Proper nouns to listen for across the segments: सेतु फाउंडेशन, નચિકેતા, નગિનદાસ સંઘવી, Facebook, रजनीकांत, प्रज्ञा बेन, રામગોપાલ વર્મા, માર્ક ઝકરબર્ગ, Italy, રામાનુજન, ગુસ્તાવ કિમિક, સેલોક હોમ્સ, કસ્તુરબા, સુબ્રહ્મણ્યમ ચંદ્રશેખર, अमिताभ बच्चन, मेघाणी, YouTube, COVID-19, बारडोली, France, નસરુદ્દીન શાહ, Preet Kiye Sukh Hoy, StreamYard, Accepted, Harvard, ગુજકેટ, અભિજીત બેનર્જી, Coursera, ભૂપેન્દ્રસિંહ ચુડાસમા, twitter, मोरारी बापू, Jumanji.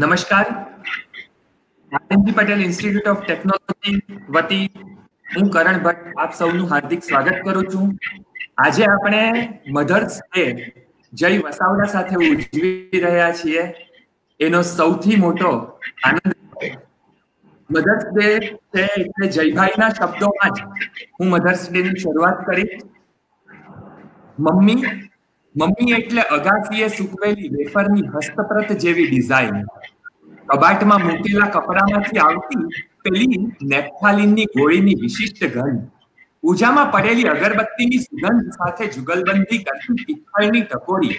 नमस्कार। R. N. G. Patel institute of technology वती हूँ करण भट्ट आप सबनु हार्दिक स्वागत करू छू। आज आपणे मधर्स डे जय वसावड़ा साथे उजवी रह्या छीए। एनो सौथी मोटो आनंद मधर्स डे छे એટલે જયભાઈના શબ્દોમાં જ હું મધર્સ ડે ની શરૂઆત કરીશ। મમ્મી મમ્મી એટલે અગાસીએ સુકવેલી વેફરની હસ્તપ્રત જેવી ડિઝાઇન, કબાટમાં મૂકેલા કપડામાંથી આવતી પેલી નેફથાલિનની ગોળીની વિશિષ્ટ ગંધ, ઊજામાં પડેલી અગરબત્તીની સુગંધ સાથે જુગલબંધી કરતી પિત્તળની ટકોરી,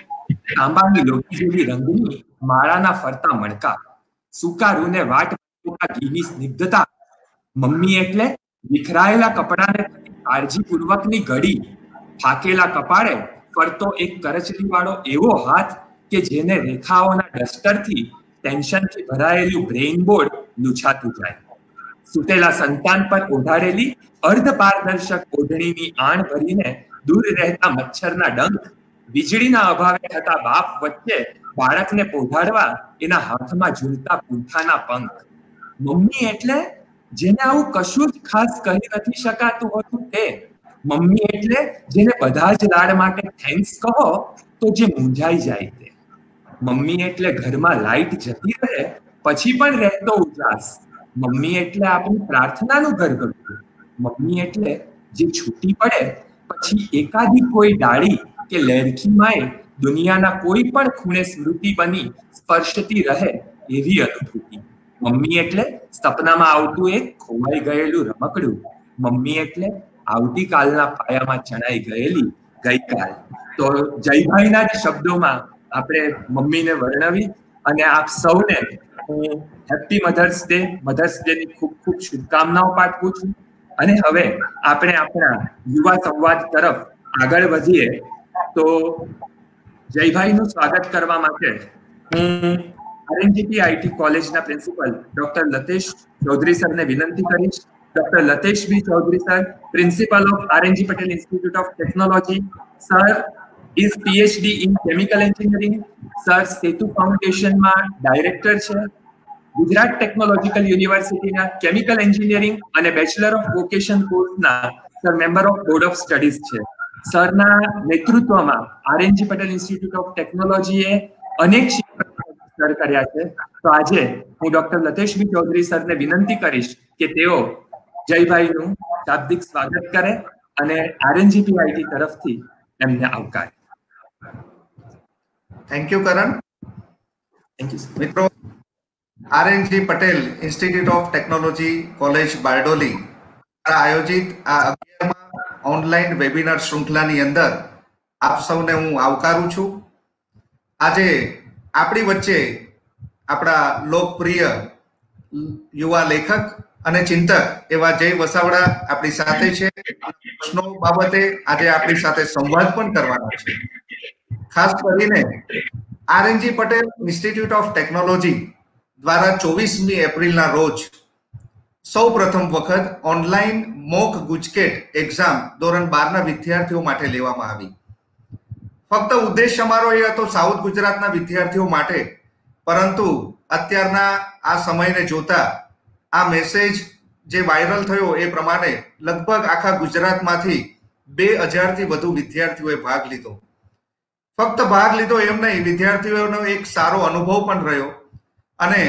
તાંબાની લોટી જેવી રંગની માળાના ફરતા મણકા, સુકારૂને વાટ પૂરા ઘીની સ્નિગ્ધતા। મમ્મી એટલે વિખરાયેલા કપડાને કાળજીપૂર્વકની ઘડી, ફાકેલા કપાળે फरतो एक करचली वाळो एवो हाथ के जेने रेखाओना डस्टरथी टेंशन थी भरायेलू ब्रेन बोर्ड लुछातुं जाय। सुतेला संतान पर ओढाडेली अर्धपारदर्शक ओढणीनी आण भरीने दूर रहता मच्छरना डंक, वीजळीना अभावे थता बाप वच्चे बाळकने पोढाडवा एना हाथमां झूलता पूंठाना पंख। मम्मी एटले जेने आवुं कशुं ज खास कही नथी शकातुं होतुं ते। मम्मी એટલે જેને બધા જ લાડ માટે થેન્ક્સ કહો તો જે મૂંઝાઈ જાય તે। મમ્મી એટલે ઘરમાં લાઈટ જતી રહે પછી પણ રહેતો ઉજાસ। મમ્મી એટલે આપણી પ્રાર્થનાનું ઘર ગણતું। મમ્મી એટલે જે છૂટી પડે પછી એકાદી કોઈ ડાળી કે લહેરખી માય દુનિયાના કોઈ પણ ખૂણે સ્મૃતિ બની સ્પર્શતી રહે એવી અનુભૂતિ। મમ્મી એટલે સપનામાં આવતું એક ખોવાઈ ગયેલું રમકડું। મમ્મી એટલે आवती कालना पायामा चणाई गयेली गई काल। तो जयभाईना शब्दोमां आपणे मम्मीने वर्णवी अने आप सौने हेप्पी मधर्स डे खूब खूब शुभकामनाओं पाठवुं छुं। अने हवे आपणे आपणा युवा संवाद तरफ आगळ वधीए। तो जयभाईनुं स्वागत करवा माटे हूँ आरएनजीपी आईटी कॉलेजना प्रिंसिपल डॉक्टर लतेश चौधरी सरने विनंती करीश। Doctor Latesh B Chaudhary sir principal of RNG Patel institute of technology. Sir is PhD in chemical engineering. Sir सेतु फाउंडेशन में डायरेक्टर छे। गुजरात टेक्नोलॉजिकल यूनिवर्सिटी ना केमिकल इंजीनियरिंग अने बैचलर ऑफ वोकेशन कोर्स ना sir member of board of studies छे। Sir ना नेतृत्व में RNG Patel institute of technology ए अनेक सर कर्या छे। तो आज हूँ doctor Latesh B Chaudhary sir ने विनंती करीश के तेओ जय भाई नु शाब्दिक स्वागत करें अने आरएनजीपी आईटी तरफ थी एमने आवकार। Thank you Karan. Thank you मित्रों। RNG Patel institute of technology college बारडोली आयोजित आ 11मा ऑनलाइन वेबिनार श्रृंखला नी अंदर आप सबने हूँ आवकारू छू। आजे आपणी वच्चे आपड़ा लोकप्रिय युवा लेखक અને ચિંતક એવા જય વસાવડા આપણી સાથે છે। પ્રશ્નો બાબતે આજે આપણી સાથે સંવાદ પણ કરવાનો છે। ખાસ કરીને RNG Patel institute of technology દ્વારા 24મી એપ્રિલના રોજ સૌપ્રથમ વખત ઓનલાઈન મોક ગુજકેટ એક્ઝામ ધોરણ 12ના વિદ્યાર્થીઓ માટે લેવામાં આવી। ફક્ત ઉદ્દેશ અમારો એ હતો સાઉથ ગુજરાતના વિદ્યાર્થીઓ માટે, પરંતુ અત્યારના આ સમયને જોતા आ मेसेज जे वायरल थयो ए प्रमाणे लगभग आखा गुजरातमांथी 2000 थी वधु विद्यार्थीओए भाग लीधो। फक्त भाग लीधो एम नहीं, विद्यार्थीओनो एक सारो अनुभव पण रह्यो अने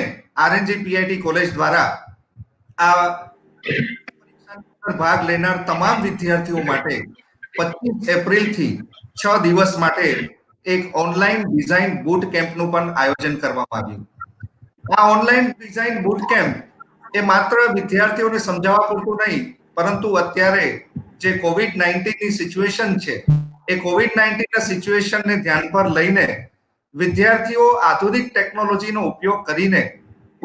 आरएनजी पीआईटी कॉलेज द्वारा आ परीक्षामां भाग लेनार तमाम विद्यार्थीओ माटे 25 एप्रिल थी 6 दिवस माटे एक ऑनलाइन डिजाइन बूट केम्पनुं पण आयोजन करवामां आव्युं। आ ऑनलाइन डिजाइन बूट केम्प એ માત્ર વિદ્યાર્થીઓને સમજાવવા પૂરતું નહીં, પરંતુ અત્યારે જે કોવિડ-19 ની સિચ્યુએશન છે એ કોવિડ-19 ના સિચ્યુએશનને ધ્યાન પર લઈને વિદ્યાર્થીઓ આધુનિક ટેકનોલોજીનો ઉપયોગ કરીને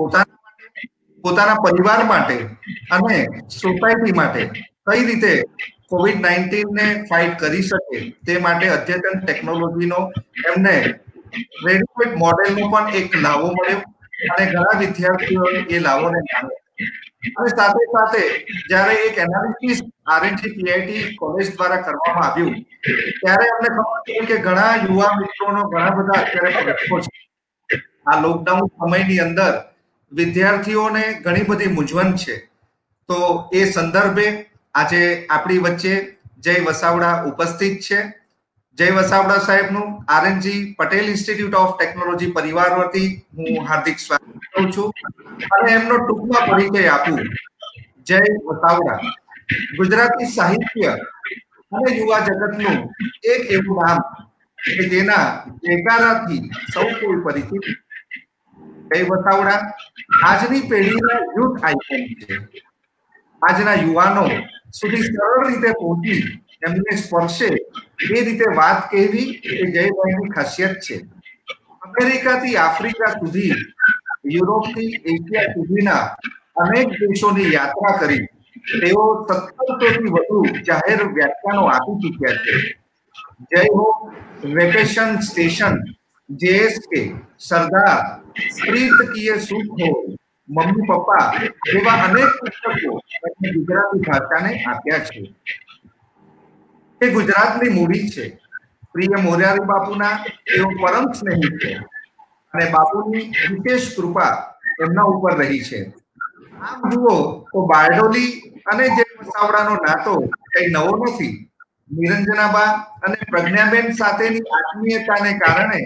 પોતાના માટે, પોતાના પરિવાર માટે અને સોસાયટી માટે કઈ રીતે કોવિડ-19 ને ફાઇટ કરી શકે તે માટે અદ્યતન ટેકનોલોજીનો એમને રેડીમેડ મોડેલનો પણ એક લાવો મળ્યો। घणा विद्यार्थीओ ए लाभोने अने साथे साथे ज्यारे एक एनालिसिस आरएनजी पीआईटी कॉलेज द्वारा करवामां आव्युं त्यारे अमने खबर पड़ी के घणा युवा मित्रोनो घणा बधा अत्यारे प्रश्नो छे। आ लॉकडाउन समयनी अंदर विद्यार्थीओने घणी बधी मूंझवण छे। तो ए संदर्भे आजे आपणी वच्चे जय वसावड़ा उपस्थित छे। जय वसावड़ा साहेबनुं RNG Patel institute of technology परिवार वती हूँ हार्दिक स्वागत करूं छुं अने एमनो टूंकमां परिचय आपूं। जय वसावड़ा गुजराती साहित्य अने युवा जगतनुं एक एवुं नाम के जेना जयकाराथी सौ कोई परिचित। जय वसावड़ा आजनी पेढ़ीना यूथ आइकन छे। आजना युवानो सुधी सरल रीते पहोंची एमने स्पर्शे ए रीते वात कहेवी ए जयभाईनी खासियत छे। अमेरिका थी आफ्रिका सुधी यूरोप थी एशिया सुधीना अनेक देशोनी यात्रा करी तेओ 7000 थी वधु जाहेर व्याख्यानो आपी चूक्या छे। जय हो वेकेशन स्टेशन जेएस के सरदार प्रीत किए सुख हो मम्मी पप्पा एवा अनेक पुस्तकों गुजराती भाषा ने आप्या छे। ये गुजरात नी मूड़ी छे। प्रिय मोरारी बापूना एवो परम स्नेही छे अने बापूनी विशेष कृपा एमना उपर रही छे। आम जुओ तो बारडोली अने जय वसावड़ानो नातो कई नवो नथी। निरंजनाबा अने प्रज्ञा बेन साथेनी आत्मीयताने कारणे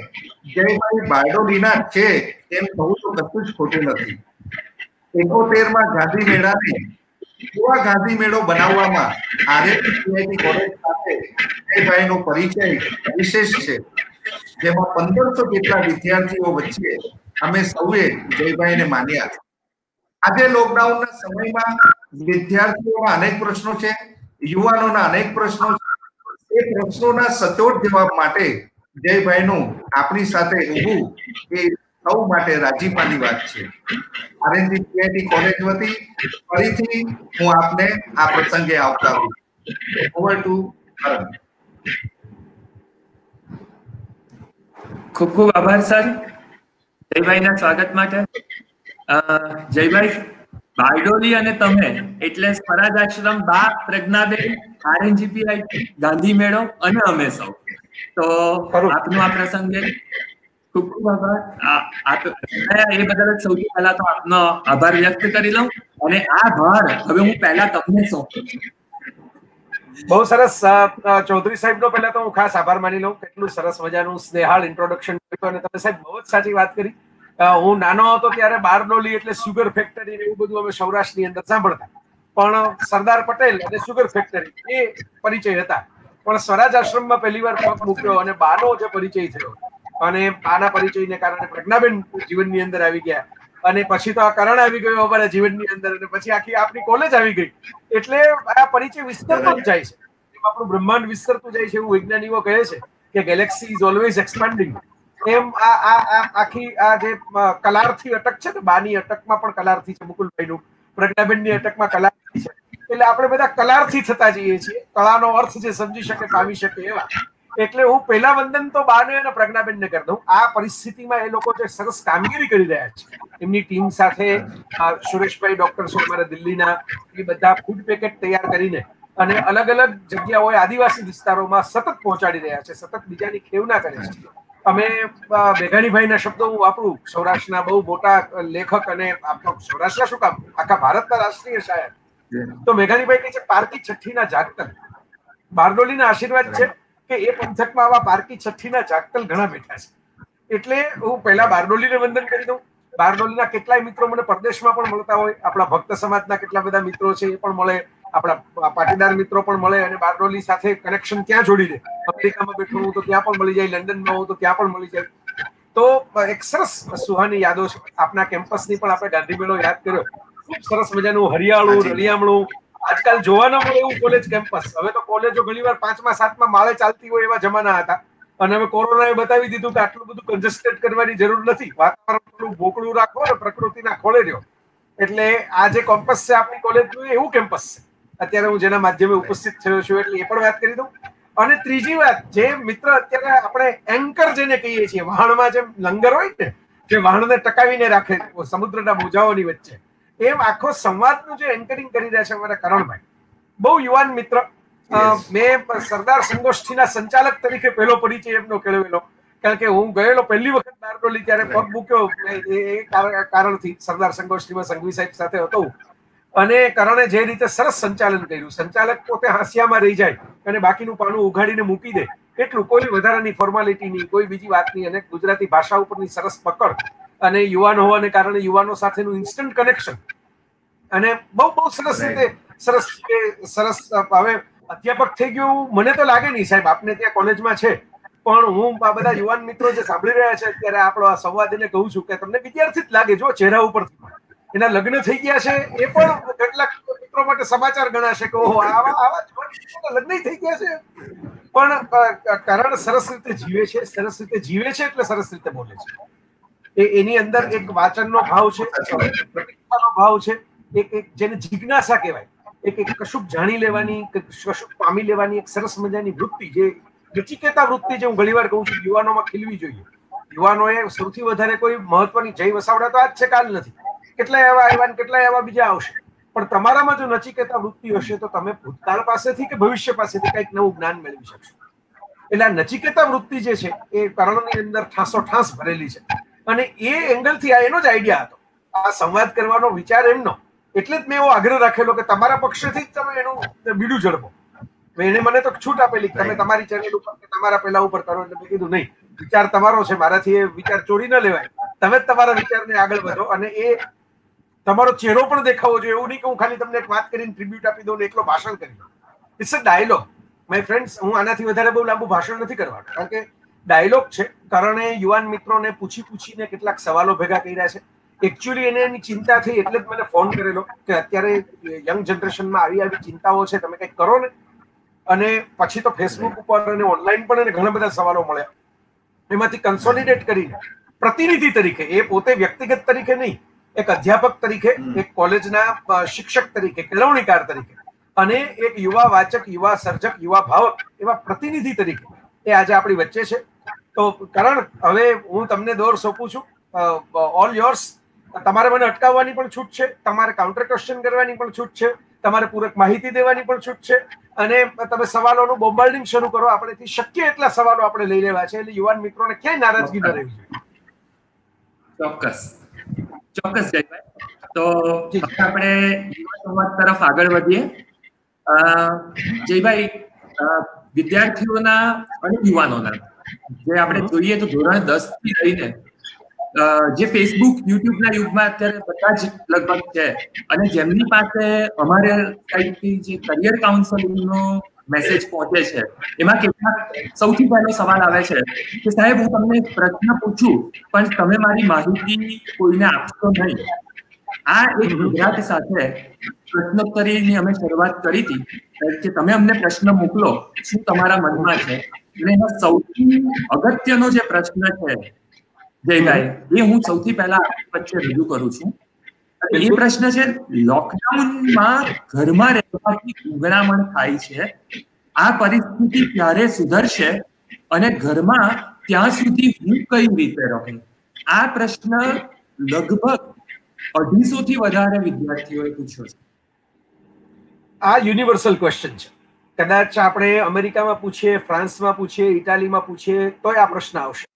जयभाई बारडोलीना छे एम कहूं तो कशुं ज खोटुं नथी। 71 માં ગાંધી મેળાને એવા ગાંધી મેળો બનાવવામાં આરએનજી કોલેજ સાથે જયભાઈનો પરિચય વિશેષ છે, જેમાં 1500 જેટલા વિદ્યાર્થીઓ વચ્ચે અમે સૌએ જયભાઈને માન્યા છે। આજે લોકડાઉનના સમયમાં વિદ્યાર્થીઓના અનેક પ્રશ્નો છે, યુવાનોના અનેક પ્રશ્નો છે। એ પ્રશ્નોના સચોટ જવાબ માટે જયભાઈનું આપણી સાથે ઊભું એ સૌ માટે રાજીપાની વાત છે। આરએનજી કોલેજ વતી ફરીથી હું આપને આ પ્રસંગે આવકારું। Over to Karan. ખૂબ ખૂબ આભાર સર જયભાઈના સ્વાગત માટે। જયભાઈ બારડોલી અને તમે એટલે સ્વરાજ આશ્રમ બા પ્રજ્ઞાબેન આરએનજીપીઆઈ ગાંધી મેળો અને અમે સૌ તો આપનું આ પ્રસંગે खूब खूब आभार। ये बदल सौथी पहला तो आपनो आभार व्यक्त करी लऊं अने आ भार हवे हूं पहला तमने सौंपू छुं। बहुत सरस चौधरी साहेबनो पहला तो हूं खास आभार मानी लऊं। કેટલું સરસ મજાનું સ્નેહાળ ઇન્ટ્રોડક્શન કર્યું અને તમે સાહેબ બહુ જ સાચી વાત કરી। હું નાનો હતો ત્યારે બારડોલી એટલે સુગર ફેક્ટરી ને એવું બધું અમે સૌરાષ્ટ્રની અંદર સાંભળતા, પણ સરદાર પટેલ અને સુગર ફેક્ટરી એ પરિચય હતા, પણ સ્વરાજ આશ્રમમાં પહેલીવાર પગ મૂક્યો અને બાનો જે પરિચય થયો અને આના પરિચયને કારણે પ્રજ્ઞાબેન જીવનની અંદર આવી ગયા અને પછી તો આ કરણ આવી ગયો અમારા જીવનની અંદર અને પછી આખી આપણી કોલેજ આવી ગઈ, એટલે આ પરિચય વિસ્તરતો જ જાય છે। આપણું બ્રહ્માંડ વિસ્તરતું જાય છે એવું વૈજ્ઞાનિકો કહે છે કે ગેલેક્સી ઇઝ ઓલવેઝ એક્સપાન્ડિંગ। એમ આ આખી આ જે કલારથી અટક છે ને, બાની અટકમાં પણ કલારથી છે, મુકુલભાઈનું પ્રજ્ઞાબેનની અટકમાં કલારથી છે, એટલે આપણે બધા કલારથી થતા જઈએ છીએ। કળાનો અર્થ જે સમજી શકે પામી શકે એવા, એટલે હું પહેલા વંદન તો બાને અને પ્રજ્ઞાબેનને કરી દઉં। આ પરિસ્થિતિમાં એ લોકો જે સરસ કામગીરી કરી રહ્યા છે એમની ટીમ સાથે સુરેશભાઈ ડોક્ટર સોમારે દિલ્હીના એ બધા ફૂડ પેકેટ તૈયાર કરીને અને અલગ અલગ જગ્યાઓએ આદિવાસી વિસ્તારોમાં સતત પહોંચાડી રહ્યા છે, સતત બીજાની ખેવ ના કરે છે। અમે મેઘાણીભાઈના શબ્દો હું વાપરું, સૌરાષ્ટ્રના બહુ મોટા લેખક અને આપણો સૌરાષ્ટ્રના શું કામ આખા ભારતના રાષ્ટ્રીય શાયર, તો મેઘાણીભાઈ કહે છે પારકી છઠ્ઠીના જાગતર બારડોલીના આશીર્વાદ છે કે એ પંથકમાં આવા પારકી છઠ્ઠીના જાગતલ ઘણા બેઠા છે। એટલે હું પહેલા બારડોલીને વંદન કરી દઉં। બારડોલીના કેટલાય મિત્રો મને પરદેશમાં પણ મળતા હોય, આપણા ભક્ત સમાજના કેટલા બધા મિત્રો છે એ પણ મળે, આપણા પાટીદાર મિત્રો પણ મળે અને બારડોલી સાથે કનેક્શન ક્યાં જોડી દે। અમેરિકામાં બેઠો હું તો ત્યાં પણ મળી જાય, લંડનમાં હોઉં તો ત્યાં પણ મળી જાય। તો એક સરસ સુહાની યાદો છે। આપણા કેમ્પસની પણ આપણે ગાંધી મેળો યાદ કર્યો, ખૂબ સરસ મજાનું હરિયાળું રળિયામણું આજકાલ જોવા ના મળે એવું કોલેજ કેમ્પસ। હવે તો કોલેજો ઘણી વાર 5માં 7માં માળે ચાલતી હોય એવા જમાના હતા અને હવે કોરોનાએ બતાવી દીધું કે આટલું બધું કન્જસ્ટેડ કરવાની જરૂર નથી, વાતાવરણ થોડું ભોકળું રાખો અને પ્રકૃતિના ખોળે રહ્યો। એટલે આ જે કેમ્પસ છે આપણી કોલેજનું એવું કેમ્પસ છે અત્યારે હું જેના માધ્યમે ઉપસ્થિત થયો છું, એટલે એ પણ વાત કરી દઉં। અને ત્રીજી વાત, જે મિત્ર અત્યારે આપણે એન્કર જેને કહીએ છીએ, વહાણમાં જેમ લંગર હોય ને જે વહાણને ટકાવીને રાખે સમુદ્રના મોજાઓની વચ્ચે, એમ આખો સંવાદનું જે એન્કરિંગ કરી રહ્યા છે અમારા કરણભાઈ, બહુ યુવાન મિત્ર। મેં સરદાર સંગોષ્ઠીના સંચાલક તરીકે પહેલો પરિચય એમનો કેળવેલો, કારણ કે હું ગયેલો પહેલી વખત બારડોલી ત્યારે પગ મૂક્યો એ કારણથી સરદાર સંગોષ્ઠીમાં સંઘવી સાહેબ સાથે હતો અને કરણે જે રીતે સરસ સંચાલન કર્યું, સંચાલક પોતે હાસ્યામાં રહી જાય અને બાકીનું પાનું ઉઘાડીને મૂકી દે એટલું, કોઈ વધારાની ફોર્માલિટી નહીં, કોઈ બીજી વાત નહીં, અને ગુજરાતી ભાષા ઉપરની સરસ પકડ અને યુવાન હોવાને કારણે યુવાનો સાથેનું ઇન્સ્ટન્ટ કનેક્શન અને બહુ બહુ સરસ રીતે સરસ હવે અધ્યાપક થઈ ગયું મને તો લાગે નહીં સાહેબ આપને ત્યાં કોલેજમાં છે પણ હું આ બધા યુવાન મિત્રો જે સાંભળી રહ્યા છે અત્યારે આપણો આ સંવાદને કહું છું કે તમને વિદ્યાર્થી જ લાગે, જો ચહેરા ઉપરથી એના લગ્ન થઈ ગયા છે એ પણ કેટલાક મિત્રો માટે સમાચાર ગણાશે કે ઓહો આવા લગ્ન થઈ ગયા છે, પણ કારણ સરસ રીતે જીવે છે, સરસ રીતે જીવે છે એટલે સરસ રીતે બોલે છે, એની અંદર એક વાચનનો ભાવ છે, પ્રતિક્રિયાનો ભાવ છે, એક જેને જિજ્ઞાસા કહેવાય, એક કશુંક જાણી લેવાની, કશુંક પામી લેવાની એક સરસ મજાની વૃત્તિ જે નચિકેતા વૃત્તિ જે હું ઘણીવાર કહું છું યુવાનોમાં ખીલવી જોઈએ, યુવાનોએ સૌથી વધારે કોઈ મહત્વની જય વસાવડા તો આજ છે કાલ નથી, કેટલાય એવા આવ્યા કેટલાય એવા બીજા આવશે, પણ તમારામાં જો નચિકેતા વૃત્તિ હશે તો તમે ભૂતકાળ પાસેથી કે ભવિષ્ય પાસેથી કંઈક નવું જ્ઞાન મેળવી શકશો. એટલે આ નચિકેતા વૃત્તિ જે છે એ કારણોની અંદર ઠાસો ઠાસ ભરેલી છે અને એ એંગલથી આ એનો જ આઈડિયા હતો, આ સંવાદ કરવાનો વિચાર એમનો, એટલે જ મેં એવો આગ્રહ રાખેલો કે તમારા પક્ષેથી જ તમે એનું બીડું ઝડપો. એને મને તો છૂટ આપેલી તમે તમારી ચેનલ ઉપર કે તમારા પેલા ઉપર કરો, એટલે મેં કીધું નહીં, વિચાર તમારો છે, મારાથી એ વિચાર ચોરી ન લેવાય, તમે જ તમારા વિચારને આગળ વધો અને એ તમારો ચહેરો પણ દેખાવો જોઈએ, એવું નહીં કે હું ખાલી તમને એક વાત કરીને ટ્રીબ્યુટ આપી દઉં ને એકલો ભાષણ કરી દઉં. It's a dialogue my friends, હું આનાથી વધારે બહુ લાંબુ ભાષણ નથી કરવાનું કારણ કે ડાયલોગ છે, કારણે યુવાન મિત્રોને પૂછીને કેટલાક સવાલો ભેગા કર્યા છે. એકચ્યુઅલી એને એની ચિંતા થઈ એટલે જ મને ફોન કરેલો કે અત્યારે યંગ જનરેશનમાં આવી ચિંતાઓ છે, તમે કંઈક કરો ને. અને પછી તો ફેસબુક ઉપર અને ઓનલાઈન પણ એને ઘણા બધા સવાલો મળ્યા, એમાંથી કન્સોલિડેટ કરીને પ્રતિનિધિ તરીકે, એ પોતે વ્યક્તિગત તરીકે નહીં, એક અધ્યાપક તરીકે, એક કોલેજના શિક્ષક તરીકે, કેળવણીકાર તરીકે અને એક યુવા વાચક, યુવા સર્જક, યુવા ભાવક એવા પ્રતિનિધિ તરીકે એ આજે આપણી વચ્ચે છે. તો કરણ, હવે હું તમને દોર સોંપું છું, ઓલ યોર્સ. તમારે મને અટકાવવાની પણ છૂટ છે, તમારે કાઉન્ટર ક્વેશ્ચન કરવાની પણ છૂટ છે, તમારે પૂરક માહિતી દેવાની પણ છૂટ છે અને તમે સવાલોનું બોમ્બાર્ડિંગ શરૂ કરો. આપણેથી શક્ય એટલા સવાલો આપણે લઈ લેવા છે એટલે યુવાન મિત્રોને ક્યાંય નારાજગી ન રહેવી જોઈએ. ચોક્કસ ચોક્કસ જયભાઈ, તો આપણે યુવા સંવાદ તરફ આગળ વધીએ. જયભાઈ, વિદ્યાર્થીઓના અને યુવાનોના જે આપણે જોઈએ તો ધોરણ 10 થી લઈને જે ફેસબુક યુટ્યુબના યુગમાં અત્યારે બધા જ લગભગ છે અને જેમની પાસે અમારે સાઈડથી જે કરિયર કાઉન્સેલિંગનો મેસેજ પહોંચે છે એમાં કેટલાક સૌથી પહેલો સવાલ આવે છે કે સાહેબ હું તમને પ્રશ્ન પૂછું પણ તમે મારી માહિતી કોઈને આપશો નહીં. આ એક ગુજરાતી સાથે પ્રશ્નોત્તરીની અમે શરૂઆત કરી હતી કે તમે અમને પ્રશ્ન મોકલો, શું તમારા મનમાં છે, અને એનો સૌથી અગત્યનો જે પ્રશ્ન છે જયભાઈ, એ હું સૌથી પહેલા વચ્ચે રજૂ કરું છું. એ પ્રશ્ન છે, લોકડાઉનમાં ઘરમાં રહેવાથી ઉંઘરામણ થાય છે, આ પરિસ્થિતિ ક્યારે સુધરશે અને ઘરમાં ત્યાં સુધી હું કઈ રીતે રહું? આ પ્રશ્ન લગભગ 250 થી વધારે વિદ્યાર્થીઓએ પૂછ્યો છે. આ યુનિવર્સલ ક્વેશ્ચન છે, કદાચ આપણે અમેરિકામાં પૂછીએ, ફ્રાન્સમાં પૂછીએ, ઇટાલીમાં પૂછીએ તોય આ પ્રશ્ન આવશે.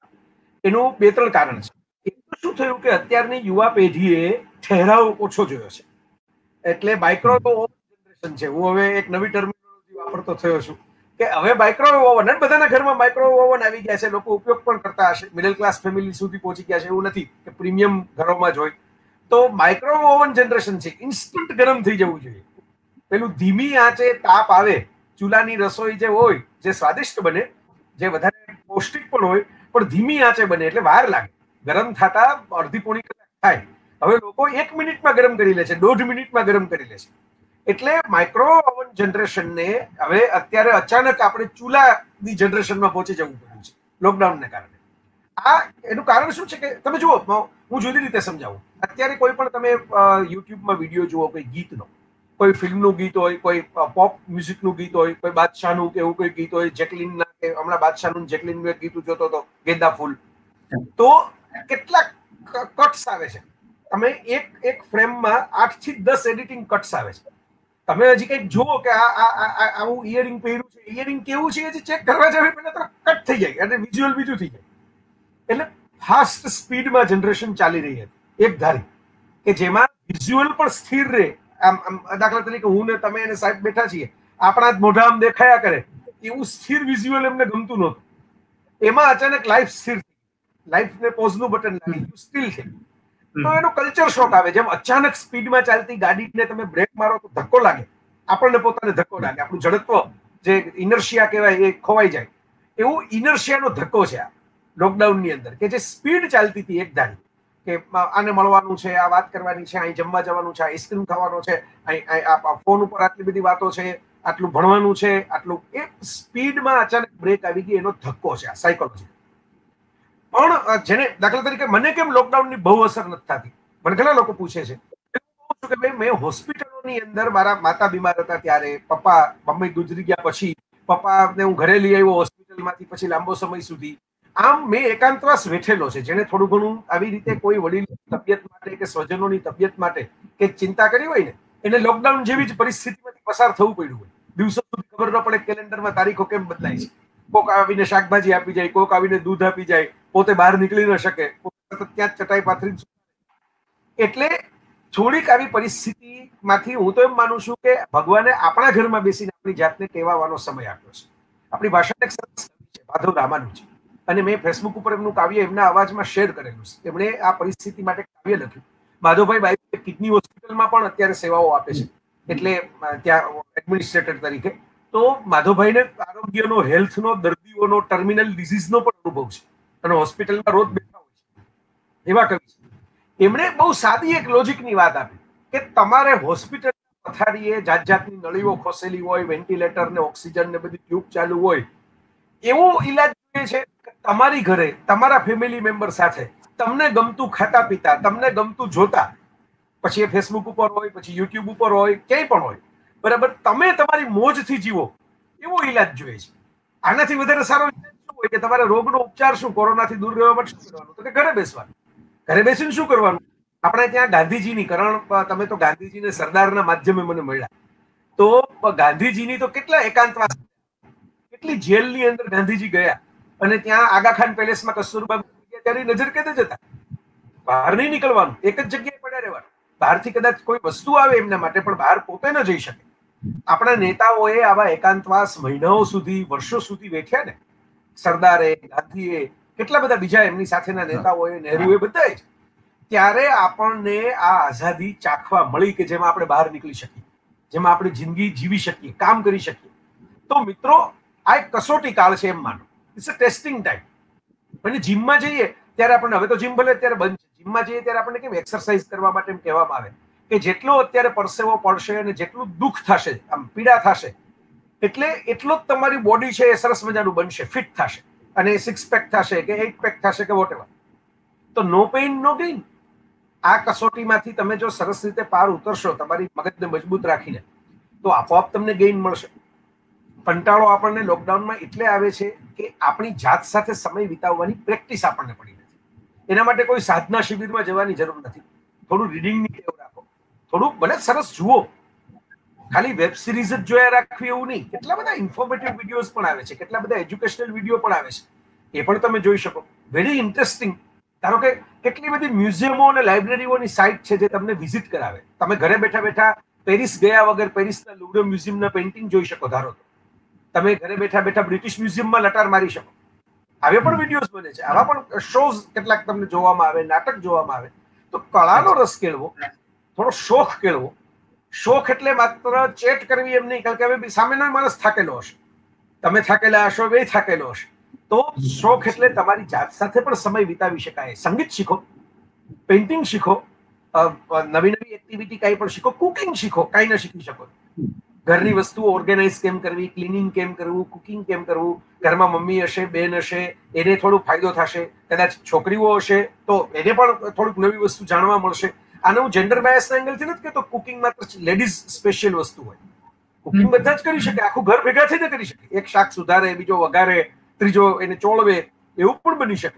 એનું બે ત્રણ કારણ છે. એક તો શું થયું કે અત્યારની યુવા પેઢીએ ઠહેરાવ ઓછો જોયો છે, એટલે માઇક્રોવેવ જનરેશન છે. હું હવે એક નવી ટર્મિનોલોજી વાપરતો થયો છું કે હવે માઇક્રોવેવ ઓવન, બધાના ઘરમાં માઇક્રોવેવ ઓવન આવી ગયા છે, લોકો ઉપયોગ પણ કરતા હશે, મિડલ ક્લાસ ફેમિલી સુધી પહોંચી ગયા છે, એવું નથી કે પ્રીમિયમ ઘરોમાં જ હોય. તો માઇક્રોવેવ ઓવન જનરેશન છે, ઇન્સ્ટન્ટ ગરમ થઈ જવું જોઈએ, પેલું ધીમી આંચે તાપ આવે, ચૂલાની રસોઈ જે હોય જે સ્વાદિષ્ટ બને, જે વધારે પૌષ્ટિક પણ હોય, પણ ધીમી આંચે બને એટલે વાર લાગે, ગરમ થતા અડધી પોણી કલાક થાય. હવે લોકો 1 મિનિટમાં ગરમ કરી લે છે, 1.5 મિનિટમાં ગરમ કરી લે છે. એટલે માઇક્રોવેવ ઓવન જનરેશનને હવે અત્યારે અચાનક આપણે ચૂલાની જનરેશનમાં પહોંચી જવું પડ્યું છે લોકડાઉનને કારણે. આ એનું કારણ શું છે કે તમે જુઓ, હું જુદી રીતે સમજાવું. અત્યારે કોઈ પણ તમે યુટ્યુબમાં વિડીયો જુઓ, કોઈ ગીતનો, કોઈ ફિલ્મનું ગીત હોય, કોઈ પોપ મ્યુઝિકનું ગીત હોય, કોઈ બાદશાહનું કે એવું કોઈ ગીત હોય, જેકલિનના, હમણાં બાદશાહનું જેકલિનનું એક ગીત જોતો હતો ગેંદા ફૂલ, તો કેટલા કટ્સ આવે છે. તમે એક ફ્રેમમાં 8 થી 10 એડિટિંગ કટ્સ આવે છે. તમે હજી કંઈક જુઓ કે આવું ઇયરિંગ પહેર્યું છે, ઇયરિંગ કેવું છે એ ચેક કરવા જાય પહેલા તો કટ થઈ જાય અને વિઝ્યુઅલ બીજું થઈ જાય. એટલે ફાસ્ટ સ્પીડમાં જનરેશન ચાલી રહી હતી એક ધારી કે જેમાં વિઝ્યુઅલ પણ સ્થિર રહે. આમ દાખલા તરીકે હું ને તમે અને સાહેબ બેઠા છીએ, આપણા જ મોઢા આમ દેખાયા કરે એવું સ્થિર વિઝ્યુઅલ એમને ગમતું નહોતું. એમાં અચાનક લાઈફ સ્થિર થઈ, લાઈફ ને પોઝ નું બટન લાગી, સ્ટીલ થઈ. તો એનો કલ્ચર શોક આવે. જેમ અચાનક સ્પીડમાં ચાલતી ગાડીને તમે બ્રેક મારો તો ધક્કો લાગે, આપણને પોતાને ધક્કો લાગે, આપણું જડત્વ જે ઇનર્શિયા કહેવાય એ ખોવાઈ જાય. એવો ઇનર્શિયાનો ધક્કો છે આ લોકડાઉનની અંદર કે જે સ્પીડ ચાલતી હતી એક ધારી કે આને મળવાનું છે, આ વાત કરવાની છે, અહીં જમવા જવાનું છે, આઈસ્ક્રીમ ખાવાનો છે, અહીં ફોન ઉપર આટલી બધી વાતો છે, આટલું ભણવાનું છે, આટલું. એ સ્પીડમાં અચાનક બ્રેક આવી ગઈ એનો ધક્કો છે આ સાયકોલોજી. પણ જેને દાખલા તરીકે મને કેમ લોકડાઉનની બહુ અસર નથી થતી, મને ઘણા લોકો પૂછે છે. કે ભાઈ મેં હોસ્પિટલોની અંદર મારા માતા બીમાર હતા ત્યારે પપ્પા મમ્મી ગુજરી ગયા પછી પપ્પાને હું ઘરે લઈ આવ્યો હોસ્પિટલમાંથી, પછી લાંબો સમય સુધી આમ મેં એકાંતવાસ વેઠેલો છે. જેને થોડું ઘણું આવી રીતે કોઈ વડીલની તબિયત માટે કે સ્વજનોની તબિયત માટે કે ચિંતા કરી હોય ને એને લોકડાઉન જેવી જ પરિસ્થિતિમાંથી પસાર થવું પડ્યું હોય. દિવસો સુધી ખબર ન પડે કેલેન્ડરમાં તારીખો કેમ બદલાય છે. કોક આવીને શાકભાજી આપી જાય, કોક આવીને દૂધ આપી જાય, પોતે બહાર નીકળી ન શકે, ત્યાં ચટાઈ પાથરી. એટલે થોડીક આવી પરિસ્થિતિમાંથી હું તો એમ માનું છું કે ભગવાને આપણા ઘરમાં બેસીને આપણી જાતને ટેવાવાનો સમય આપ્યો છે. આપણી ભાષાને સરસ છે માધવ રામાનું છે, અને મેં ફેસબુક ઉપર એમનું કાવ્ય એમના અવાજમાં શેર કરેલું છે. તેમણે આ પરિસ્થિતિ માટે કાવ્ય લખ્યું. માધવભાઈ બાઈ કિડની હોસ્પિટલમાં પણ અત્યારે સેવાઓ આપે છે, એટલે ત્યાં એડમિનિસ્ટ્રેટર તરીકે. તો માધવભાઈને આરોગ્યનો, હેલ્થનો, દર્દીઓનો, ટર્મિનલ ડિઝીઝનો પણ અનુભવ છે અને હોસ્પિટલમાં રોજ બેઠા હોય છે એવા કવિ છે. એમણે બહુ સાદી એક લોજિકની વાત આપી કે તમારે હોસ્પિટલ પથારીએ જાત જાતની નળીઓ ખોસેલી હોય, વેન્ટિલેટર ને ઓક્સિજન ને બધી ટ્યુબ ચાલુ હોય, એવો ઈલાજ જોઈએ છે કે તમારી ઘરે તમારા ફેમિલી મેમ્બર સાથે તમને ગમતું ખાતા પીતા, તમને ગમતું જોતા, પછી એ ફેસબુક ઉપર હોય, પછી યુટ્યુબ ઉપર હોય, ક્યાંય પણ હોય, બરાબર, તમે તમારી મોજથી જીવો એવો ઈલાજ જોઈએ છે. આનાથી વધારે સારો ઈલાજ શું હોય કે તમારે રોગનો ઉપચાર શું, કોરોનાથી દૂર રહેવા માટે શું કરવાનું, તો કે ઘરે બેસવાનું. ઘરે બેસીને શું કરવાનું? આપણે ત્યાં ગાંધીજીની, કારણ તમે તો ગાંધીજીને સરદારના માધ્યમે મને મળ્યા, તો ગાંધીજીની તો કેટલા એકાંતવાસ, કેટલી જેલની અંદર ગાંધીજી ગયા, અને ત્યાં આગાખાન પેલેસમાં કસ્તુરબા ત્યારે નજર કેદ જ હતા. બહાર નહીં નીકળવાનું, એક જ જગ્યાએ પડ્યા રહેવાનું. બહારથી કદાચ કોઈ વસ્તુ આવે એમના માટે, પણ બહાર પોતે ન જઈ શકે. આપણા નેતાઓએ આવા એકાંતવાસ મહિનાઓ સુધી, વર્ષો સુધી વેઠ્યા ને. સરદારે, ગાંધીએ, કેટલા બધા બીજા એમની સાથેના નેતાઓએ, નહેરુએ, બધાએ. ત્યારે આપણને આ આઝાદી ચાખવા મળી કે જેમાં આપણે બહાર નીકળી શકીએ, જેમાં આપણે જિંદગી જીવી શકીએ, કામ કરી શકીએ. તો મિત્રો આ એક કસોટી કાળ છે એમ માનો. It's a testing time. અને જીમમાં જઈએ ત્યારે આપણને, હવે તો જીમ ભલે અત્યારે બંધ છે, જીમમાં જઈએ ત્યારે આપણને કેમ એક્સરસાઇઝ કરવા માટે એમ કહેવામાં આવે કે જેટલો અત્યારે પરસેવો પડશે અને જેટલું દુઃખ થશે, આમ પીડા થશે, એટલે એટલો જ તમારી બોડી છે એ સરસ મજાનું બનશે, ફિટ થશે, અને સિક્સ પેક થશે કે એઇટ પેક થશે કે વોટેવર. તો નો પેઇન નો ગેઇન. આ કસોટીમાંથી તમે જો સરસ રીતે પાર ઉતરશો તમારી મગજને મજબૂત રાખીને, તો આપોઆપ તમને ગેઇન મળશે. કંટાળો આપણને લોકડાઉનમાં એટલે આવે છે કે આપણી જાત સાથે સમય વિતાવવાની પ્રેક્ટિસ આપણને પડી નથી. એના માટે કોઈ સાધના શિબિરમાં જવાની જરૂર નથી. થોડું રીડિંગની ટેવ રાખો, થોડું ભલે સરસ જુઓ, ખાલી વેબ સિરીઝ જ જોયા રાખવી એવું નહીં. કેટલા બધા ઇન્ફોર્મેટિવ વિડીયોઝ પણ આવે છે, કેટલા બધા એજ્યુકેશનલ વિડીયો પણ આવે છે, એ પણ તમે જોઈ શકો. Very interesting. ધારો કે કેટલી બધી મ્યુઝિયમો અને લાઇબ્રેરીઓની સાઇટ છે જે તમને વિઝિટ કરાવે. તમે ઘરે બેઠા બેઠા પેરિસ ગયા વગર પેરિસના લૂવર મ્યુઝિયમના પેઇન્ટિંગ જોઈ શકો. ધારો તો તમે ઘરે બેઠા બેઠા બ્રિટિશ મ્યુઝિયમમાં લટાર મારી શકો. આવે પણ વિડીયોઝ બને છે, આવા પણ શોઝ કેટલાક તમને જોવામાં આવે, નાટક જોવામાં આવે. તો કળાનો રસ કેળવો, થોડો શોખ કેળવો. શોખ એટલે માત્ર ચેટ કરવી એમ નહીં, કારણ કે સામેનો માણસ થાકેલો હશે, તમે થાકેલા હશો, એ થાકેલો હશે. તો શોખ એટલે તમારી જાત સાથે પણ સમય વિતાવી શકાય. સંગીત શીખો, પેઇન્ટિંગ શીખો, નવી નવી એક્ટિવિટી કાંઈ પણ શીખો, કુકિંગ શીખો. કાંઈ ન શીખી શકો, ઘરની વસ્તુઓ ઓર્ગેનાઇઝ કેમ કરવી, ક્લિનિંગ કેમ કરવું, કુકિંગ કેમ કરવું. ઘરમાં મમ્મી હશે, બેન હશે, એને થોડો ફાયદો થશે. કદાચ છોકરીઓ હશે તો એને પણ થોડીક નવી વસ્તુ જાણવા મળશે. આને હું જેન્ડર બાયસના એંગલથી નથી કહેતો. કુકિંગ માત્ર લેડીઝ સ્પેશિયલ વસ્તુ હોય, કુકિંગ બધા જ કરી શકે, આખું ઘર ભેગા થઈને કરી શકે. એક શાક સુધારે, બીજો વઘારે, ત્રીજો એને ચોળવે, એવું પણ બની શકે.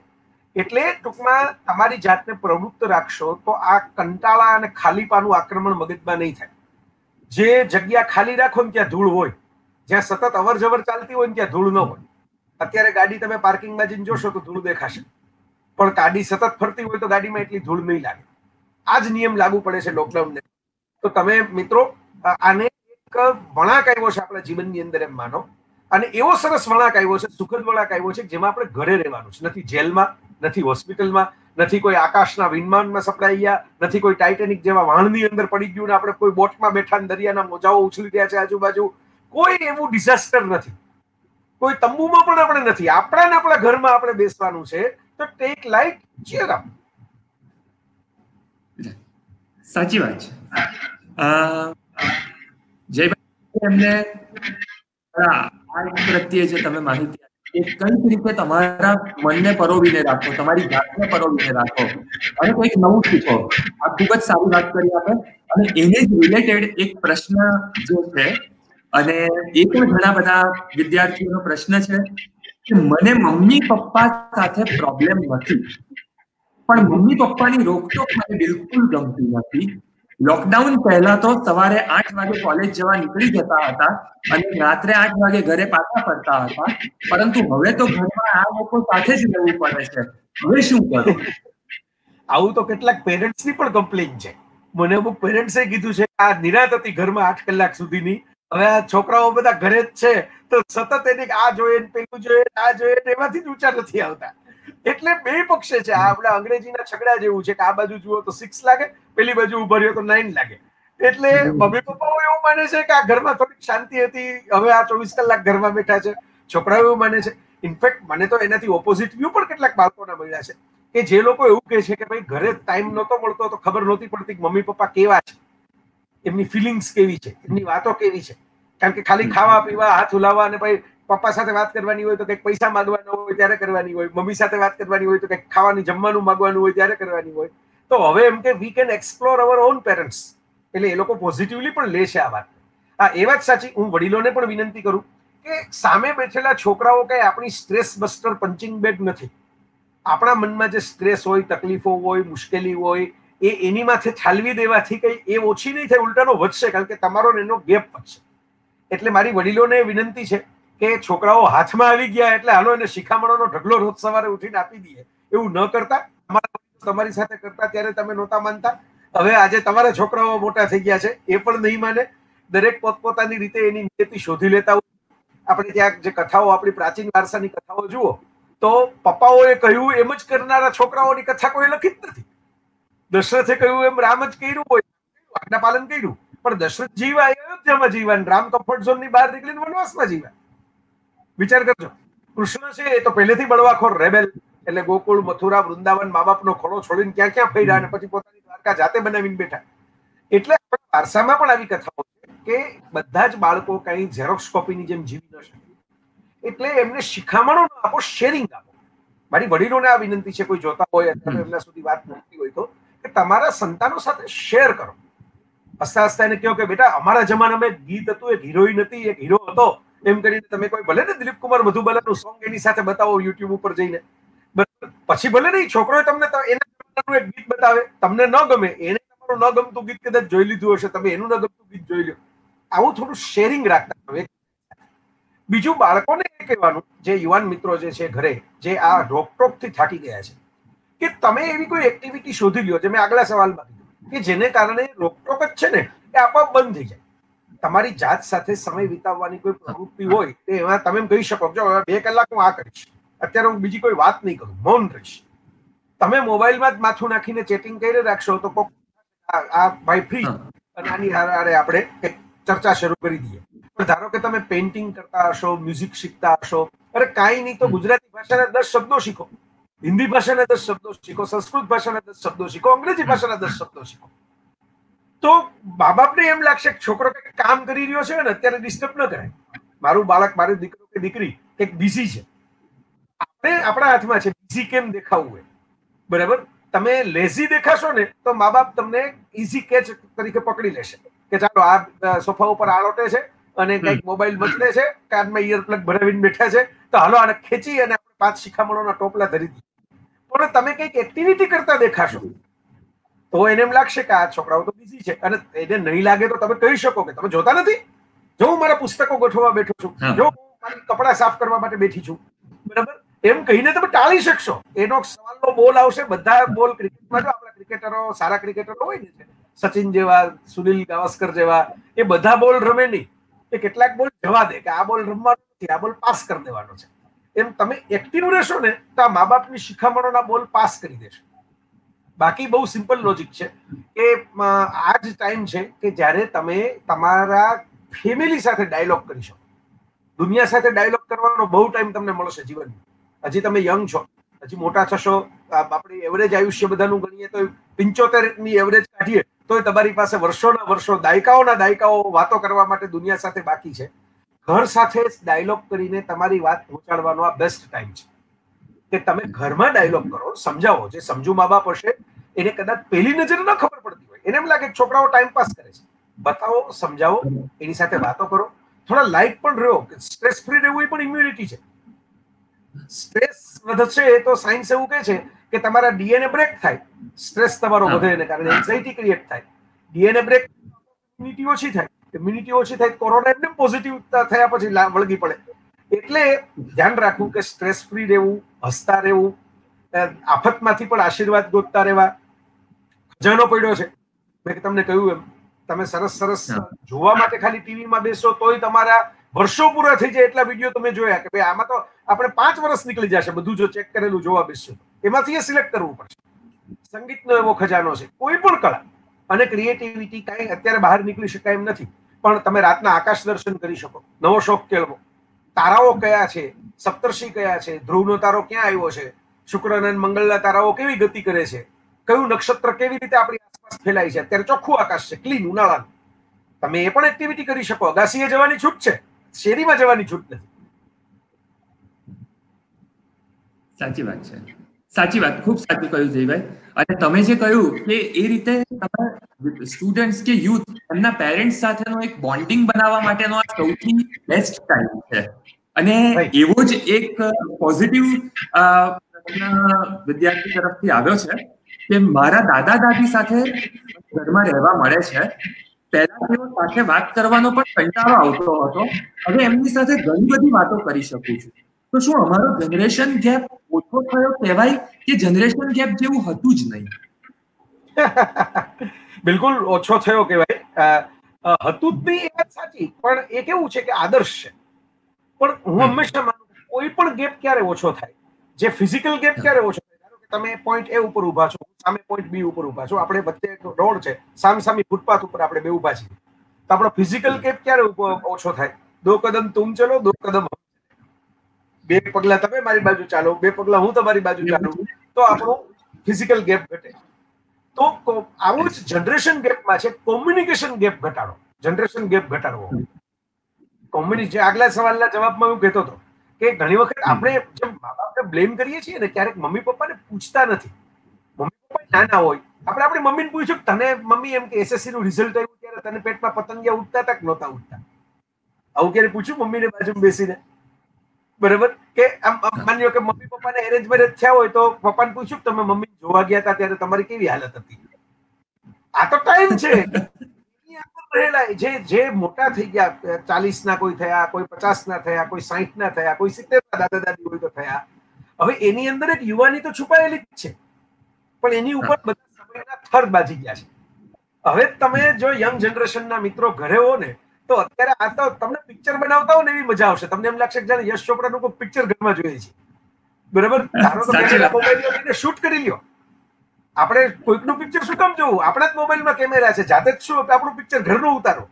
એટલે ટૂંકમાં તમારી જાતને પ્રવૃત્ત રાખશો તો આ કંટાળા અને ખાલીપાનું આક્રમણ મગજમાં નહીં થાય. જે જગ્યા ખાલી રાખો ને ત્યાં ધૂળ હોય, જ્યાં સતત અવર જવર ચાલતી હોય ને ત્યાં ધૂળ ન હોય. અત્યારે ગાડી તમે પાર્કિંગમાં જઈને જોશો તો ધૂળ દેખાશે, पर गाड़ी सतत फरती हुई तो गाड़ी में इतनी धूल नहीं लागे। आज नियम लागू पड़े से लॉकडाउन ने। तो तमे मित्रों आने एक वणाक आव्यो छे आपणा जीवननी अंदर एम मानो, अने एवो सरस वणाक आव्यो छे, सुखद वणाक आव्यो छे जेमां आपणे घरे रहेवानुं छे, नथी जेलमां, नथी होस्पिटलमां, नथी कोई आकाशना विमानमां सपराई गया, नथी कोई टाइटेनिक जेवा वाहननी अंदर पड़ी गयुं ने आपणे कोई बोटमां बेठा ने दरियाना मोजाओ उछली रह्या छे आजुबाजु, कोई एवुं डिजास्टर नथी, कोई तंबूमां पण आपणे नथी, आपणा ने आपणा घरमां आपणे बेसवानुं छे। तो टेक लाइट चीयर अप। साची बात जय भाई हमने आज प्रत्येक जो તમે માહિતી આપી એ કઈ રીતે તમારા મનને પરોવીને રાખો, તમારી જાતને પરોવીને રાખો અને કોઈક નવું શીખો, આ ખૂબ જ સારી વાત કરી આપણે। અને એને જ રિલેટેડ એક પ્રશ્ન જે છે અને એ પણ ઘણા બધા વિદ્યાર્થીઓનો પ્રશ્ન છે કે મને મમ્મી પપ્પા સાથે પ્રોબ્લેમ નથી પણ મમ્મી પપ્પાની રોકટોક મને બિલકુલ ગમતી નથી। लॉकडाउन पहला तो सवारे 8 वागे कॉलेज जवा निकली जता हता अने रात्रे 8 वागे घरे पाछा फरता हता, परंतु हवे तो घरमां आ लोको साथे ज रहेवुं पड़े छे। हवे शुं करूं? आवुं तो કેટલાક પેરેન્ટ્સ ની પણ કમ્પ્લેન છે, મને અમુક પેરેન્ટ્સે કીધું છે આ નિરાત હતી ઘરમાં 8 કલાક સુધીની, હવે આ છોકરાઓ બધા ઘરે જ છે તો સતત એને આ જોઈએ ને પેલું જોઈએ આ જોઈએ એમાંથી જ ઊંચા નથી આવતા। એટલે બે પક્ષે છે, આપણા અંગ્રેજીના છગડા જેવું છે કે આ બાજુ જુઓ તો 6 લાગે, પેલી બાજુ ઉભો રહ્યો તો 9 લાગે। એટલે મમ્મી પપ્પાઓ એવું માને છે કે આ ઘરમાં થોડી શાંતિ હતી, હવે આ 24 કલાક ઘરમાં બેઠા છે, છોકરાઓ એવું માને છે। ઇનફેક્ટ મને તો એનાથી ઓપોઝિટ વ્યૂ પણ કેટલાક બાળકોના મળ્યા છે કે જે લોકો એવું કહે છે કે ભાઈ ઘરે ટાઈમ નહોતો મળતો તો ખબર નહોતી પડતી કે મમ્મી પપ્પા કેવા છે, એમની ફિલિંગ્સ કેવી છે, એમની વાતો કેવી છે, કારણ કે ખાલી ખાવા પીવા હાથ ઉલાવવા અને ભાઈ पप्पा साथे बात करवानी होय तो कई पैसा मांगवाना होय त्यारे करवानी होय, मम्मी साथे बात करवानी होय तो कई खावानी जमवानुं मांगवानुं होय त्यारे करवानी होय। तो हवे एम के we can explore our own parents, એટલે એ લોકો પોઝિટિવલી પણ લે છે આ વાત। આ એ વાત સાચી, હું વડીલોને પણ વિનંતી કરું કે સામે બેઠેલા છોકરાઓ કઈ આપણી સ્ટ્રેસ બસ્ટર પંચિંગ બેગ નથી, આપણા મનમાં જે સ્ટ્રેસ હોય, તકલીફો હોય, મુશ્કેલી હોય એ એની માથે ઠાલવી દેવાથી કઈ એ ઓછી નહીં થાય, ઉલટાનો વધશે, કારણ કે તમારો એનો ગેપ પડશે। એટલે મારી વડીલોને વિનંતી છે કે છોકરાઓ હાથમાં આવી ગયા એટલે હાલો એને શિખામણોનો ઢગલો રોજ સવારે ઉઠીને આપી દઈએ, એવું ન કરતા। તમારી સાથે કરતા ત્યારે તમે નહોતા માનતા, હવે આજે તમારા છોકરાઓ મોટા થઈ ગયા છે એ પણ નહીં માને, દરેક પોતપોતાની રીતે એની નિયતિ શોધી લેતા હોય। આપણે ત્યાં જે કથાઓ, આપણી પ્રાચીન વારસાની કથાઓ જુઓ તો પપ્પાઓએ કહ્યું એમ જ કરનારા છોકરાઓની કથા કોઈ લખી જ નથી। દશરથે કહ્યું એમ રામ જ કર્યું હોય, આજ્ઞા પાલન કર્યું, પણ દશરથ જીવા અયોધ્યામાં જીવા, રામ કમ્ફર્ટ ઝોનની બહાર નીકળીને વનવાસમાં જીવા। विचार करजो, कृष्ण छे तो पहलेथी बड़वाखोर रेबेल એટલે ગોકુળ, મથુરા, વૃંદાવન મા-બાપનો ખોળો છોડીને ક્યાં ક્યાં ફર્યા અને પછી પોતાની દ્વારકા જાતે બનાવીને બેઠા। એટલે વારસામાં પણ આવી કથાઓ છે કે બધા જ બાળકો કઈ ઝેરોક્સ કોપીની જેમ જીવી ન શકે, એટલે એમને શિખામણો આપો, શેરિંગ આપો। મારી વડીલોને આ વિનંતી છે, કોઈ જોતા હોય અથવા એમના સુધી વાત પહોંચતી હોય તો કે તમારા સંતાનો સાથે શેર કરો। હસતા હસતા એને કહો કે બેટા અમારા જમાનામાં ગીત હતું, એક હીરોઈન હતી, એક હીરો હતો, એમ કરીને તમે કોઈ ભલે ને દિલીપ કુમાર મધુબાલાનું સોંગ એની સાથે બતાવો YouTube ઉપર જઈને, પછી ભલે ને છોકરો તમને એના જમાનાનું એક ગીત બતાવે, તમને ન ગમે, એને તમારું ન ગમતું ગીત કદાચ જોઈ લીધું હશે, તમે એનું ન ગમતું ગીત જોઈ લો। આવું થોડું શેરિંગ રાખતા હોય। બીજું બાળકોને એ કહેવાનું, જે યુવાન મિત્રો જે છે ઘરે જે આ રોકટોકથી થાકી ગયા છે, કે તમે એવી કોઈ એક્ટિવિટી શોધી લ્યો, જે મેં આગલા સવાલમાં કીધું કે જેને કારણે રોકટોક જ છે ને એ આપોઆપ બંધ થઈ જાય। તમારી જાત સાથે સમય વિતાવવાની કોઈ પ્રવૃત્તિ હોય તો એમાં તમે એમ કહી શકો જો 2 કલાક હું આ કરીશ, અત્યારે હું બીજી કોઈ વાત નહીં કરું, મૌન રહીશ। તમે મોબાઈલમાં જ માથું નાખીને ચેટિંગ કરી રાખશો તો આ ભાઈ ફ્રી અને આની હારે આપણે એક ચર્ચા શરૂ કરી દઈએ। પણ ધારો કે તમે પેઇન્ટિંગ કરતા હશો, મ્યુઝિક શીખતા હશો, અરે કાંઈ નહીં તો ગુજરાતી ભાષાના 10 શબ્દો શીખો, હિન્દી ભાષાના 10 શબ્દો શીખો, સંસ્કૃત ભાષાના 10 શબ્દો શીખો, અંગ્રેજી ભાષાના 10 શબ્દો શીખો। तो माँ बाप ने एम लगशे छोकरो के काम करी रह्यो छे ने अत्यारे डिस्टर्ब न कराय, मारू बालक, मारू दीकरो के दीकरी एक बिजी छे, आपणे आपणा हाथमां छे बिजी केम देखावुं। बराबर, तमे लेजी देखाशो ने तो माँ बाप तमने इजी कैच तरीके पकड़ी लेशे के चालो आ सोफा उपर आलोटे छे अने कई मोबाइल मचले छे, कानमा ईयरप्लग भरावीने बेठा छे, तो हालो आने खेंची अने आपणे 5 શિખામણોના ટોપલા ધરી દીધા। પણ તમે કઈક એક્ટિવિટી કરતા દેખાશો तो एने एम लगशे के आ छोकराओ तो बिजी छे, अने एने नहीं लागे तो तमे कही शको के तमे जोता नथी, जो हूँ मारा पुस्तको गोठवा बेठो छूं, जो हूँ मारी कपड़ा साफ करवा माटे बेठी छूं, बराबर, એમ કહીને તમે ટાળી શકશો. એનો સવાલનો બોલ આવશે. બધા બોલ ક્રિકેટમાં જો આપણા ક્રિકેટરો સારા ક્રિકેટરો હોય ને, સચિન જેવા, સુનીલ ગાવસ્કર જેવા, એ બધા બોલ રમે નહીં. એ કેટલાક બોલ જવા દે કે આ બોલ રમવાનો નથી, આ બોલ પાસ કરી દેવાનો છે. એમ તમે એક્ટિવ રહેશો ને તો આ મા બાપની શિખામણોના બોલ પાસ કરી દેશો. બાકી બહુ સિમ્પલ લોજિક છે કે આ જ ટાઈમ છે કે જ્યારે તમે તમારા ફેમિલી સાથે ડાયલોગ કરી શકો. દુનિયા સાથે ડાયલોગ કરવાનો બહુ ટાઈમ તમને મળશે જીવનમાં. હજી તમે યંગ છો, હજી મોટા થશો. આપણી એવરેજ આયુષ્ય બધાનું ગણીએ તો 75ની એવરેજ કાઢીએ તો તમારી પાસે વર્ષોના વર્ષો, દાયકાઓના દાયકાઓ વાતો કરવા માટે દુનિયા સાથે બાકી છે. ઘર સાથે ડાયલોગ કરીને તમારી વાત પહોંચાડવાનો આ બેસ્ટ ટાઈમ છે કે તમે ઘરમાં ડાયલોગ કરો, સમજાવો. જે સમજુ મા બાપ હશે એને કદાચ પહેલી નજરે ન ખબર પડતી હોય, એને એમ લાગે છોકરાઓ ટાઈમ પાસ કરે છે. બતાવો, સમજાવો, એની સાથે વાતો કરો. થોડા લાઇટ પણ રહ્યો કે સ્ટ્રેસ ફ્રી રહેવું એ પણ ઇમ્યુનિટી છે. સ્ટ્રેસ વધશે તો સાયન્સ એવું કહે છે કે તમારા ડીએનએ બ્રેક થાય. સ્ટ્રેસ તમારો વધે એને કારણે એન્ઝાયટી ક્રિએટ થાય, ડીએનએ બ્રેક, ઇમ્યુનિટી ઓછી થાય. ઇમ્યુનિટી ઓછી થાય, કોરોના એમને પોઝિટિવ થયા પછી વળગી પડે. એટલે ધ્યાન રાખવું કે સ્ટ્રેસ ફ્રી રહેવું, હસતા રહેવું, આફતમાંથી પણ આશીર્વાદ ગોતતા રહેવા. ખજાનો પડ્યો છે. મેં તમને કહ્યું એમ, તમે સરસ સરસ જોવા માટે ખાલી ટીવીમાં બેસો તોય તમારા વર્ષો પૂરા થઈ જાય એટલા વિડીયો તમે જોયા કે ભાઈ આમાં તો આપણે 5 વર્ષ નીકળી જશે બધું જો ચેક કરેલું જોવા બેસશું. એમાંથી એ સિલેક્ટ કરવું પડશે. સંગીતનો એવો ખજાનો છે, કોઈ પણ કળા અને ક્રિએટિવિટી. કાંઈ અત્યારે બહાર નીકળી શકાય એમ નથી, પણ તમે રાતના આકાશ દર્શન કરી શકો, નવો શોખ કેળવો. તારાઓ કયા છે, સપ્તર્ષિ કયા છે, ધ્રુવનો તારો ક્યાં આવ્યો છે, શુક્ર અને મંગળના તારાઓ કેવી ગતિ કરે છે, કયું નક્ષત્ર કેવી રીતે આપણી આસપાસ ફેલાય છે. અત્યારે ચોખ્ખું આકાશ છે, ક્લીન, ઉનાળાનું. તમે એ પણ એક્ટિવિટી કરી શકો. અગાસીએ જવાની છૂટ છે, શેરીમાં જવાની છૂટ નથી. સાચી વાત છે, સાચી વાત, ખૂબ સાચું કહ્યું જયભાઈ. અને તમે જે કહ્યું કે એ રીતે તમે સ્ટુડન્ટ્સ કે યુથ એમના પેરેન્ટ્સ સાથેનો એક બોન્ડિંગ બનાવવા માટેનો આ સૌથી બેસ્ટ ટાઈમ છે. અને એવો જ એક પોઝિટિવ વિદ્યાર્થી તરફથી આવ્યો છે કે મારા દાદા દાદી સાથે ઘરમાં રહેવા મળે છે. પહેલા તેઓ સાથે વાત કરવાનો પણ કંટાળો આવતો હતો, હવે એમની સાથે ઘણી બધી વાતો કરી શકું છું. તો શું અમારો જનરેશન ગેપ ઓછો થયો કહેવાય કે જનરેશન ગેપ જેવું હતું જ નહીં? બિલકુલ ઓછો થયો કહેવાય, હતું જ નહીં. એ વાત સાચી, પણ એ કેવું છે કે આદર્શ છે. પણ હું હંમેશા માનું કોઈ પણ ગેપ ક્યારે ઓછો થાય, જે ફિઝિકલ ગેપ ક્યારે ઓછો થાય. ધારો કે તમે પોઈન્ટ A ઉપર ઊભા છો, સામે પોઈન્ટ B ઉપર ઊભા છો, આપણે વચ્ચે રોડ છે, સામસામી ફૂટપાથ ઉપર આપણે બે ઊભા છીએ, તો આપણો ફિઝિકલ ગેપ ક્યારે ઓછો થાય? 2 કદમ તુમ ચલો, 2 કદમ, 2 પગલા તમે મારી બાજુ ચાલો, 2 પગલા હું તમારી બાજુ ચાલું, તો આપણો ફિઝિકલ ગેપ ઘટે. તો આવું જ જનરેશન ગેપમાં છે કોમ્યુનિકેશન ગેપ ઘટાડો, જનરેશન ગેપ ઘટાડવો. કોમ્યુનિકેશન, આગલા સવાલના જવાબમાં હું કહેતો હતો કે ઘણી વખત આપણે જેમ મા બાપને બ્લેમ કરીએ છીએ ને, ક્યારેક મમ્મી પપ્પાને પૂછતા નથી. મમ્મી પપ્પા નાના હોય, આપણે આપણી મમ્મીને પૂછ્યું તને મમ્મી એમ કે SSC નું રિઝલ્ટ આવ્યું ત્યારે તને પેટમાં પતંગિયા ઉડતા તક નહોતા ઉડતા, આવું ક્યારે પૂછ્યું મમ્મીને બાજુમાં બેસીને? બરાબર કે માન્યો કે મમ્મી પપ્પાને એરેન્જ મેરેજ થયા હોય તો પપ્પાને પૂછ્યું તમે મમ્મી જોવા ગયા હતા ત્યારે તમારી કેવી હાલત હતી? આ તો ટાઈમ છે. જે મોટા થઈ ગયા, 40ના કોઈ થયા, કોઈ 50ના થયા, કોઈ 60ના થયા, કોઈ 70ના દાદા દાદી હોય તો થયા. હવે એની અંદર એક યુવાની તો છુપાયેલી જ છે, પણ એની ઉપર બધા સમયના થર બાજી ગયા છે. હવે તમે જો યંગ જનરેશનના મિત્રો ઘરે હો ને, તો અત્યારે આ તો તમને પિક્ચર બનાવતા હોય ને એવી મજા આવશે. તમને એમ લાગશે કે જાણે યશ ચોપડાનું કોઈ પિક્ચર ઘરમાં જોઈએ છે. બરાબર, ધારો તો મોબાઈલમાં શૂટ કરી લ્યો. આપણે કોઈકનું પિક્ચર શું કામ જોવું? આપણા જ મોબાઈલમાં કેમેરા છે, જાતે જ શું આપણું પિક્ચર ઘરનું ઉતારો,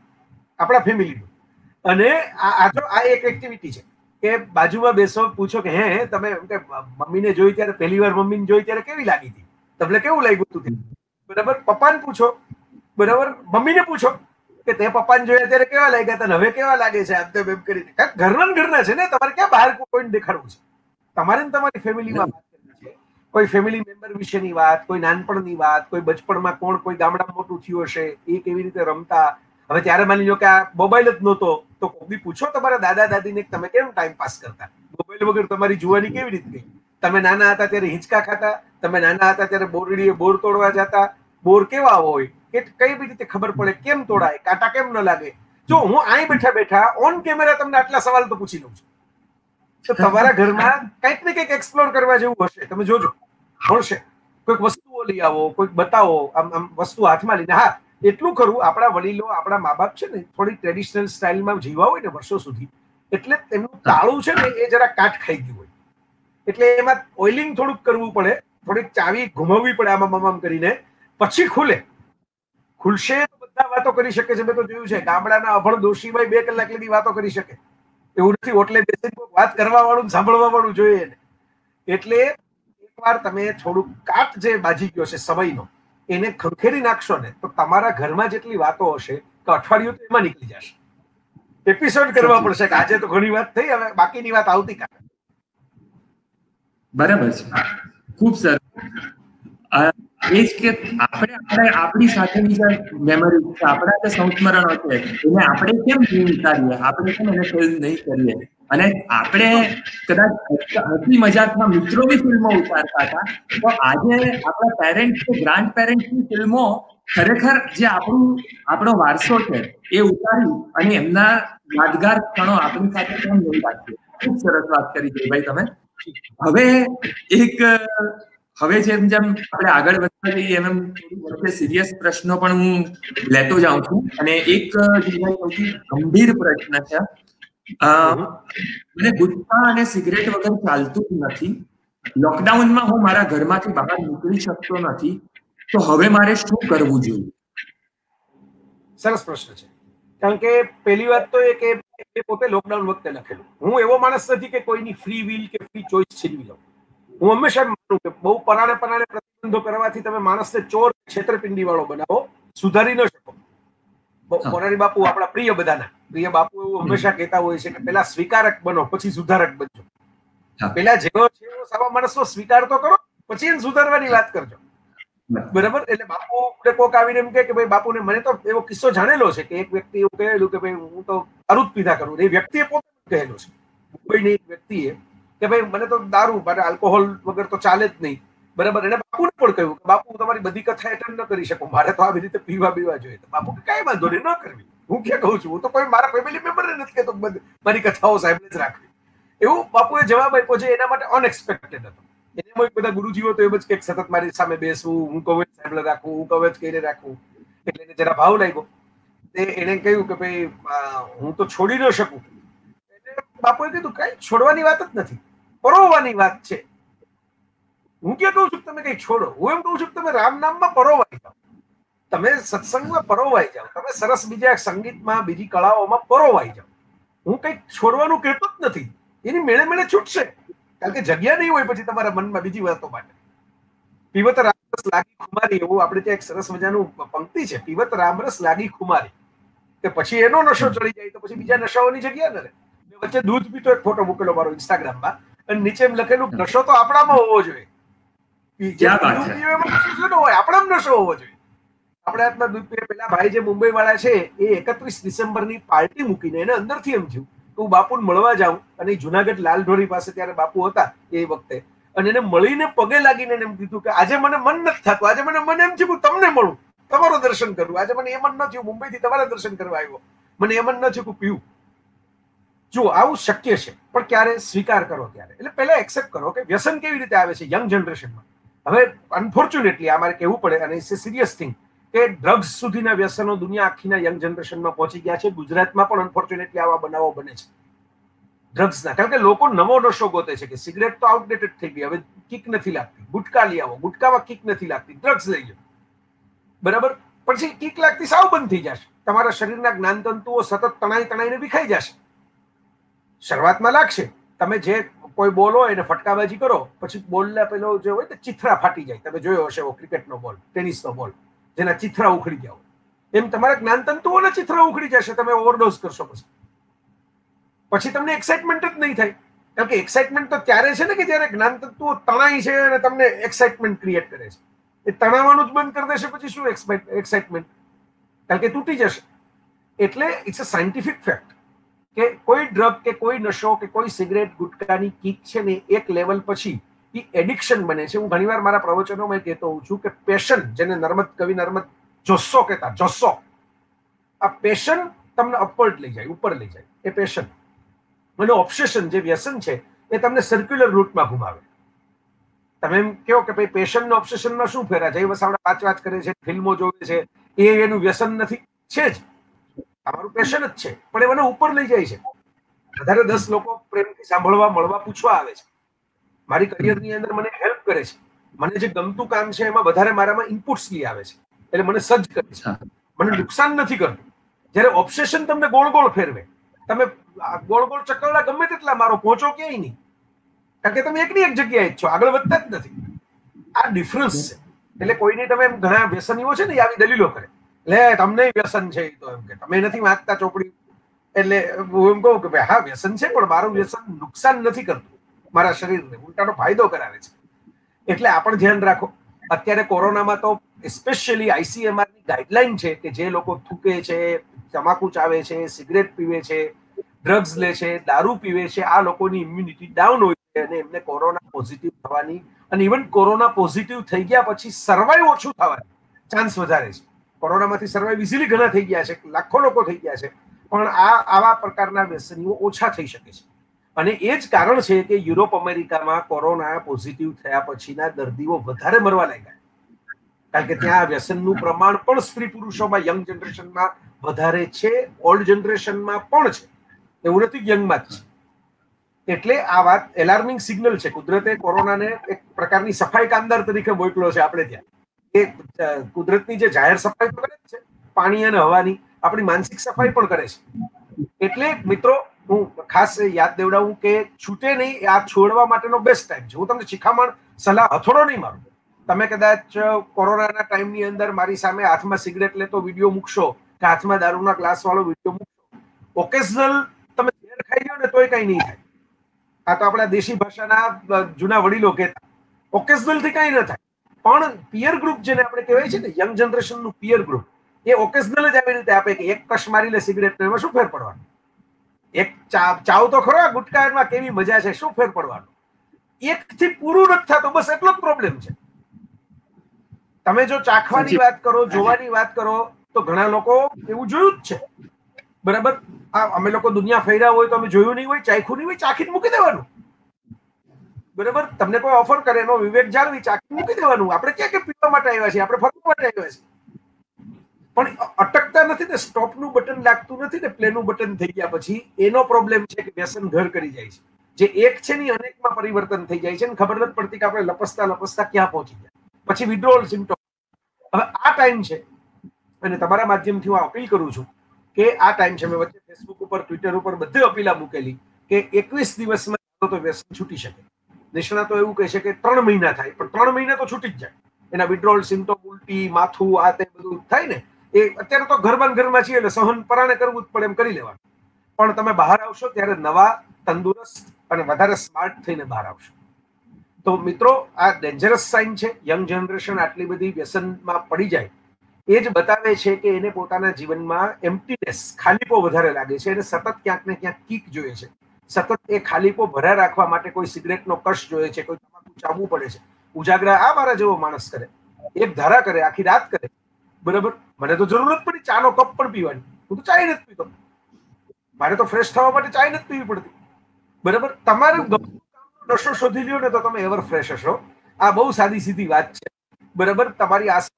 આપણા ફેમિલીનું. અને આ તો આ એક એક્ટિવિટી છે કે બાજુમાં બેસો, પૂછો કે હે તમે મમ્મીને જોઈ ત્યારે, પહેલી વાર મમ્મીને જોઈ ત્યારે કેવી લાગી હતી, તમને કેવું લાગ્યું હતું? બરાબર, પપ્પાને પૂછો, બરાબર, મમ્મીને પૂછો કે તે પપ્પાને જોયા ત્યારે કેવા લાગ્યા હતા, હવે કેવા લાગે છે? આમ તેમ કરીને ઘરના છે ને, તમારે ક્યાં બહાર કોઈને દેખાડવું છે? તમારે તમારી ફેમિલીમાં વાત કરવી છે, કોઈ ફેમિલી મેમ્બર વિશેની વાત, કોઈ નાનપણની વાત, કોઈ બચપણમાં કોણ કોઈ ગામડામાં મોટું થયું હશે, એ કેવી રીતે રમતા. હવે ત્યારે માની લો કે આ મોબાઈલ જ નહોતો તો કોઈ પૂછો તમારા દાદા દાદીને તમે કેમ ટાઈમ પાસ કરતા? મોબાઈલ વગર તમારી જુવાની કેવી રીતે ગઈ? તમે નાના હતા ત્યારે હિંચકા ખાતા, તમે નાના હતા ત્યારે બોરડીએ બોર તોડવા જતા, બોર કેવા હોય કે કઈ બી રીતે ખબર પડે, કેમ તોડાય, કાંટા કેમ ન લાગે? જો હું અહીં બેઠા બેઠા ઓન કેમેરા તમને આટલા સવાલ તો પૂછી લઉં છું, કે તમારા ઘરમાં કંઈક ને કંઈક એક્સપ્લોર કરવા જેવું હશે. તમે જોજો, મળશે કોઈક વસ્તુઓ લઈ આવો, કોઈક બતાવો, આમ વસ્તુ હાથમાં લઈને. હા, એટલું ખરું, આપણા વડીલો, આપણા મા બાપ છે ને, થોડી ટ્રેડિશનલ સ્ટાઇલમાં જીવા હોય ને વર્ષો સુધી, એટલે તેમનું તાળું છે ને એ જરા કાટ ખાઈ ગયું હોય, એટલે એમાં ઓઇલિંગ થોડુંક કરવું પડે, થોડીક ચાવી ઘુમાવવી પડે આમાં મામામ કરીને, પછી ખુલે. ખુલશે તો બધા વાતો કરી શકે છે. મેં તો જોયું છે ગામડાના અભણ દોશીભાઈ 2 કલાક લગી વાતો કરી શકે એવું નથી. ઓટલે બેસીને વાત કરવા વાળું, સાંભળવા વાળું જોઈએ. એટલે એકવાર તમે થોડુંક કાટ જે બાજી ગયો છે સમયનો એને ખંખેરી નાખશો ને તો તમારા ઘરમાં જેટલી વાતો હશે તો અઠવાડિયું તો એમાં નીકળી જશે. એપિસોડ કરવા પડશે કે આજે તો ઘણી વાત થઈ, હવે બાકીની વાત આવતીકાલે. બરાબર છે, ખૂબ સર. એ જ કે આપણે આપણે આપણી સાથેની જે મેમરી છે, આપણા જે સંસ્મરણો છે, એને આપણે કેમ વિચારીએ, આપણે કેમ એને ફેલ નહીં કરીએ. અને આપણે કદાચ હજી મજાકમાં મિત્રો બી ફિલ્મો ઉતારતા હતા, તો આજે આપણા પેરેન્ટ્સ કે ગ્રાન્ડ પેરેન્ટ્સની ફિલ્મો ખરેખર જે આપણો વારસો છે એ ઉતારી અને એમના યાદગાર ક્ષણો આપણી સાથે કેમ નહીં રાખીએ. ખૂબ સરસ વાત કરી છે ભાઈ તમે. હવે જેમ જેમ આપણે આગળ વધતા જઈએ એમ થોડી સિરિયસ પ્રશ્નો પણ હું લેતો જાઉં છું. અને એક ગંભીર પ્રશ્ન છે, મને ગુટખા અને સિગરેટ વગર ચાલતું નથી. લોકડાઉનમાં હું મારા ઘરમાંથી બહાર નીકળી શકતો નથી, તો હવે મારે શું કરવું જોઈએ? સરસ પ્રશ્ન છે, કારણ કે પહેલી વાત તો એ કે પોતે લોકડાઉન વખતે લખેલું. હું એવો માણસ નથી કે કોઈની ફ્રી વિલ કે ફ્રી ચોઇસ છીનવી લઉં. હું હંમેશા માનું કે બહુ પરાણે પરાણે પ્રતિબંધો કરવાથી તમે માણસને ચોર, છેતરપિંડી વાળો બનાવો, સુધારી ન શકો. મોરારી બાપુ, આપણા પ્રિય બધાના પ્રિય બાપુ, એવું હંમેશા કહેતા હોય છે કે પેલા સ્વીકારક બનો પછી સુધારક બનજો. પેલા જેવો છે એવો સાવા માણસનો સ્વીકાર તો કરો, પછી એને સુધારવાની વાત કરજો. બરાબર? એટલે બાપુ કોક આવીને એમ કે ભાઈ બાપુને, મને તો એવો કિસ્સો જાણેલો છે કે એક વ્યક્તિ એવું કહેલું કે ભાઈ હું તો દારૂ જ પીધા કરું. એ વ્યક્તિએ પોતે કહેલું છે, કોઈ વ્યક્તિએ કે ભાઈ મને તો દારૂ આલ્કોહોલ વગર તો ચાલે જ નહીં. બરાબર? એને બાપુને પણ કહ્યું કે બાપુ, હું તમારી બધી કથા એટેન્ડ ન કરી શકું, મારે તો આવી રીતે પીવા બીવા જોઈએ. બાપુ કે કઈ વાંધો નહીં, ન કરવી. હું ક્યાં કહું છું, હું તો કોઈ મારા ફેમિલી મેમ્બર નથી કહેતો, મારી કથાઓ સાહેબને જ રાખવી. એવું બાપુએ જવાબ આપ્યો છે, એના માટે અનએક્સપેક્ટેડ હતો. એમાં બધા ગુરુજીઓ તો એમ જ કે સતત મારી સામે બેસવું, હું કવચ સાહેબ રાખવું, હું કવચ કહીને રાખવું. એટલે એને જરા ભાવ લાગ્યો, એને કહ્યું કે ભાઈ હું તો છોડી ન શકું. એટલે બાપુએ કીધું કઈ છોડવાની વાત જ નથી, પરોવાની વાત છે. હું ક્યાં કહું છું તમે કઈ છોડો, હું એમ કહું છું તમે રામ નામમાં પરોવાઈ જાઓ, તમે સત્સંગમાં પરોવાઈ જાઓ, તમે સરસ બીજા સંગીતમાં, બીજી કળાઓમાં પરોવાઈ જાઓ. હું કઈ છોડવાનું કહેતો જ નથી, એની મેળે મેળે છૂટશે, કારણ કે જગ્યા નહીં હોય પછી તમારા મનમાં બીજી વાતો માટે. પીવત રામરસ લાગી ખુમારી, એવું આપણે ત્યાં એક સરસ મજાનું પંક્તિ છે, પીવત રામરસ લાગી ખુમારી, કે પછી એનો નશો ચડી જાય તો પછી બીજા નશાઓની જગ્યા ન રહે. મેં વચ્ચે દૂધ પીતો એક ફોટો મૂકેલો મારો ઇન્સ્ટાગ્રામમાં, અને નીચે એમ લખેલું નશો તો આપણામાં હોવો જોઈએ. આપણામાં નશો હોવો જોઈએ. આપણે હાથમાં દૂધ પીએ. પેલા ભાઈ જે મુંબઈ વાળા છે એ 31 ડિસેમ્બરની પાર્ટી મૂકીને એને અંદરથી એમ થયું, હું બાપુને મળવા જાઉં. અને જુનાગઢ લાલઢોરી પાસે ત્યારે બાપુ હતા એ વખતે, અને એને મળીને પગે લાગીને એમ કીધું કે આજે મને મન નથી થતું, આજે મને એમ છે હું તમને મળું, તમારો દર્શન કરું, આજે મને એ મન ન થયું, મુંબઈથી તમારા દર્શન કરવા આવ્યો, મને એ મન ન થયું કે પીવું. જો આવું શક્ય છે, પણ ક્યારે સ્વીકાર કરો ત્યારે. એટલે પહેલા એક્સેપ્ટ કરો કે વ્યસન કેવી રીતે આવે છે યંગ જનરેશનમાં. હવે અનફોર્ચ્યુનેટલી અમારે કહેવું પડે, અને ઇટ્સ અ સિરિયસ થિંગ, કે ડ્રગ્સ સુધીના વ્યસનો દુનિયા આખીના યંગ જનરેશનમાં પહોંચી ગયા છે. ગુજરાતમાં પણ અનફોર્ચ્યુનેટલી આવા બનાવો બને છે ડ્રગ્સના, કારણ કે લોકો નવો નશો ગોતે છે, કે સિગરેટ તો આઉટડેટેડ થઈ ગઈ, હવે કિક નથી લાગતી, ગુટકા લઈ આવો, ગુટકામાં કિક નથી લાગતી, ડ્રગ્સ લઈ લો. બરાબર? પછી કિક લાગતી સાવ બંધ થઈ જશે, તમારા શરીરના જ્ઞાનતંતુઓ સતત તણાઈને વિખાઈ જશે. શરૂઆતમાં લાગશે, તમે જે કોઈ બોલ હોય એને ફટકાબાજી કરો, પછી બોલના પેલો જે હોય ચિથરા ફાટી જાય, તમે જોયો હશે ક્રિકેટનો બોલ, ટેનિસનો બોલ, જેના ચિથરા ઉખડી ગયા હોય એમ તમારા જ્ઞાનતંતુઓના ચિથરા ઉખડી જશે, તમે ઓવરડોઝ કરશો. પછી તમને એક્સાઇટમેન્ટ જ નહીં થાય, કારણ કે એક્સાઇટમેન્ટ તો ત્યારે છે ને કે જ્યારે જ્ઞાનતંતુઓ તણાય છે અને તમને એક્સાઇટમેન્ટ ક્રિએટ કરે છે. એ તણાવવાનું જ બંધ કરી દેશે પછી શું એક્સાઇટમેન્ટ, કારણ કે તૂટી જશે. એટલે ઇટ્સ અ સાયન્ટિફિક ફેક્ટ કે કોઈ ડ્રગ કે કોઈ નશો કે કોઈ સિગરેટ, ગુટકાની કિક છે ને એક લેવલ પછી એ એડિક્શન બને છે. હું ઘણીવાર મારા પ્રવચનોમાં કહેતો હોઉં છું કે પેશન, જેને કવિ નર્મદ જોસ્સો કહેતા, જોસ્સો, આ પેશન તમને અપવર્ડ લઈ જાય, ઉપર લઈ જાય, એ પેશન. મને ઓબ્સેશન, જે વ્યસન છે એ તમને સર્ક્યુલર રૂટમાં ઘુમાવે. તમે એમ કહો કે ભાઈ પેશનના ઓબ્સેશનમાં શું ફેરા છે? જય વસાવડા વાંચ કરે છે, ફિલ્મો જોવે છે, એ એનું વ્યસન નથી, છે જ અમારું પેશન જ છે, પણ એને ઉપર લઈ જાય છે. વધારે 10 લોકો પ્રેમથી સાંભળવા, મળવા, પૂછવા આવે છે. મારી કરિયરની અંદર મને હેલ્પ કરે છે, મને જે ગમતું કામ છે એમાં વધારે મારામાં ઇનપુટ્સ લઈ આવે છે, એટલે મને સજ્જ કરે છે, મને નુકસાન નથી કરતું. જ્યારે ઓબ્સેશન તમને ગોળ ગોળ ફેરવે, તમે ગોળ ગોળ ચક્કરડા ગમે તેટલા મારો, પહોંચો ક્યાંય નહીં, કારણ કે તમે એકની એક જગ્યાએ જ છો, આગળ વધતા જ નથી. આ ડિફરન્સ છે. એટલે કોઈને તમે ઘણા વ્યસનીઓ છે ને આવી દલીલો કરે, લે તમને વ્યસન છે, તો એમ કે તમે નથી વાંચતા ચોપડી, એટલે હું એમ કહું કે ભાઈ હા વ્યસન છે, પણ મારું વ્યસન નુકસાન નથી કરતું મારા શરીરને, ઉલટાનો ફાયદો કરાવે છે. એટલે આ પણ ધ્યાન રાખો. અત્યારે કોરોનામાં તો સ્પેશિયલી આઈસીએમઆરની ગાઈડલાઈન છે કે જે લોકો થૂકે છે, તમાકુ ચાવે છે, સિગરેટ પીવે છે, ડ્રગ્સ લે છે, દારૂ પીવે છે, આ લોકોની ઇમ્યુનિટી ડાઉન હોય છે અને એમને કોરોના પોઝિટિવ થવાની અને ઇવન કોરોના પોઝિટિવ થઈ ગયા પછી સર્વાઈવ ઓછું થવાની ચાન્સ વધારે છે. કોરોનામાંથી સર્વાઈવ ઇઝીલી ઘણા થઈ ગયા છે, લાખો લોકો થઈ ગયા છે, પણ આ આવા પ્રકારના વ્યસનીઓ ઓછા થઈ શકે છે. અને એ જ કારણ છે કે યુરોપ અમેરિકામાં કોરોના પોઝિટિવ થયા પછીના દર્દીઓ વધારે મરવા લાગ્યા, કારણ કે ત્યાં વ્યસનનું પ્રમાણ પણ સ્ત્રી પુરુષોમાં, યંગ જનરેશનમાં વધારે છે, ઓલ્ડ જનરેશનમાં પણ છે, એવું નથી યંગમાં જ છે. એટલે આ વાત એલાર્મિંગ સિગ્નલ છે. કુદરતે કોરોનાને એક પ્રકારની સફાઈ કામદાર તરીકે મોકલ્યો છે આપણે ત્યાં. એ કુદરતની જે જાહેર સફાઈ તો કરે છે, પાણી અને હવાની, આપણી માનસિક સફાઈ પણ કરે છે. એટલે મિત્રો હું ખાસ યાદ દેવડાવું કે છૂટે નહીં, આ છોડવા માટેનો બેસ્ટ ટાઈમ છે. હું તમને શિખામણ, સલાહ, હથોડો નહીં મારું. તમે કદાચ કોરોનાના ટાઈમની અંદર મારી સામે હાથમાં સિગરેટ લેતો વિડીયો મૂકશો કે હાથમાં દારૂના ગ્લાસ વાળો વિડીયો મૂકશો, ઓકેશનલ તમે ઝેર ખાઈ લો ને તોય કંઈ નહીં થાય. આ તો આપણા દેશી ભાષાના જૂના વડીલો કહેતા, ઓકેશનલથી કંઈ ન થાય. પણ પિયર ગ્રુપ જેને આપણે કહેવાય છે ને, યંગ જનરેશનનું પિયર ગ્રુપ, એ ઓકેશનલ જ આવી રીતે આપે કે એક કશ મારી લે સિગરેટનો, એમાં શું ફેર પડવાનો? એક ચાવ તો ખરો, ગુટકામાં કેવી મજા છે, શું ફેર પડવાનો? એકથી પૂરું નથી થતું, બસ એટલો જ પ્રોબ્લેમ છે. તમે જો ચાખવાની વાત કરો, જોવાની વાત કરો, તો ઘણા લોકો એવું જોયું જ છે, બરાબર? અમે લોકો દુનિયા ફેર્યા હોય તો અમે જોયું નહીં હોય, ચાખ્યું નહીં હોય, ચાખીને મૂકી દેવાનું, બરાબર? તમને કોઈ ઓફર કરે એનો વિવેક જાળવી ચાખીને મૂકી દેવાનું. આપણે ક્યાં કે પીવા માટે આવ્યા છીએ, આપણે ફરવા માટે આવ્યા છીએ, પણ અટકતા નથી ને, સ્ટોપનું બટન લાગતું નથી ને, પ્લેનું બટન થઈ ગયા પછી. એનો પ્રોબ્લેમ છે કે વ્યસન ઘર કરી જાય છે, જે એક છે ની અનેકમાં પરિવર્તન થઈ જાય છે ને ખબર નથી પડતી કે આપણે લપસતા લપસતા ક્યાં પહોંચી ગયા. પછી વિડ્રોઅલ સિમ્પ્ટોમ. હવે આ ટાઈમ છે, અને તમારા માધ્યમથી હું અપીલ કરું છું કે આ ટાઈમ છે. મેં વચ્ચે ફેસબુક ઉપર, ટ્વિટર ઉપર બધે અપીલા મૂકેલી કે 21 દિવસમાં તો વ્યસન છૂટી શકે. નિષ્ણાતો એવું કહે છે કે 3 મહિના થાય, પણ 3 મહિના તો છૂટી જ જાય. એના વિડ્રોઅલ સિમ્પ્ટોમ, ઉલટી, માથું, આ તે બધું થાય ને. એ અત્યારે તો ઘરમાં છીએ એટલે સહન પરાણે કરવું જ પડે, એમ કરી લેવાનું. પણ તમે બહાર આવશો ત્યારે નવા, તંદુરસ્ત અને વધારે સ્માર્ટ થઈને બહાર આવશો. તો મિત્રો, આ ડેન્જરસ સાઇન છે. યંગ જનરેશન આટલી બધી વ્યસનમાં પડી જાય એ જ બતાવે છે કે એને પોતાના જીવનમાં એમ્પ્ટીનેસ, ખાલીપો વધારે લાગે છે, એને સતત ક્યાંક ને ક્યાંક કિક જોઈએ છે, સતત એ ખાલીપો ભરા રાખવા માટે કોઈ સિગરેટનો કશ જોઈએ છે, કોઈ તમાકુ ચાવવું પડે છે, ઉજાગરા. આ મારા જેવો માણસ કરે, એક ધારા કરે, આખી રાત કરે, બરાબર? મને તો જરૂર નથી પડી ચાનો કપ પણ પીવાની, હું તો ચાય નથી પીતો, મારે તો ફ્રેશ થવા માટે ચાય નથી પીવી પડતી, બરાબર? તમારે નશો શોધી લ્યો ને તો તમે એવર ફ્રેશ હશો. આ બહુ સાદી સીધી વાત છે, બરાબર? તમારી આસપાસ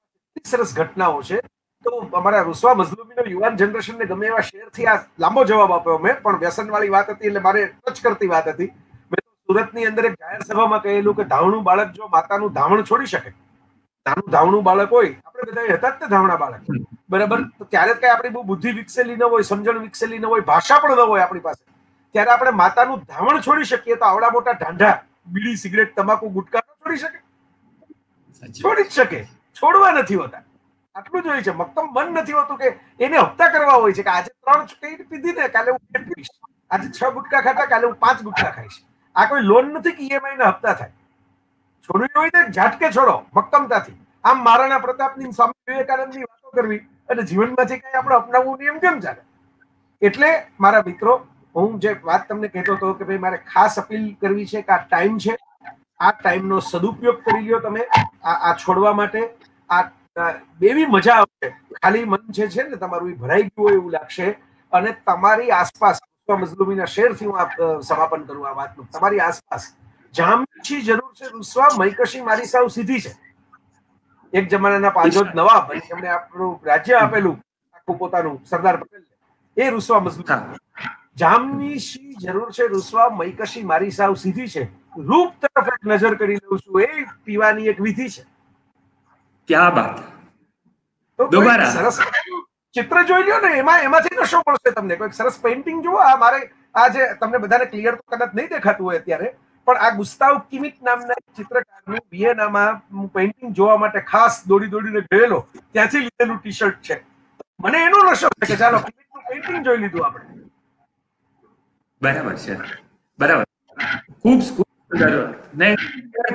સરસ ઘટનાઓ છે. તો અમારા રુસ્વા મઝલુમીનો યુવાન જનરેશનને ગમે એવા શેરથી આ લાંબો જવાબ આપ્યો મેં, પણ વ્યસનવાળી વાત હતી એટલે મારે ટચ કરતી વાત હતી. મેં સુરતની અંદર એક જાહેર સભામાં કહેલું કે ધાવણું બાળક જો માતાનું ધાવણ છોડી શકે, નાનું ધાવણું બાળક હોય, આપણે બધા હતા જ ને ધાવણા બાળક, બરાબર? તો ત્યારે કઈ આપણી બહુ બુદ્ધિ વિકસેલી ન હોય, સમજણ વિકસેલી ન હોય, ભાષા પણ ન હોય આપણી પાસે, ત્યારે આપણે માતાનું ધાવણ છોડી શકીએ. તો આવડા મોટા ઢાંઢા, બીડી, સિગરેટ, તમાકુ, ગુટકા છોડી શકે? છોડી જ શકે. છોડવા નથી હોતા, આટલું જ હોય છે. મક્તમ મન નથી હોતું કે એને હપ્તા કરવા હોય છે કે આજે 3 પીધી ને કાલે હું 8 પીશ, આજે 6 ગુટકા ખાતા કાલે હું 5 ગુટકા ખાઈશ. આ કોઈ લોન નથી કે ઈએમઆઈ ના હપ્તા થાય. છોડવી હોય તો ઝાટકે છોડો, મક્કમતાથી. આમ મહારાણા પ્રતાપની, સ્વામી વિવેકાનંદની વાતો કરવી અને જીવનમાંથી કઈ આપણે અપનાવવું નહીં, એમ કેમ ચાલે? એટલે મારા મિત્રો, હું જે વાત તમને કહેતો હતો કે ભાઈ મારે ખાસ અપીલ કરવી છે કે આ ટાઈમ છે, આ ટાઈમનો સદુપયોગ કરી લ્યો તમે આ છોડવા માટે. આ એવી મજા આવશે, ખાલી મન જે છે ને તમારું એ ભરાઈ ગયું હોય એવું લાગશે, અને તમારી આસપાસ મઝલુમીના શેરથી હું આપ સમાપન કરું. આ વાતનું તમારી આસપાસ જામછી જરૂર છે રૂસવા મૈકશી મારી સાવ સીધી છે. એક જમાનાના પાંજોદ નવાબ એમણે આપણું રાજ્ય આપેલું આખું પોતાનું સરદાર પટેલ એ રૂસવા મઝલુમ જામનીશી જરૂર છે રૂસવા મૈકશી મારી સાવ સીધી છે. રૂપ તરફ એક નજર કરી લઉં છું એ પીવાની એક વિધિ છે. ક્યા વાત દોબારા સરસ चित्र जोई लो ने एमा एमाथी कशो पड़शे तमने कोई सरस पेंटिंग जो आ मारे आज तमने बधाने क्लियर तो कदाच नहीं देखातुं होय अत्यारे पण आ गुस्ताव किमिक नामना चित्रकारनी वियेनामां पेंटिंग जोवा माटे खास दौड़ी दौड़ीने गएलो त्याथी लीधेलुं टी-शर्ट छे मने एनो नशो छे के चालो किमिकनुं पेंटिंग जोई लीधुं आपणे. बराबर छे बराबर खूब खूब जरूर ने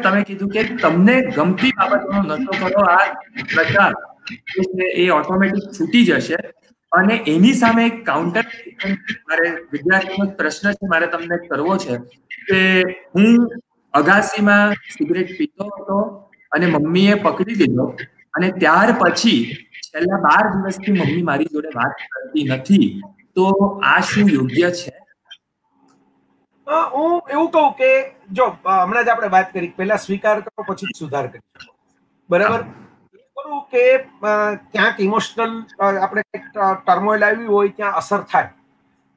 तमे कीधुं के तमने गमती बाबतनो नशो करो आ प्रकार એ ઓટોમેટિક છૂટી જશે અને એની સામે એક કાઉન્ટર મારે વિદ્યાર્થીનો પ્રશ્ન છે મારે તમને કરવો છે કે હું અગાસીમાં સિગરેટ પીતો હતો અને મમ્મીએ પકડી લીધો અને ત્યાર પછી છેલ્લા 12 દિવસથી મમ્મી મારી જોડે વાત કરતી નથી તો આ શું યોગ્ય છે? હું એવું કહું કે જો હમણાં જ આપણે વાત કરી પહેલા સ્વીકાર કરો પછી સુધાર કરી બરાબર કે ક્યાંક ઇમોશનલ આપણે ટર્મોઇલ આવી હોય ત્યાં અસર થાય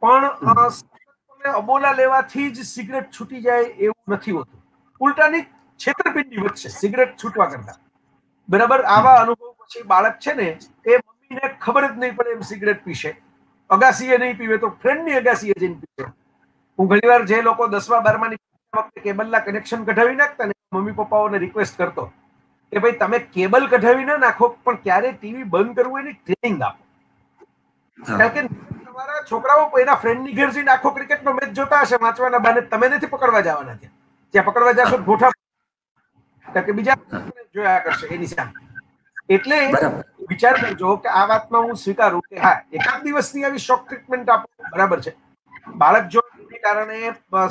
પણ અબોલા લેવાથી જ સિગરેટ છૂટી જાય એવું નથી હોતું ઉલટાની છેતરપિંડી વધશે સિગરેટ છૂટવા કરતા. બરાબર આવા અનુભવ પછી બાળક છે ને એ મમ્મીને ખબર જ નહીં પડે એમ સિગરેટ પીશે અગાસીએ નહીં પીવે તો ફ્રેન્ડની અગાસીએ જઈને પીશે. હું ઘણીવાર જે લોકો 10મા 12માની વખતે કેબલના કનેક્શન કઢાવી નાખતા ને મમ્મી પપ્પાઓને રિક્વેસ્ટ કરતો કે ભાઈ તમે કેબલ કઢાવી ના નાખો પણ ક્યારે ટીવી બંધ કરવું એની ટ્રેનિંગ આપો કારણ કે તમારા છોકરાઓ એના ફ્રેન્ડની ઘેર જઈને આખો ક્રિકેટનો મેચ જોતા હશે વાંચવાના બાને તમે નથી પકડવા જવાના છે ત્યાં પકડવા જાશો ગોઠા કારણ કે બીજા જોયા કરશે એની સામે. એટલે વિચાર કરજો કે આ વાતમાં હું સ્વીકારું કે હા એકાદ દિવસની આવી શોક ટ્રીટમેન્ટ આપો બરાબર છે બાળક જો એ કારણે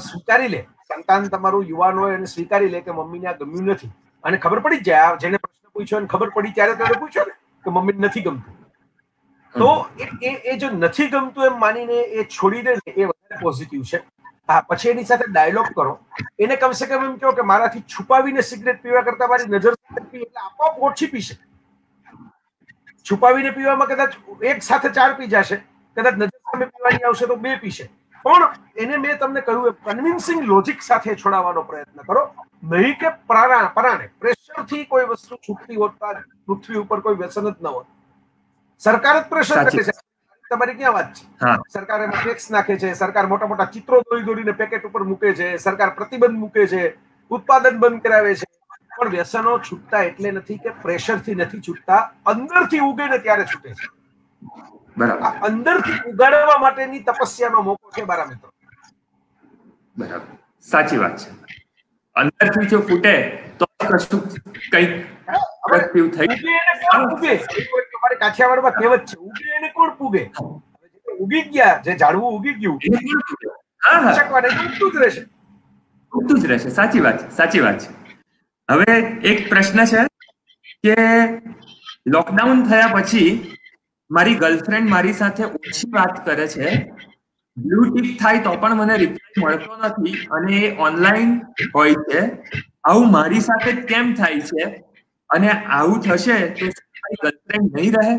સ્વીકારી લે સંતાન તમારું યુવાન હોય અને સ્વીકારી લે કે મમ્મીને આ ગમ્યું નથી અને ખબર પડી જાય જેને પ્રશ્ન પૂછ્યો અને ખબર પડી ત્યારે ત્યારે પૂછ્યો ને કે મમ્મી નથી ગમતું તો એ જો નથી ગમતું એમ માનીને એ છોડી દે ને એ વધારે પોઝિટિવ છે. હા પછી એની સાથે ડાયલોગ કરો એને કમસે કમ એમ કહો કે મારાથી છુપાવીને સિગરેટ પીવા કરતા મારી નજર એટલે આપોઆપ ઓછી પીશે. છુપાવીને પીવામાં કદાચ એક સાથે 4 પી જશે કદાચ નજર સામે પીવાની આવશે તો 2 પીશે પણ એને મેં તમને કહ્યું એ કન્વિન્સિંગ લોજિક સાથે છોડાવવાનો પ્રયત્ન કરો નહીં કે પરાણે પ્રેશરથી કોઈ વસ્તુ છૂટતી હોતા પૃથ્વી ઉપર કોઈ વ્યસન જ ન હોય. સરકાર જ પ્રેશર કરે છે તમારી ક્યાં વાત છે સરકાર એમાં ટેક્સ નાખે છે સરકાર મોટા મોટા ચિત્રો દોરી દોરીને પેકેટ ઉપર મૂકે છે સરકાર પ્રતિબંધ મૂકે છે ઉત્પાદન બંધ કરાવે છે પણ વ્યસનો છૂટતા એટલે નથી કે પ્રેશરથી નથી છૂટતા અંદરથી ઉગે ને ત્યારે છૂટે છે. બરાબર અંદરથી ઉગાડવા માટેની તપસ્યાનો મોકો છે બારા મિત્રો. બરાબર સાચી વાત છે અંદરથી જો ફૂટે તો કશું કઈ પ્રતિવ થઈ ઉગે તમારે કાઠિયાવાડમાં કહેવત છે ઉગે એને કોણ પૂગે હવે ઉગી ગયા જે ઝાડવું ઉગી ગયું હા હા શકવાને ઉગતું જ રહેશે સાચી વાત છે. હવે એક પ્રશ્ન છે કે લોકડાઉન થયા પછી મારી ગર્લફ્રેન્ડ મારી સાથે ઓછી વાત કરે છે બ્લુ ટીક થાય તો પણ મને રિપ્લાય મળતો નથી અને એ ઓનલાઈન હોય છે આવું મારી સાથે કેમ થાય છે અને આવું થશે તો મારી ગર્લફ્રેન્ડ નહીં રહે?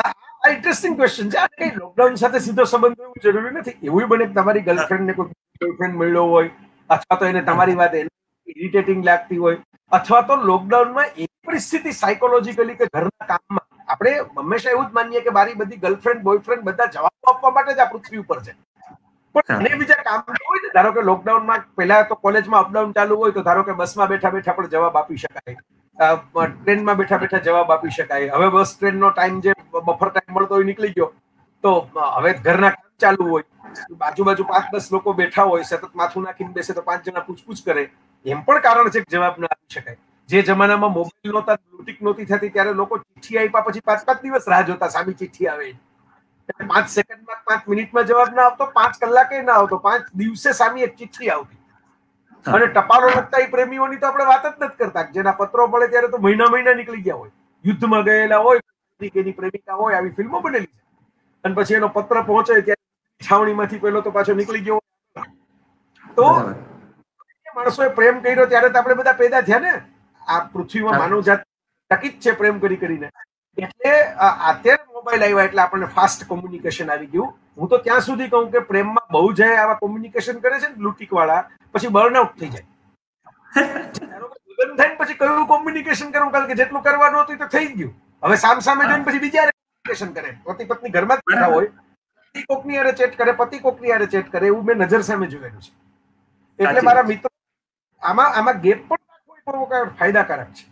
આ ઇન્ટરેસ્ટિંગ ક્વેશ્ચન છે. આ લોકડાઉન સાથે સીધો સંબંધ હોવો જરૂરી નથી એવું બને કે તમારી ગર્લફ્રેન્ડને કોઈ બોયફ્રેન્ડ મળ્યો હોય અથવા તો એને તમારી વાત ઇરિટેટિંગ લાગતી હોય અથવા તો લોકડાઉનમાં એ પરિસ્થિતિ સાયકોલોજીકલી કે ઘરના કામમાં આપણે હંમેશા એવું જ માનીએ કે મારી બધી ગર્લફ્રેન્ડ બોયફ્રેન્ડ બધા જવાબ આપવા માટે જ આ પૃથ્વી ઉપર છે પણ અને બીજા કામ હોય ને ધારો કે લોકડાઉનમાં પહેલા તો કોલેજમાં અપડાઉન ચાલુ હોય તો ધારો કે બસમાં બેઠા બેઠા પણ જવાબ આપી શકાય ટ્રેનમાં બેઠા બેઠા જવાબ આપી શકાય હવે બસ ટ્રેનનો ટાઈમ જે બફર ટાઈમ મળતો હોય નીકળી ગયો તો હવે ઘરના કામ ચાલુ હોય બાજુ 5-10 લોકો બેઠા હોય સતત માથું નાખીને બેસે તો 5 જણા પૂછપૂછ કરે એમ પણ કારણ છે કે જવાબ ના આપી શકાય. જે જમાનામાં મોબાઈલ નહોતા બ્લુટિક નહોતી થતી ત્યારે લોકો ચિઠ્ઠી આપ્યા પછી 5-5 દિવસ રાહ જોતા સામી ચિઠ્ઠી આવે 5 સેકન્ડમાં 5 મિનિટમાં જવાબ ના આવતો 5 કલાકે ના આવતો 5 દિવસે સામી એક ચિઠ્ઠી આવતી અને ટપાલો લખતા એ પ્રેમીઓની તો આપણે વાત જ નથી કરતા જેના પત્રો પડે ત્યારે તો મહિના નીકળી ગયા હોય યુદ્ધમાં ગયેલા હોય એની પ્રેમિકા હોય આવી ફિલ્મો બનેલી છે અને પછી એનો પત્ર પહોંચે ત્યારે છાવણીમાંથી પેલો તો પાછો નીકળી ગયો. તો માણસોએ પ્રેમ કર્યો ત્યારે તો આપણે બધા પેદા થયા ને. આ પૃથ્વીમાં માનવ જાત ટકી જ છે પ્રેમ કરી કરીને. એટલે અત્યારે મોબાઈલ આવ્યા એટલે આપણને ફાસ્ટ કોમ્યુનિકેશન આવી ગયું. હું તો ત્યાં સુધી કહું કે પ્રેમમાં બહુ જાય આવા કોમ્યુનિકેશન કરે છે ને બ્લુટિક વાળા, પછી બર્નઆઉટ થઈ જાય. પછી કયું કોમ્યુનિકેશન કરવું, કારણ કે જેટલું કરવાનું હતું તો થઈ જ ગયું. હવે સામસામે જોઈને પછી બીજા કોમ્યુનિકેશન કરે. પતિ પત્ની ઘરમાં જ બેઠા હોય, પતિ કોકની હારે ચેટ કરે, પતિ કોકની હારે ચેટ કરે, એવું મેં નજર સામે જોયેલું છે. એટલે મારા મિત્રો આમાં ગેપ પણ રાખવો એ બહુ ફાયદાકારક છે.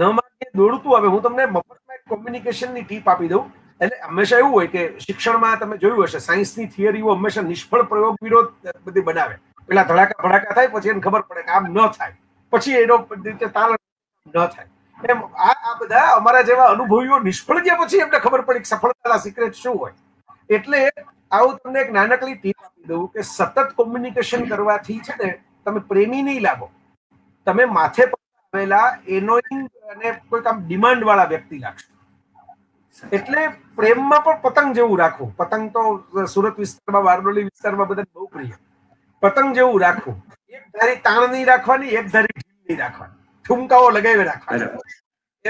ન માગે દોડતું. હવે હું તમને મફતમાં કોમ્યુનિકેશનની ટીપ આપી દઉં. એટલે હંમેશા એવું હોય કે શિક્ષણમાં તમે જોયું હશે સાયન્સની થિયરીઓ હંમેશા નિષ્ફળ પ્રયોગ વિરોધ બધી બનાવે. પેલા ધડાકા ભડાકા થાય પછી એને ખબર પડે કે આમ ન થાય, પછી એનો રીતે તાલ ન થાય. એમ આ બધા અમારા જેવા અનુભવીઓ નિષ્ફળ ગયા પછી એમને ખબર પડી કે સફળતાના સિક્રેટ શું હોય. એટલે આવું તમને એક નાનકડી ટીપ આપી દઉં કે સતત કોમ્યુનિકેશન કરવાથી છે ને તમે પ્રેમી નહીં લાગો, તમે માથે પામેલા એનોઇંગ અને કોઈ કામ ડિમાન્ડ વાળા વ્યક્તિ લાગશો. એટલે પ્રેમમાં પણ પતંગ જેવું રાખવું. પતંગ તો સુરત વિસ્તારમાં, બારડોલી વિસ્તારમાં બધા બહુ પ્રિય. પતંગ જેવું રાખવું, એક ધારી તાણ નહીં રાખવાની, એક ધારી ઢીલ નહીં રાખવાની, ઠુમકાઓ લગાવી રાખવાના.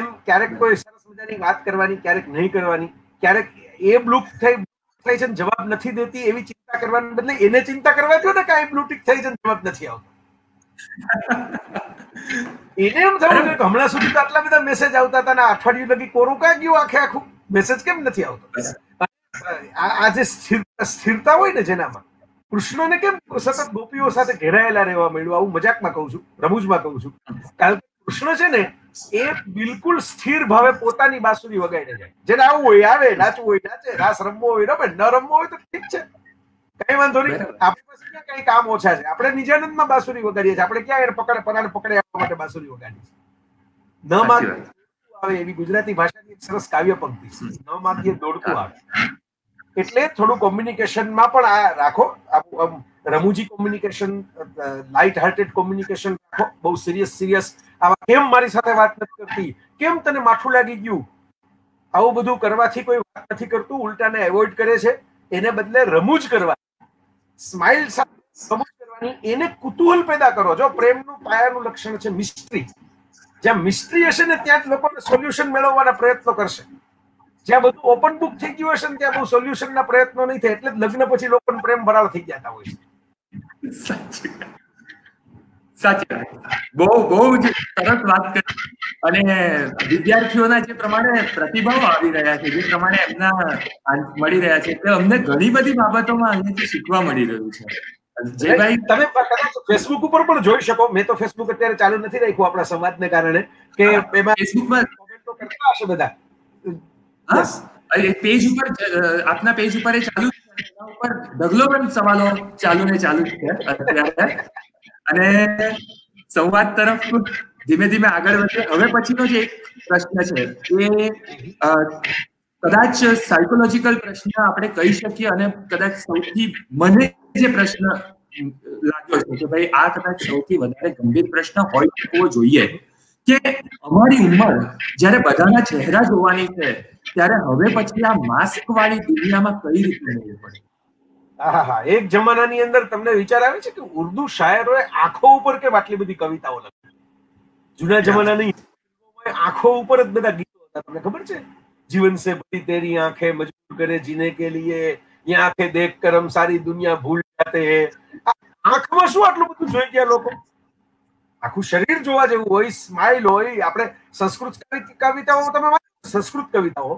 એમ ક્યારેક કોઈ સરસ મજાની વાત કરવાની, ક્યારેક નહીં કરવાની, ક્યારેક એ બ્લુક થઈ થાય છે જવાબ નથી દેતી એવી ચિંતા કરવાને બદલે એને ચિંતા કરવા દો ને કે આ બ્લુટિક થઈ છે જવાબ નથી આવતો. એને એમ થયું કે હમણાં સુધી તો આટલા બધા મેસેજ આવતા હતા ને અઠવાડિયું લગી કોરું કાંઈ ગયું, આખે આખું મેસેજ કેમ નથી આવતો. આ જે સ્થિરતા હોય ને જેનામાં કૃષ્ણને કેમ સતત ગોપીઓ સાથે ઘેરાયેલા રહેવા મળ્યું. આવું મજાકમાં કહું છું, રમૂજમાં કહું છું. કારણ કે કૃષ્ણ છે ને એ બિલકુલ સ્થિર ભાવે પોતાની બાંસુરી વગાડીને જાય. જેને આવું હોય આવે, નાચવું હોય નાચે, રાસ રમવો હોય રમે, ન રમવો હોય તો ઠીક છે, કઈ વાંધો નહીં. આપણી પાસે કઈ કામ ઓછા છે, આપણે નિજાનંદમાં બાંસુરી વગાડીએ છીએ. આપણે ક્યાં પકડે પરાને પકડે આવવા માટે બાંસુરી વગાડીએ છીએ. ન માગે આવે એવી ગુજરાતી ભાષાની એક સરસ કાવ્ય પંક્તિ છે, ન માગે દોડતું આવે. એટલે થોડું કોમ્યુનિકેશનમાં પણ આ રાખો. રમૂજી કોમ્યુનિકેશન, લાઇટ હાર્ટેડ કોમ્યુનિકેશન રાખો. બહુ સિરિયસ આવા કેમ મારી સાથે વાત નથી કરતી, કેમ તને માથું લાગી ગયું, આવું બધું કરવાથી કોઈ વાત નથી કરતું, ઉલટાને એવોઇડ કરે છે. એને બદલે રમૂજ કરવાની, સ્માઇલ સાથે રમૂજ કરવાની, એને કુતૂહલ પેદા કરો. જો પ્રેમનું પાયાનું લક્ષણ છે મિસ્ટ્રી. જ્યાં મિસ્ટ્રી હશે ને ત્યાં જ લોકોને સોલ્યુશન મેળવવાના પ્રયત્નો કરશે. જ્યાં બધું ઓપન બુક થઈ ગયું હશે ને ત્યાં બહુ સોલ્યુશન ના પ્રયત્નો નહીં થાય. એટલે લગ્ન પછી લોકો પ્રેમ ભરાવ થઈ જતા હોય છે. સાચી સાચી બહુ જ સરસ વાત કરી. અને વિદ્યાર્થીઓના જે પ્રમાણે પ્રતિભાવ આવી રહ્યા છે, જે પ્રમાણે એમના મળી રહ્યા છે, એટલે અમને ઘણી બધી બાબતોમાં અહીંથી શીખવા મળી રહ્યું છે. જયભાઈ તમે ફેસબુક ઉપર પણ જોઈ શકો. મેં તો ફેસબુક અત્યારે ચાલુ નથી રાખ્યું આપણા સંવાદને કારણે, કે એમાં ફેસબુકમાં કોમેન્ટો કરતા હશે બધા. પેજ ઉપર આપના પેજ ઉપર એ ચાલુ છે, ઉપર ઢગલોબંધ સવાલો ચાલુ ને ચાલુ છે અત્યારે. અને સંવાદ તરફ ધીમે ધીમે આગળ વધે. હવે પછીનો જે એક પ્રશ્ન છે એ કદાચ સાયકોલોજીકલ પ્રશ્ન આપણે કહી શકીએ, અને કદાચ સૌથી મને જે પ્રશ્ન લાગ્યો છે કે ભાઈ આ કદાચ સૌથી વધારે ગંભીર પ્રશ્ન હોય શકવો જોઈએ કે અમારી ઉંમર જયારે બધાના ચહેરા જોવાની છે ત્યારે હવે પછી આ માસ્ક વાળી દુનિયામાં કઈ રીતે રહેવું પડે. હા, એક જમાનાની અંદર તમને વિચાર આવે છે કે ઉર્દુ શાયરોએ આંખો ઉપર કે આટલી બધી કવિતાઓ લખી. જૂના જમાનાની આંખો ઉપર જ બધા ગીતો હતા. તમને ખબર છે, જીવન સે બડી તેરી આંખે મજબૂર કરે જીને કે લીએ, યહાં આંખે દેખ કર હમ સારી દુનિયા ભૂલ જાતે હે. આંખમાં શું આટલું બધું જોઈ ગયા લોકો. આખું શરીર જોવા જેવું હોય, સ્માઇલ હોય. આપણે સંસ્કૃત કવિતાઓ તમે સંસ્કૃત કવિતાઓ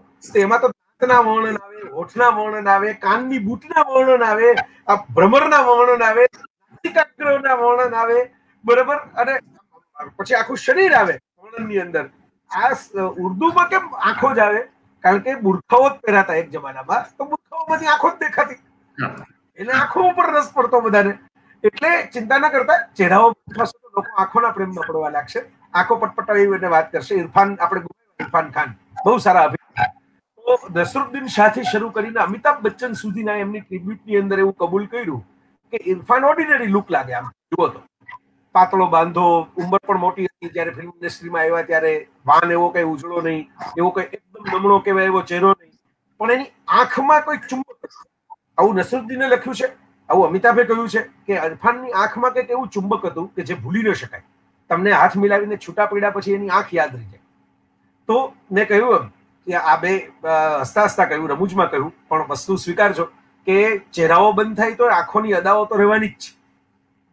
એમાં તો દાંતના વર્ણન આવે, હોઠના વર્ણન આવે, કાનની બુટના વર્ણન આવે, આ ભ્રમરના વર્ણન આવે, નાસિકાગ્રના વર્ણન આવે, બરાબર. અને પછી આખું શરીર આવે વર્ણનની અંદર. આ ઉર્દુમાં કેમ આંખો જ આવે? કારણ કે બુરખાઓ જ પહેરાતા એક જમાનામાં, તો બુરખાઓમાંથી આંખો જ દેખાતી. એટલે આંખો ઉપર રસ પડતો બધાને. એટલે ચિંતા ના કરતા, ચહેરાઓ લોકો આંખોના પ્રેમમાં પડવા લાગશે, આંખો પટપટાવી વાત કરશે. ઇરફાન, આપણે ઇરફાન ખાન બહુ સારા અભિનેતા. તો નસરુદ્દીન શાહથી શરૂ કરીને અમિતાભ બચ્ચન સુધીના એમની ટ્રીબ્યુટની અંદર એવું કબૂલ કર્યું કે ઇરફાન ઓર્ડિનરી લુક લાગે. આમ જુઓ તો પાતળો બાંધો, ઉંમર પણ મોટી હતી જ્યારે ફિલ્મ ઇન્ડસ્ટ્રીમાં આવ્યા ત્યારે. વાન એવો કઈ ઉજળો નહીં, એવો કઈ એકદમ નમણો કહેવાય એવો ચહેરો નહીં, रमूजमां कह्युं पण वस्तु स्वीकारजो के चेहराओ बंद थाय तो आंखोनी अदाओ तो रहेवानी ज छे।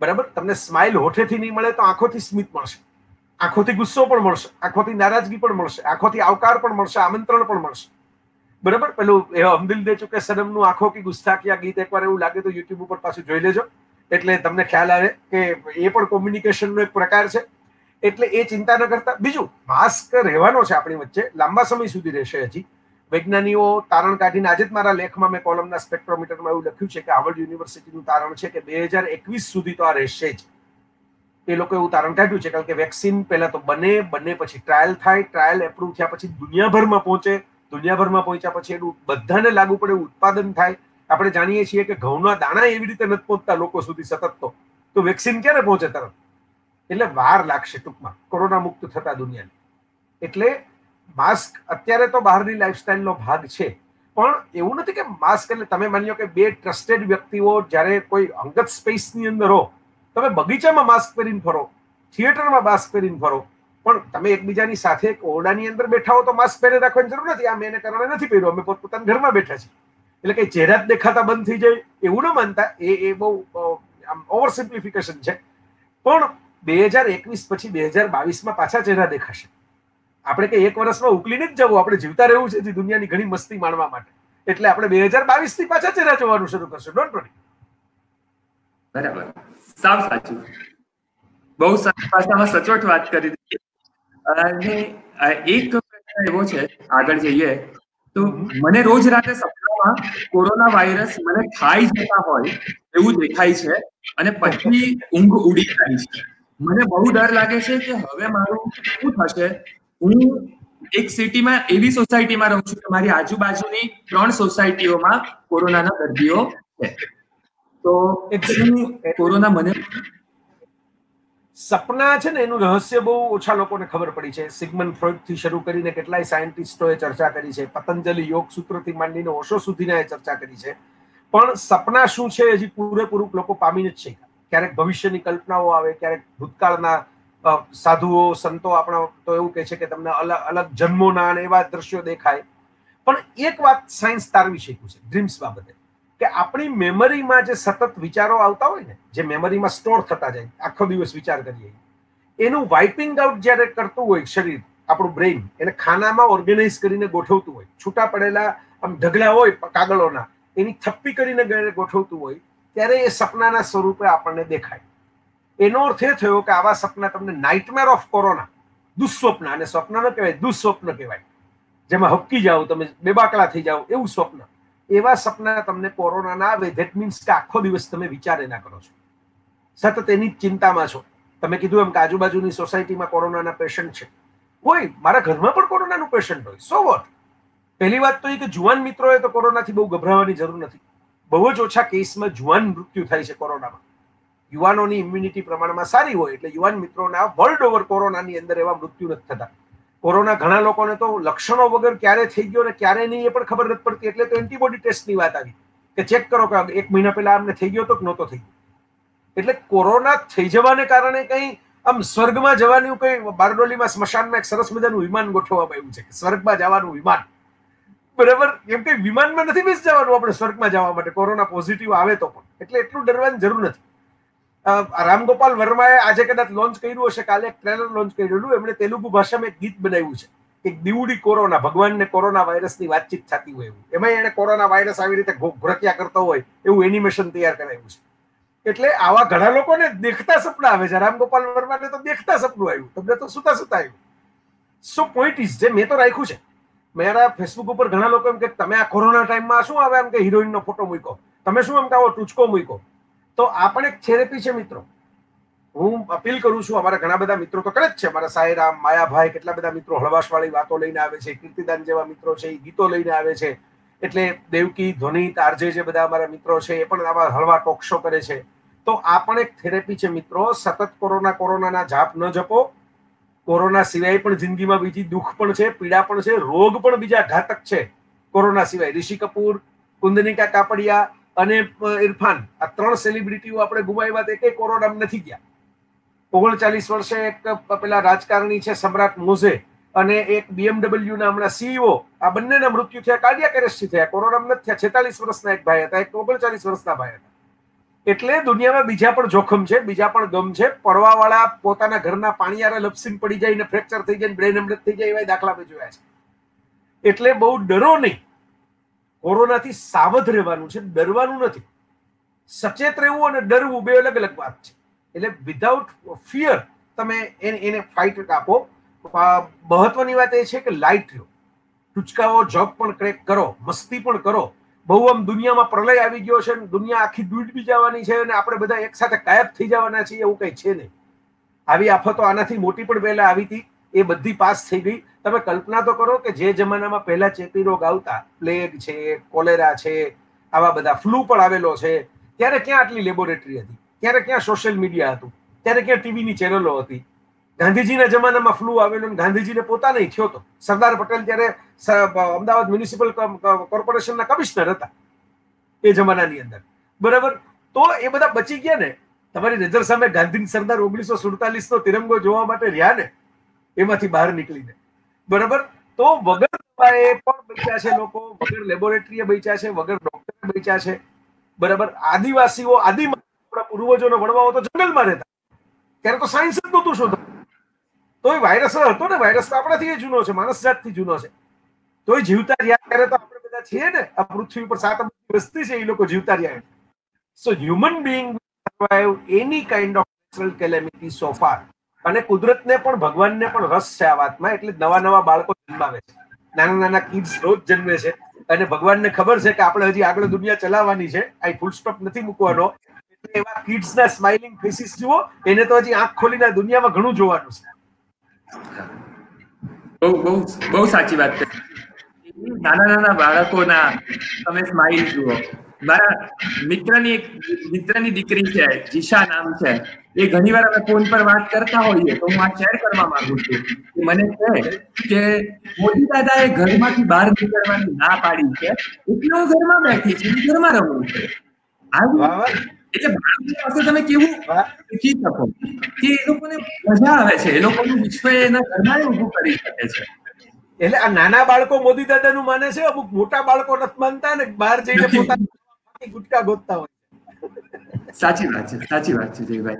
बराबर तमने स्माइल होठेथी नहीं मळे तो आंखोथी स्मित मळशे, आंखोथी गुस्सो पण मळशे, आंखोथी नाराजगी पण मळशे, आंखोथी आवकार पण मळशे, आमंत्रण पण मळशे। बराबर पेलू हम दिल दे चुके सनम नु आंखों की गुस्ताखी गीत एक बार एवं लगे तो यूट्यूब पर पाछुं जोई लेजो एटले तमने ख्याल आवे के ए पण कम्युनिकेशन नो एक प्रकार छे। एटले ए चिंता न करता। बीजू मास्क रहेवानो छे आपणी वच्चे लांबा समय सुधी रहेशे। हजी वैज्ञानिको तारण काढीने आज ज मारा लेखमां मे कॉलमना स्पेक्ट्रोमीटरमां एवुं लख्युं छे के हार्वर्ड युनिवर्सिटीनुं तारण छे के 2021 सुधी तो आ रहेशे ज। ए लोकोए एवुं तारण काढ्युं छे कारण के वेक्सिन पहेला तो बने पछी ट्रायल थाय, ट्रायल एप्रूव थया पछी दुनियाभरमां पहोंचे, दुनियाभरमां पहोंच्या पछी एनुं बधाने लागू पडे उत्पादन थाय। आपणे जाणीए छीए के घऊना दाणा एवी रीते नथी पहोंचता लोको सुधी सतत तो वेक्सिन क्यारे पहोंचे तरत एटले वार लागशे टूंकमां कोरोना मुक्त थता दुनियाने। एटले मास्क अत्यारे तो बहारनी लाइफस्टाइलनो भाग छे पण एवुं नथी के मास्क एटले तमे मान्यो के बे ट्रस्टेड व्यक्तिओ ज्यारे कोई अंगत स्पेसनी अंदर हो तमे बगीचामां मास्क पहेरीने फरो, थिएटरमां मास्क पहेरीने फरो, पण तमे एकबीजानी साथे एक ओरडानी अंदर बेठा हो तो मास्क पहेरी राखवानी जरूर नथी। आ मेने करणे नथी पहेर्यो, अमे पोतपोताना घरमां बेठा छीए एटले के चेहरा ज देखाता बंद थई जाय एवुं न मानता। ए बहु आम ओवर सिम्प्लिफिकेशन छे पण 2021 पछी 2022 मां पाछा चेहरा देखाशे। આપણે કે એક વર્ષમાં ઉકલીને જ જવું, આપણે જીવતા રહેવું છે દુનિયાની ઘણી મસ્તી માણવા માટે, એટલે આપણે 2022 થી પાછા ચહેરા જોવાનું શરૂ કરશું। Don't worry. બરાબર, સાવ સાચું, બહુ સાચી ભાષામાં સચોટ વાત કરી દીધી। અને એક પ્રશ્ન એવો છે આગળ જઈએ તો મને રોજ રાતે સપનામાં કોરોના વાયરસ મને ખાઈ જતા હોય એવું દેખાય છે અને પછી ઊંઘ ઉડી જાય છે। મને બહુ ડર લાગે છે કે હવે મારું શું થશે। હું એક સિટીમાં એવી સોસાયટીમાં રહું છું કે મારી આજુબાજુની 3 સોસાયટીઓમાં કોરોનાના દર્દીઓ છે તો એટલે કોરોના મને સપના છે ને એનું રહસ્ય બહુ ઓછા લોકોને ખબર પડી છે। સિગમન્ડ ફ્રોઇડ થી શરૂ કરીને કેટલાય સાયન્ટિસ્ટોએ ચર્ચા કરી છે, પતંજલિ યોગ સૂત્રથી માંડીને ઓશો સુધીના એ ચર્ચા કરી છે, પણ સપના શું છે હજી પૂરેપૂરું લોકો પામીને જ છે। ક્યારેક ભવિષ્યની કલ્પનાઓ આવે, ક્યારેક ભૂતકાળના साधुओ संतो अपना तो एवं कहे कि तमने अलग अलग जन्मों ना एवा दृश्यों देखाय। पण एक बात साइंस तारवी शक्यु छे ड्रीम्स बाबते के अपनी मेमरी में जे सतत विचारों आवता होय ने जे मेमरी में स्टोर थता जाय, आखो दिवस विचार करीए एनु वाइपिंग आउट ज्यारे करतुं होय शरीर, आपणुं ब्रेन एने खाना में ऑर्गेनाइज करीने गोठवतुं होय, छूटा पड़ेला आम ढगला होय कागळोना एनी थप्पी करीने गोठवतुं होय त्यारे ए सपनाना स्वरूपे आपणने देखाय। एनो अर्थ ए थयो के आवा सपना तमने नाइटमेर ऑफ कोरोना दुस्वप्न अने स्वप्न न कहेवाय, दुस्वप्न कहेवाय, जेमां हक्की जाओ तमे बेबाकळा थई जाओ एवुं स्वप्न, एवा सपना तमने कोरोना ना आवे धेट मीन्स के आखो दिवस तमे विचारे ना करो छो, सतत एनी चिंतामां छो। तमे कीधुं एम के आजुबाजुनी सोसायटीमां कोरोनाना पेशेंट छे, होय मारा घरमां पण कोरोनानो पेशेंट होय, सो वोट। पहेली वात तो ए के जुवान मित्रोए तो कोरोनाथी बहू गभरावानी जरूर नथी, बहु ज ओछा केसमां जुवान मृत्यु थाय छे कोरोनामां। युवानोनी इम्युनिटी प्रमाणमां सारी होय एटले युवान मित्रोना वर्ल्ड ओवर कोरोनानी अंदर एवा मृत्यु नथी थता। कोरोना घणा लोकोने तो लक्षणों वगर क्यारे थई गयो ने क्यारे नहीं ए पण खबर नथी पड़ती, एटले तो एंटीबॉडी टेस्टनी वात आवी के चेक करो के एक महीना पहेला आमने थई गयो तो के नहोतो थई गयो। एटले कोरोना थई जवाने कारणे कई आम स्वर्गमां जवानुं, कई बारडोलीमां स्मशानमां एक सरस मजानुं विमान गोठववामां आव्युं छे के स्वर्गमां जवानुं विमान। बराबर, एम के विमानमां नथी बेस जवानुं आपणे स्वर्गमां जवा माटे, कोरोना पॉझिटिव आवे तो पण, एटले एटलुं डरવાની જરૂર નથી। रामगोपाल वर्माए आज कदाच लॉन्च करू हे, काले एक ट्रेलर लॉन्च करेलू, एमने तेलुगु भाषा में एक गीत बनाव्यू है एक दीवड़ी कोरोना, भगवान ने कोरोना वायरस की बातचीत थती हो एमां एणे कोरोना वायरस आवी रीते घोरकिया करता होय एवुं एनिमेशन तैयार कराव्युं छे। एटले आवा घणा लोकोने देखता सपना आवे छे, रामगोपाल वर्माने तो देखता सपनुं आव्युं, तमने तो सुता सुता आव्युं। सो पॉइंट इज जे मे तो राख्युं छे मेरा फेसबुक पर घणा लोको एम के तमे आ कोरोना टाइम में शुं आवे एम के हीरोइननो फोटो मूक्यो, तमे शुं एम के आवो टूचको मूक्यो। तो आपने एक थेरेपी है मित्रों, हूँ अपील करू छू। अमारा घणा बधा मित्रों तो करे अमारा साईराम माया भाई केटला बधा मित्रों हळवाश वाली वातो लईने आवे छे, कीर्तिदान जेवा मित्रों छे गीतो लईने आवे छे, एटले देवकी धोनी तारजे जे बधा अमारा मित्रों छे ए पण आवा हळवा टॉक शो करे छे। तो आपने एक थेरेपी है मित्रों, सतत कोरोना कोरोना ना जाप न जपो। कोरोना सिवाय पण जिंदगी में बीजी दुख पण छे, पीड़ा पण छे, रोग पण बीजा घातक छे, कोरोना सिवाय ऋषि कपूर, कुंदनिका कापड़िया अने इरफान आ त्रण सेलिब्रिटीओ आपणे गुमाव्या ते के कोरोनामां नथी गया। 39 वर्षे एक पेला राजकारणी छे सम्राट मोझे अने एक BMW ना हमणा सीईओ आ बंनेना मृत्यु थया, कार्डियक अरेस्ट थया, कोरोनामां नथी थया। 46 वर्षना एक भाई हता, एक 39 वर्षना भाई हता। एटले दुनियामां बीजा पण जोखम छे, बीजा पण गम छे। परवावाळा पोताना घरना पाणीआरे लपसीने पड़ी जाय, फ्रेक्चर थई जाय, ब्रेन हेमरेज थई जाय, एवा दाखला में जोया छे। एटले बहु डरो नहीं, कोरोना थी सावध रहेवानुं छे, डरवानुं नथी। सचेत रहेवुं अने डरवुं बे अलग अलग वात छे। एटले विदाउट फियर तमे एने फाइट आपो। महत्वनी वात ए छे के लाइट रहो, टूचकाओ, जोक पण क्रेक करो, मस्ती पण करो। बहु आम दुनिया में प्रलय આવી ગયો છે, દુનિયા આખી ડૂબી જવાની છે અને આપણે બધા એકસાથે ગાયબ થઈ જવાના છીએ, એવું કંઈ છે નહીં। આવી આફતો આનાથી મોટી પણ પહેલા આવી હતી, એ બધી પાસ થઈ ગઈ। તમે કલ્પના તો કરો કે જે જમાનામાં પહેલા ચેપી રોગ આવતા, પ્લેગ છે, કોલેરા છે, આવા બધા ફ્લૂ પણ આવેલો છે, ત્યારે ક્યાં આટલી લેબોરેટરી હતી, ત્યારે ક્યાં સોશિયલ મીડિયા હતું, ત્યારે ક્યાં ટીવીની ચેનલો હતી। ગાંધીજીના જમાનામાં ફ્લૂ આવેલો અને ગાંધીજીને પોતાને થયો હતો। સરદાર પટેલ ત્યારે અમદાવાદ મ્યુનિસિપલ કોર્પોરેશનના કમિશનર હતા એ જમાનાની અંદર, બરાબર। તો એ બધા બચી ગયા ને। તમારી નજર સામે ગાંધીજી સરદાર 1947નો તિરંગો જોવા માટે રહ્યા ને, એમાંથી બહાર નીકળીને, બરાબર। તો વગર એ પણ બચ્યા છે લોકો, વગર લેબોરેટરીએ બચ્યા છે, વગર ડોક્ટરે બચ્યા છે, બરાબર। આદિવાસીઓ, આદિમાં આપણા પૂર્વજોનો વડવાઓ તો જંગલમાં રહેતા, ત્યારે તો સાયન્સ જ નહોતું શોધતું। तो ये वायरस हतो ने, वायरस तो अपना थी जूनो है, मानस जात थी जूनो है। तो ये जीवता रहा त्यारे तो आपणे बधा छे ने, आ पृथ्वी पर 7 अब्ज वस्ती छे, ए लोको जीवता रहा। So human being survive any kind of natural calamity so far. अने कुदरत ने पण, भगवान ने पण रस छे आ वात में, एटले नवा नवा बाळको जन्मावे छे, नाना नाना किड्स रोज जन्मे छे। अने भगवान ने खबर छे के आपणे हजी आगळ दुनिया चलाववानी छे, आ फुल स्टॉप नथी मूकवानो। एटले एवा किड्स ना स्माइलिंग फेसिस जुओ, एने तो हजी आंख खोलीने दुनिया में घणुं जोवानुं छे। बहुत साची बात है। नाना नाना बाळकोना તમે સ્માઈલ જુઓ। મારા મિત્રની દીકરી છે, જીશા નામ છે, એ ઘણીવાર અમે ફોન પર વાત કરતા હોઈએ તો હું આ શેર કરવા માંગુ છું કે મને કહે કે મોદી દાદાએ ઘરમાંથી બહાર નીકળવાની ના પાડી છે, એટલે હું ઘરમાં બેઠી છું, ઘરમાં રહું છું। એટલે બાળકો પાસે તમે કેવું શીખી શકો કે એ લોકોને મજા આવે છે, એ લોકોનું વિશ્વ એના ઘરમાં ઊભું કરી શકે છે। એટલે આ નાના બાળકો મોદી દાદાનું માને છે, અમુક મોટા બાળકો નથી માનતા ને બહાર જઈને પોતાની ગુટકા ગોતતા હોય। સાચી વાત છે, સાચી વાત છે જયભાઈ।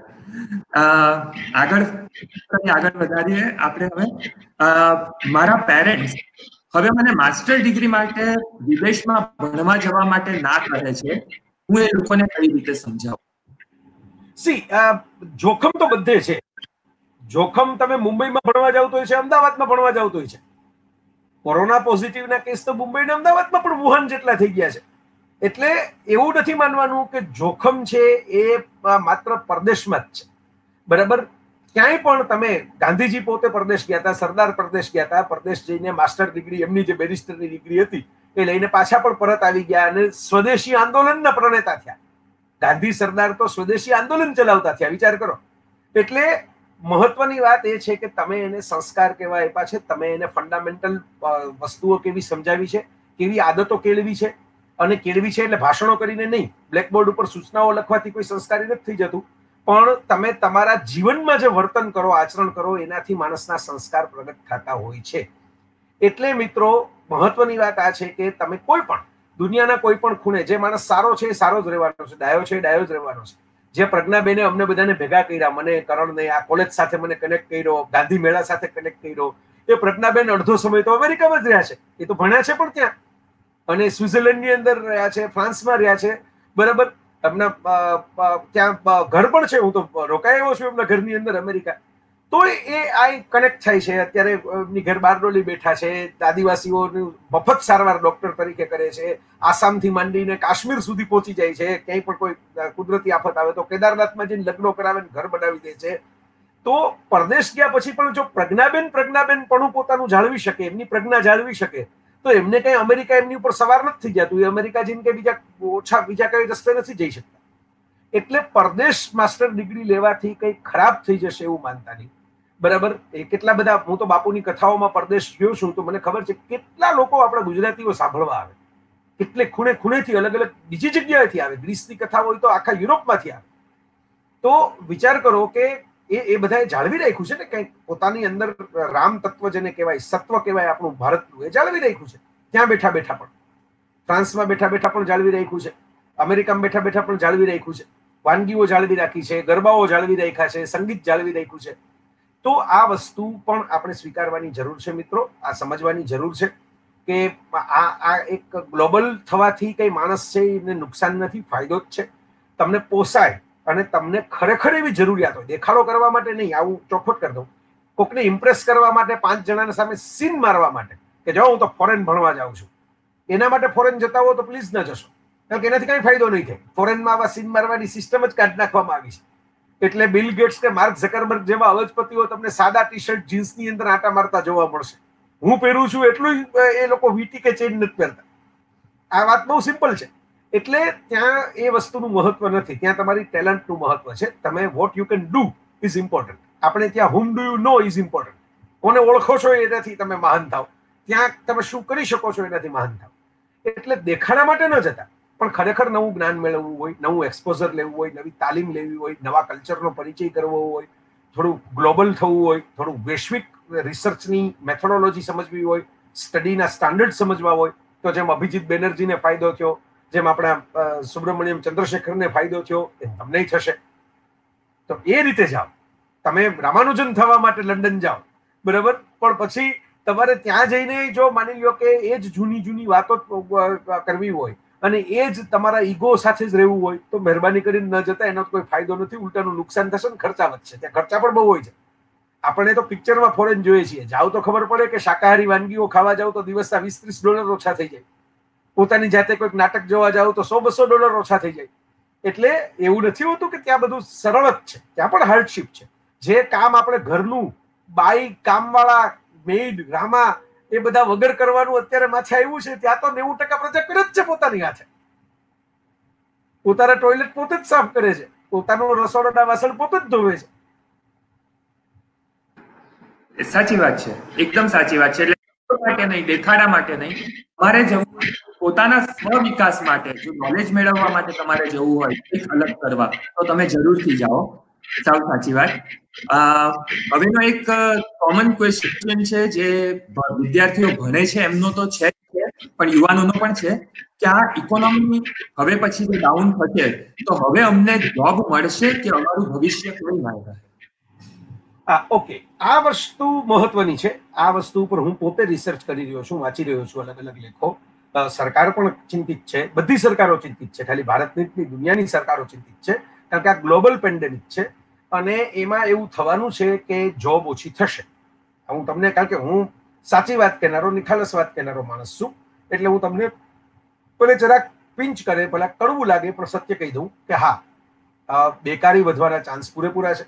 આગળ વધારીએ આપણે। હવે મારા પેરેન્ટ્સ હવે મને માસ્ટર ડિગ્રી માટે વિદેશમાં ભણવા જવા માટે ના કહે છે, હું એ લોકોને કઈ રીતે સમજાવું? સી જોખમ તો બધે છે। જોખમ તમે મુંબઈમાં ભણવા જાવ તો છે, અમદાવાદમાં ભણવા જાવ તો છે। કોરોના પોઝિટિવના કેસ તો મુંબઈ ને અમદાવાદમાં પણ વુહાન જેટલા થઈ ગયા છે। એટલે એવું નથી માનવાનું કે જોખમ છે એ માત્ર પરદેશમાં જ છે, બરાબર। ક્યાંય પણ તમે, ગાંધીજી પોતે પરદેશ ગયા હતા, સરદાર પરદેશ ગયા હતા, પરદેશ જઈને માસ્ટર ડિગ્રી, એમની જે બેરિસ્ટરની ડિગ્રી હતી એ લઈને પાછા પણ પરત આવી ગયા અને સ્વદેશી આંદોલનના પ્રણેતા થયા। ગાંધી સરદાર તો સ્વદેશી આંદોલન ચલાવતા થયા, વિચાર કરો। એટલે મહત્વની વાત એ છે કે તમે એને સંસ્કાર કેવા આપ્યા છે, તમે એને ફંડામેન્ટલ વસ્તુઓ કેવી સમજાવી છે, કેવી આદતો કેળવી છે, અને કેળવી છે એટલે ભાષણો કરીને નહીં, બ્લેકબોર્ડ ઉપર સૂચનાઓ લખવાથી કોઈ સંસ્કારી નથી થઈ જતું, પણ તમે તમારા જીવનમાં જે વર્તન કરો, આચરણ કરો, એનાથી માણસના સંસ્કાર પ્રગટ થતા હોય છે। એટલે મિત્રો મહત્વની વાત આ છે કે તમે કોઈ પણ દુનિયાના કોઈ પણ ખૂણે જે માણસ સારો છે સારો જ રહેવાનો છે, ડાયો છે ડાયો જ રહેવાનો છે। જે પ્રજ્ઞા બેને અમને બધાને ભેગા કર્યા, મને, કરણને, આ કોલેજ સાથે મને કનેક્ટ કર્યો, ગાંધી મેળા સાથે કનેક્ટ કર્યો, એ પ્રજ્ઞા બેન અડધો સમય તો અમેરિકામાં જ રહ્યા છે, એ તો ભણ્યા છે પણ ત્યાં, અને સ્વિટ્ઝરલેન્ડની અંદર રહ્યા છે, ફ્રાન્સમાં રહ્યા છે, બરાબર। એમના ત્યાં ઘર પણ છે, હું તો રોકાયો છું એમના ઘરની અંદર અમેરિકા। तो ये आई कनेक्ट थाय छे। अत्यारे एमनी घर बारडोली बैठा छे, आदिवासीओने मफत सारवार डॉक्टर तरीके करे छे, आसामथी मांडीने काश्मीर सुधी पहोंची जाय छे। क्यांय पण कोई कुदरती आफत आवे तो केदारनाथमां जईने लग्नो करावीने घर बनावी दे छे। तो परदेश गया पछी पण जो प्रज्ञाबेनपणुं पोतानुं जाळवी शके, एमनी प्रज्ञा जाळवी शके, तो एमने कांई अमेरिका एमनी उपर सवार नथी थई जतुं। अमेरिका जीने के बीजा ओछा बीजा कई रस्ते नथी जई शकता। एटले परदेश मास्टर डिग्री लेवाथी कंई खराब थई जशे एवुं मानता नहीं। बराबर કેટલા બધા હું તો બાપુની કથાઓમાં પરદેશ ગયો છું તો મને ખબર છે કેટલા લોકો આપણા ગુજરાતીઓ સાંભળવા આવે કેટલે ખૂણે ખૂણેથી અલગ અલગ બીજી જગ્યાએથી આવે ગ્રીસની કથા હોય તો આખા યુરોપમાંથી આવે તો વિચાર કરો કે એ બધાએ જાળવી રાખ્યું છે ને કંઈક પોતાની અંદર રામ તત્વ જેને કહેવાય સત્વ કહેવાય આપણું ભારતનું એ જાળવી રાખ્યું છે ત્યાં બેઠા બેઠા પણ ફ્રાન્સમાં બેઠા બેઠા પણ જાળવી રાખ્યું છે અમેરિકામાં બેઠા બેઠા પણ જાળવી રાખ્યું છે વાનગીઓ જાળવી રાખી છે ગરબાઓ જાળવી રાખ્યા છે સંગીત જાળવી રાખ્યું છે तो आ वस्तु पण आपणे स्वीकारवानी जरूर छे मित्रों आ समझवानी जरूर छे के आ आ एक ग्लोबल थवाथी कई मानस छे एने नुकसान नथी फायदो ज छे तमने पोसाय अने तमने खरेखर एवी जरूरियात होय देखाडो करवा माटे नहीं आवुं चोखवट कर दऊं कोकने इम्प्रेस करवा माटे पांच जणाने सामे सीन मारवा माटे के जाओ हूँ तो फॉरेन भणवा जाऊं छुं एना माटे फॉरेन जता हो तो प्लीज न जशो कारण के एनाथी काई फायदो नहीं थाय फॉरेन में आवा सीन मारवानी सिस्टम ज काढी नाखवामां आवी छे એટલે બિલ ગેટ્સ કે માર્ક ઝકરબર્ગ જેવા અવજપતિઓ તમને સાદા ટી-શર્ટ જીન્સની અંદર આટા મારતા જોવા મળશે હું પહેરું છું એટલું એ લોકો વીટી કે ચેન નથી પહેરતા આ વાત બહુ સિમ્પલ છે એટલે ત્યાં એ વસ્તુનું મહત્વ નથી ત્યાં તમારી ટેલેન્ટનું મહત્વ છે તમે what you can do is important આપણે ત્યાં whom do you know is important કોને ઓળખો છો એનાથી તમે મહાન થાઓ ત્યાં તમે શું કરી શકો છો એનાથી મહાન થાઓ એટલે દેખાડા માટે ન જતા પણ ખરેખર નવું જ્ઞાન મેળવવું હોય નવું એક્સપોઝર લેવું હોય નવી તાલીમ લેવી હોય નવા કલ્ચરનો પરિચય કરવો હોય થોડું ગ્લોબલ થવું હોય થોડું વૈશ્વિક રિસર્ચની મેથોડોલોજી સમજવી હોય સ્ટડીના સ્ટાન્ડર્ડ સમજવા હોય તો જેમ અભિજીત બેનર્જીને ફાયદો થયો જેમ આપણા સુબ્રહ્મણ્યમ ચંદ્રશેખરને ફાયદો થયો એમ તમને થશે તો એ રીતે જાઓ તમે રામાનુજન થવા માટે લંડન જાઓ બરાબર પણ પછી તમારે ત્યાં જઈને જો માની લ્યો કે એ જ જૂની જૂની વાતો કરવી હોય અને એ જ તમારા ઈગો સાથે જ રહેવું હોય તો મહેરબાની કરીને ન જતા એનો કોઈ ફાયદો નથી ઉલટાનું નુકસાન થશે ને ખર્ચા વધશે ત્યાં ખર્ચા પણ બહુ હોય છે આપણે તો પિક્ચરમાં ફોરેન જોઈએ છીએ જાવ તો ખબર પડે કે શાકાહારી વાનગીઓ ખાવા જાવ તો દિવસના $20-30 ઓછા થઈ જાય પોતાની જાતે કોઈક નાટક જોવા જાવ તો $100-200 ઓછા થઈ જાય એટલે એવું નથી હોતું કે ત્યાં બધું સરળ જ છે ત્યાં પણ હાર્ડશીપ છે જે કામ આપણે ઘરનું બાઈ કામવાળા મેડ રામા એ બધા વગર કરવાનું અત્યારે માથે આવ્યું છે ત્યાં તો 90% પ્રજા કરે જ છે પોતાની હાથે પોતાના ટોયલેટ પોતે જ સાફ કરે છે પોતાનો રસોડાના વાસણ પોતે જ ધોવે છે સાચી વાત છે એકદમ સાચી વાત છે એટલે માટે નહીં દેખાડા માટે નહીં મારે જવું પોતાના સ્વ વિકાસ માટે જો નોલેજ મેળવવા માટે તમારે જવું હોય એક અલગ કરવા તો તમે જરૂરથી જાઓ સાવ સાચી વાત હવેનો એક કોમન ક્વેશ્ચન છે જે વિદ્યાર્થીઓ ભણે છે એમનો તો છે પણ યુવાનોનો પણ છે કે આ ઇકોનોમી હવે પછી જે ડાઉન થશે તો હવે અમને જોબ મળશે કે અમારું ભવિષ્ય કેવું લાગે ઓકે આ વસ્તુ મહત્વની છે આ વસ્તુ ઉપર હું પોતે રિસર્ચ કરી રહ્યો છું વાંચી રહ્યો છું અલગ અલગ લેખો સરકાર પણ ચિંતિત છે બધી સરકારો ચિંતિત છે ખાલી ભારતની જ દુનિયાની સરકારો ચિંતિત છે કારણ કે આ ગ્લોબલ પેન્ડેમિક છે અને એમાં એવું થવાનું છે કે જોબ ઓછી થશે હું તમને કારણ કે હું સાચી વાત કહેનારો નિખાલસ વાત કહેનારો માણસ છું એટલે હું તમને ભલે જરાક પિંચ કરે ભલે કડવું લાગે પણ સત્ય કહી દઉં કે હા બેકારી વધવાના ચાન્સ પૂરેપૂરા છે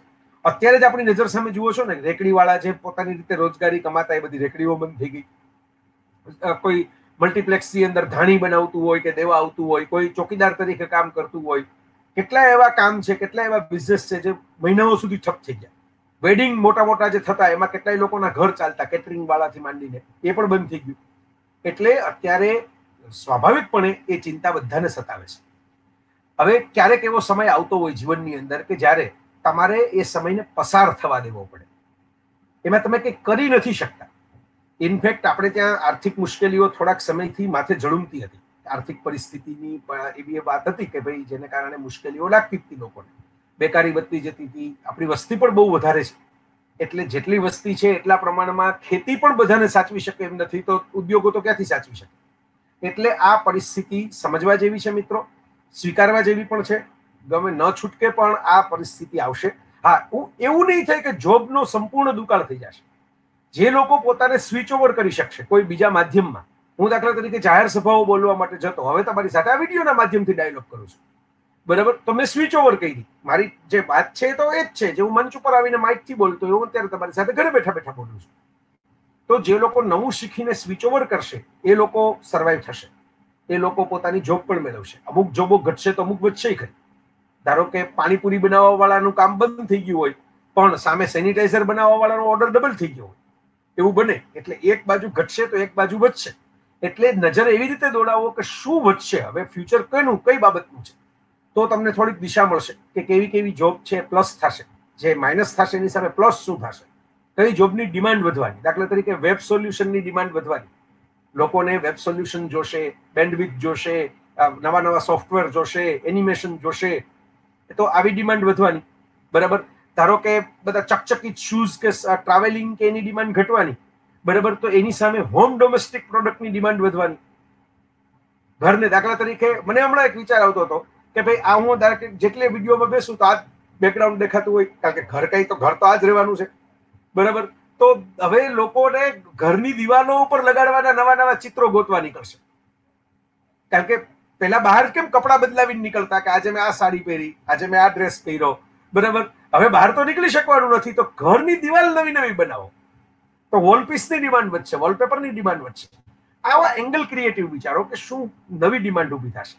અત્યારે જ આપણી નજર સામે જુઓ છો ને રેકડીવાળા જે પોતાની રીતે રોજગારી કમાતા એ બધી રેકડીઓ બંધ થઈ ગઈ કોઈ મલ્ટીપ્લેક્સની અંદર ધાણી બનાવતું હોય કે દેવા આવતું હોય કોઈ ચોકીદાર તરીકે કામ કરતું હોય કેટલા એવા કામ છે કેટલા એવા બિઝનેસ છે જે મહિનાઓ સુધી ઠપ થઈ ગયા વેડિંગ મોટા મોટા જે થતા એમાં કેટલાય લોકોના ઘર ચાલતા કેટરિંગ વાળાથી માંડીને એ પણ બંધ થઈ ગયું એટલે અત્યારે સ્વાભાવિકપણે એ ચિંતા બધાને સતાવે છે હવે ક્યારેક એવો સમય આવતો હોય જીવનની અંદર કે જ્યારે તમારે એ સમયને પસાર થવા દેવો પડે એમાં તમે કંઈક કરી નથી શકતા ઇનફેક્ટ આપણે ત્યાં આર્થિક મુશ્કેલીઓ થોડાક સમયથી માથે ઝળુમતી હતી આર્થિક પરિસ્થિતિની એવી વાત હતી કે ભાઈ જેને કારણે મુશ્કેલીઓ લાગતી હતી લોકોને બેકારી વધતી જતી હતી આપણી વસ્તી પણ બહુ વધારે છે એટલે જેટલી વસ્તી છે એટલા પ્રમાણમાં ખેતી પણ બધાને સાચવી શકે એમ નથી તો ઉદ્યોગો તો ક્યાંથી સાચવી શકે એટલે આ પરિસ્થિતિ સમજવા જેવી છે મિત્રો સ્વીકારવા જેવી પણ છે ગમે ન છૂટકે પણ આ પરિસ્થિતિ આવશે હા એવું નહીં થાય કે જોબનો સંપૂર્ણ દુકાળ થઈ જશે જે લોકો પોતાને સ્વિચ ઓવર કરી શકશે કોઈ બીજા માધ્યમમાં હું દાખલા તરીકે જાહેર સભાઓ બોલવા માટે જતો હવે તમારી સાથે આ વિડીયોના માધ્યમથી ડાયલોગ કરું છું બરાબર તો મેં સ્વિચ ઓવર કરી મારી જે વાત છે તો એ જ છે જે હું મંચ ઉપર આવીને માઇકથી બોલતો હોય હું અત્યારે તમારી સાથે ઘરે બેઠા બેઠા બોલું છું તો જે લોકો નવું શીખીને સ્વિચ ઓવર કરશે એ લોકો સર્વાઈવ થશે એ લોકો પોતાની જોબ પણ મેળવશે અમુક જોબો ઘટશે તો અમુક વધશે ખરી ધારો કે પાણીપુરી બનાવવાવાળાનું કામ બંધ થઈ ગયું હોય પણ સામે સેનિટાઈઝર બનાવવા વાળાનો ઓર્ડર ડબલ થઈ ગયો એવું બને એટલે એક બાજુ ઘટશે તો એક બાજુ વધશે એટલે નજર એવી રીતે દોડાવો કે શું વધશે હવે ફ્યુચર કઈનું કઈ બાબતનું છે તો તમને થોડીક દિશા મળશે કે કેવી કેવી જોબ છે પ્લસ થશે જે માઇનસ થશે એની સામે પ્લસ શું થશે કઈ જોબની ડિમાન્ડ વધવાની દાખલા તરીકે વેબ સોલ્યુશનની ડિમાન્ડ વધવાની લોકોને વેબ સોલ્યુશન જોશે બેન્ડવિથ જોશે નવા નવા સોફ્ટવેર જોશે એનિમેશન જોશે તો આવી ડિમાન્ડ વધવાની બરાબર ધારો કે બધા ચકચકી શૂઝ કે ટ્રાવેલિંગ કે એની ડિમાન્ડ ઘટવાની બરાબર તો એની સામે હોમ ડોમેસ્ટિક પ્રોડક્ટની ડિમાન્ડ વધવાની ઘરને દાખલા તરીકે મને હમણાં એક વિચાર આવતો હતો કે ભાઈ આ હું ધારો કે જેટલે વિડીયોમાં બેસું તો આ બેકગ્રાઉન્ડ દેખાતું હોય કારણ કે ઘર કઈ તો ઘર તો આ જ રહેવાનું છે બરાબર तो हवे लोकोने घरनी दीवालो पर लगाड़वाना नवा नवा चित्रो गोतवानी करशे कारण के पहेला बहार केम कपड़ा बदलावी निकलता कि आज मैं आ साड़ी पहेरी आज मैं आ ड्रेस पहेर्यो बराबर हवे बहार तो निकली शकवानुं नथी तो घरनी दीवाल नवी नवी बनावो तो वॉलपीसनी डिमांड वधशे वॉलपेपरनी डिमांड वधशे आवा एंगल क्रिएटिव विचारो कि शुं नवी डिमांड ऊभी थशे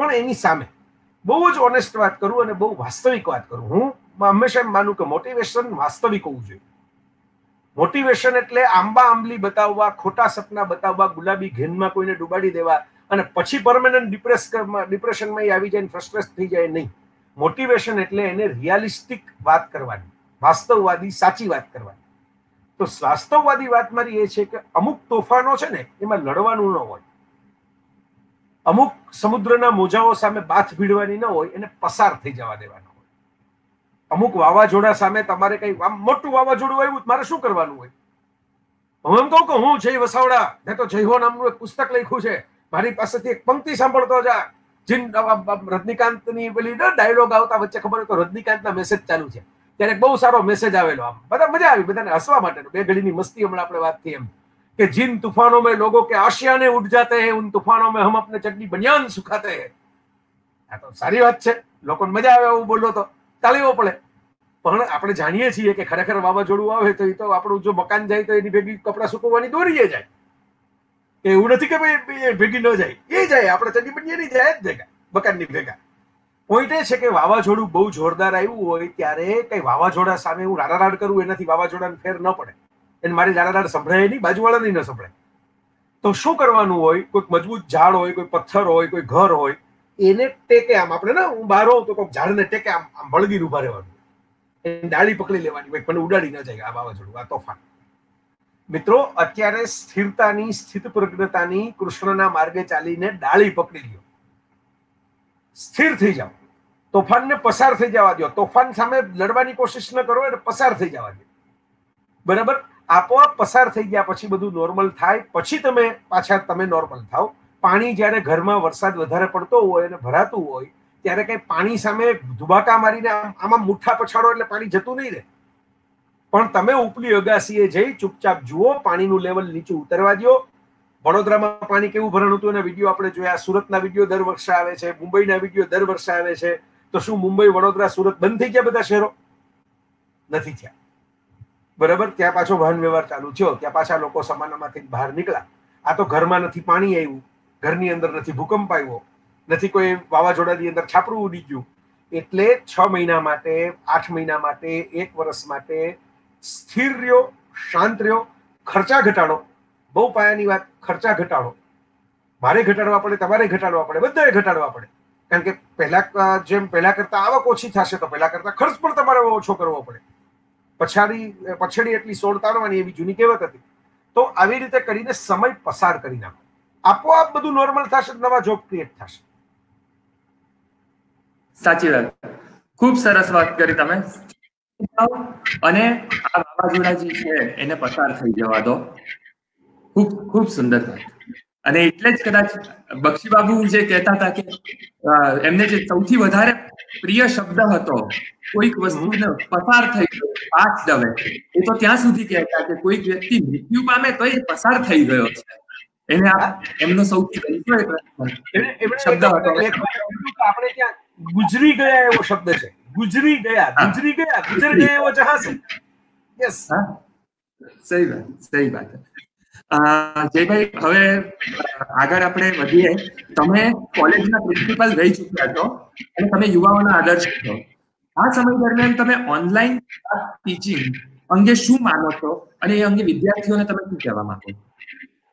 पण एनी सामे बहु ज ऑनेस्ट वात करूं अने बहु वास्तविक वात करूं हूँ हमेशा मानुं के मोटिवेशन वास्तविक होवुं जोईए मोटिवेशन एटले आंबा आंबली बतावा खोटा सपना बतावा गुलाबी घेन में कोई ने डुबाड़ी देवा अने पछी परमानेंट डिप्रेशन में आई जाए फ्रस्ट्रेट थी जाए नहीं मोटिवेशन एटले एने रियालिस्टिक बात करवानी वास्तववादी साची बात करवानी तो वास्तववादी बात मारी ए छे के अमुक तोफानो छे ने एमां लड़वानुं न होय अमुक समुद्रना मोजाओ सामे बाथ भीड़वानी न होय एने पसार थई जवा देवानो अमुक वावाजोड़ा सामे तमारे कई मोटू वावाजोड़ू आव्युं मारे शुं करवानुं होय हूँ एम कहूँ कि हूँ जय वसावड़ा ने तो जय हो नामनुं एक पुस्तक लख्युं छे मारी पासेथी एक पंक्ति सांभळतो जा जिन रजनीकांतनी पेली डायलॉग आवता वच्चे खबर तो रजनीकांतना मेसेज चालू छे त्यारे बहु सारो मेसेज आवेलो आम बधा मजा आवी बधाने हसवा माटेनो बे घडीनी मस्ती हमणां आपणे वात थी एम के जिन तूफानों में लोगों के आशियाने उड़ जाते हैं उन तूफानों में हम अपने चड्डी बनियान सुखाते हैं आ तो सारी बात छे लोकोने मजा आवे एवुं बोलो तो तालीओ पड़े पण आपणे जाणीए छीए के खरेखर वावाजोडुं आवे तो ए तो आपणुं जो मकान जाय तो एनी भेगी कपड़ा सुकववानी दोरीए जाय के एवुं नथी के भाई भेगी न जाय ए जाय आपणे चडी बनिए नहीं जाय ज भेगा मकाननी भेगा पॉइंट ए छे के वावाजोडुं बहु जोरदार आव्युं होय त्यारे कई वावाजोडा सामे हुं राराराड करूं एनाथी वावाजोडाने फेर न पड़े एने मारी राराराड संभळाय नहीं बाजुवाळाने न संभळाय तो शुं करवानुं होय कोई मजबूत झाड होय कोई पत्थर होय कोई घर होय એને ટેકે આમ આપણે ને હું બહાર હોઉં તો કોઈક ઝાડને ટેકે આમ વળગીને ઉભા રહેવાનું એની ડાળી પકડી લેવાની ભાઈ મને ઉડાડી ન જાય આ વાવાઝોડું આ તોફાન મિત્રો અત્યારે સ્થિરતાની સ્થિત પ્રજ્ઞતાની કૃષ્ણના માર્ગે ચાલીને ડાળી પકડી લ્યો સ્થિર થઈ જાઓ તોફાનને પસાર થઈ જવા દો તોફાન સામે લડવાની કોશિશ ન કરો એટલે પસાર થઈ જવા દો બરાબર આપોઆપ પસાર થઈ ગયા પછી બધું નોર્મલ થાય પછી તમે પાછા તમે નોર્મલ થાઓ पानी ज्यारे घर में वरसाद वधारे पड़तो होय अने भरातुं होय त्यारे कई पानी सामे धुबाका मारीने आम मुठ्ठा पछाड़ो एटले पानी जतुं नहीं रहे पण तमे उपली अगासीए जई चुपचाप जुओ पानीनुं लेवल नीचुं उतरवा द्यो वडोदरामां पाणी केवुं भरण हतुं एना विडियो आपणे जोया सूरतना विडियो दर वर्षे आवे छे मुंबईना विडियो दर वर्षे आवे छे तो शुं मुंबई वडोदरा सूरत बंद थई गया बधा शहरो नथी थया बराबर त्यां पाछो वाहन व्यवहार चालू थयो त्यां पाछा लोको समानामांथी बहार निकळ्या आ तो घरमां नथी पाणी आव्युं घरनी अंदर नथी भूकंप आव्यो नथी कोई वावाजोडानी अंदर छापरू उडी गयुं एटले 6 महीना माटे 8 महीना माटे 1 वर्ष माटे स्थिर रह्यो शांत रह्यो खर्चा घटाडो बहु पायानी वात खर्चा घटाडो मारे घटाडवा पड़े तमारे घटाडवा पड़े बधाए घटाडवा पड़े कारण के पहेला जेम पहेला करता आवक ओछी थशे तो पहेला करता खर्च पण तमारे ओछो करवो पड़े पछाड़ी एटली सोड तारवानी एवी जूनी कहेवत हती तो आवी रीते करीने समय पसार करी नाखो आपोआप बधुं नॉर्मल थशे नवा जॉब क्रिएट थशे साची वात खूब सरस वात करी तमे अने आ वावाजोड़ा जी छे एने पसार थई जवा दो खूब खूब सुंदर वात अने એટલે જ કદાચ બક્ષી બાબુ જે કહેતા હતા કે એમને જે સૌથી વધારે પ્રિય શબ્દ હતો કોઈક વસ્તુને પસાર થઈ ગયો પાંચ દવે એ તો ત્યાં સુધી કહેતા કે કોઈક વ્યક્તિ મૃત્યુ પામે તો એ પસાર થઈ ગયો છે તમે કોલેજના પ્રિન્સિપલ રહી ચુક્યા છો અને તમે યુવાઓના આદર્શ છો आ समय दरमियान तमे ऑनलाइन क्लास टीचिंग अंगे शू मानो छो अने ए अंगे विद्यार्थीओने तमे शुं कहेवा मांगो?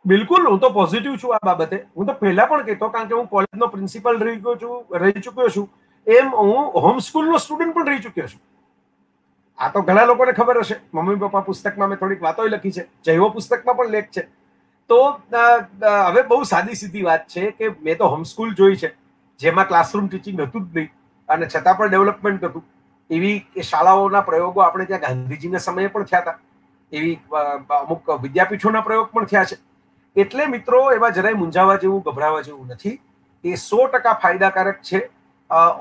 बिल्कुल हूँ तो पॉजिटिव छू आ बाबते। हूँ तो पहला पण कहतो कारण के हूँ कॉलेज नो प्रिंसिपल रही चुक्यो छू एम हूँ होम स्कूल नो स्टूडेंट पण रही चुक्यो छू। आ तो घणा लोकोने खबर हशे, मम्मी पप्पा पुस्तक में मैं थोड़ीक वातो लखी है, जैवो पुस्तक में पण लेख है। तो हवे बहुत सादी सीधी बात है कि मैं तो होम स्कूल जोई है जेमां क्लासरूम टीचिंग हतुं ज नहीं अने छतां पण डेवलपमेंट हतुं। एवी शालाओना प्रयोगों आपणे त्यां गांधीजीना समये पण थया हता, एवी अमुक विद्यापीठोना प्रयोग पण थया छे। एटले मित्रों एवा જરાય મૂંઝાવા જેવું ગભરાવા જેવું નથી, એ 100% ફાયદાકારક છે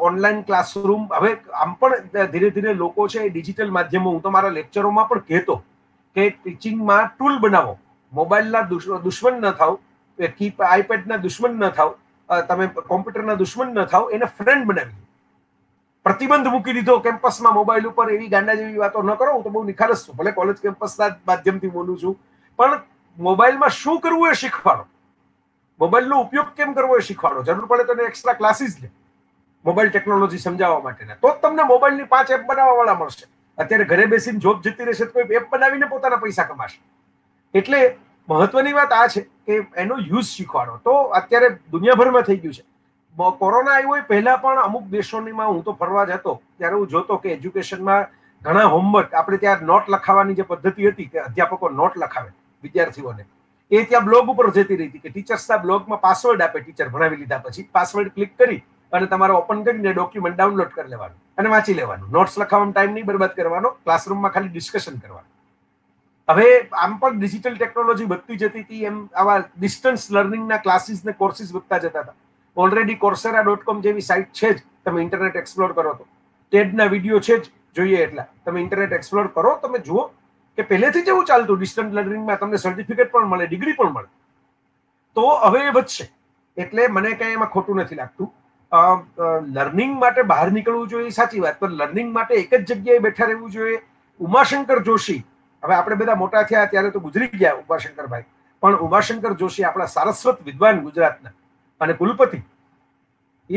ઓનલાઈન ક્લાસરૂમ। હવે આમ પણ ધીરે ધીરે લોકો છે ડિજિટલ માધ્યમો, હું તો મારા લેક્ચરોમાં પણ કહેતો કે ટીચિંગમાં ટૂલ બનાવો, મોબાઈલના દુશ્મન ન થાઓ, આઈપેડના દુશ્મન ન થાઓ, તમે કોમ્પ્યુટરના દુશ્મન ન થાઓ, એને ફ્રેન્ડ બનાવી प्रतिबंध मूकी दीधो केम्पस में मोबाइल पर। एवी गांडा जेवी वातो न करो, तो बहुत निखालस छू, भले कॉलेज केम्पस ना माध्यमथी बोलू छू, पण मोबाइल में शू करवू ए शीखवाडो, मोबाइल नो उपयोग केम करवो ए शीखवाडो। जरूर पड़े तो एक्स्ट्रा क्लासेस ले मोबाइल टेक्नोलॉजी समजावा माटेना, तो तमने मोबाइल नी 5 एप बनावावाळा मळशे। अत्यारे घरे बेसीने जॉब जती रहेशे तो कोई एप बनावीने पोताना पैसा कमाशे। एटले महत्वनी वात आ छे के एनो यूज शीखवाडो। तो अत्यारे दुनियाभर में थई गयुं छे, कोरोना आयो ए पहला पण अमुक देशोनी मां हूँ तो फरवा जतो त्यारे हूँ जोतो के एज्युकेशन में घणा होमवर्क आपणे त्यां नोट लखावानी जे पद्धति हती के अध्यापको नोट लखावे विद्यार्थीओने, ए त्यां ब्लॉग उपर जती रही हती के टीचर्स ना ब्लॉग में पासवर्ड आपे, टीचर भणावी लीधा पछी पासवर्ड क्लिक करी अने तमारे ओपन करीने डॉक्यूमेंट डाउनलॉड करी लेवानुं अने वांची लेवानुं, नोट्स लखावामां टाइम नहीं बरबाद करवानो, क्लासरूम में खाली डिस्कशन करवानुं। हवे आम पण डिजिटल टेक्नोलॉजी वधती जती हती एम आवा डिस्टन्स लर्निंग ना क्लासेस ने कोर्सेस वधता जता हता। ऑलरेडी coursera.com जेवी साइट छे ज, तमे इंटरनेट एक्सप्लोर करो तो टेड ना विडियो छे ज જોઈએ એટલા, તમે ઇન્ટરનેટ એક્સપ્લોર કરો, તમે જુઓ કે પહેલેથી જ એવું ચાલતું ડિસ્ટન્ટ લર્નિંગમાં તમને સર્ટિફિકેટ પણ મળે, ડિગ્રી પણ મળે। તો હવે એ વધશે, એટલે મને કાંઈ એમાં ખોટું નથી લાગતું। લર્નિંગ માટે બહાર નીકળવું જોઈએ સાચી વાત, પણ લર્નિંગ માટે એક જ જગ્યાએ બેઠા રહેવું જોઈએ। ઉમાશંકર જોશી, હવે આપણે બધા મોટા થયા ત્યારે તો ગુજરી ગયા ઉમાશંકરભાઈ, પણ ઉમાશંકર જોશી આપણા સારસ્વત વિદ્વાન ગુજરાતના અને કુલપતિ,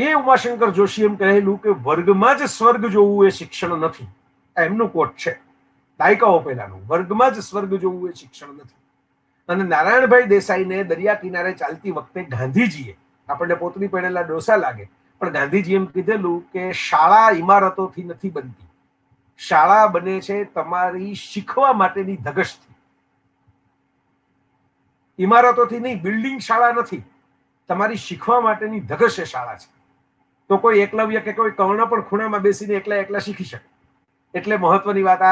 એ ઉમાશંકર જોશી એમ કહેલું કે વર્ગમાં જ સ્વર્ગ જોવું એ શિક્ષણ નથી। આ એમનું કોટ છે દાયકાઓ પહેલાનું, વર્ગમાં જ સ્વર્ગ જોવું એ શિક્ષણ નથી। અને નારાયણભાઈ દેસાઈને દરિયા કિનારે ચાલતી વખતે ગાંધીજીએ, આપણને પોતની પડેલા ડોસા લાગે, પણ ગાંધીજી એમ કીધેલું કે શાળા ઇમારતોથી નથી બનતી, શાળા બને છે તમારી શીખવા માટેની ધગશથી, ઇમારતોથી નહીં। બિલ્ડિંગ શાળા નથી, તમારી શીખવા માટેની ધગશ એ શાળા છે। તો કોઈ એકલવ્ય કે કોઈ કર્ણ પણ ખૂણામાં બેસીને એકલા એકલા શીખી શકે। એટલે મહત્વની વાત આ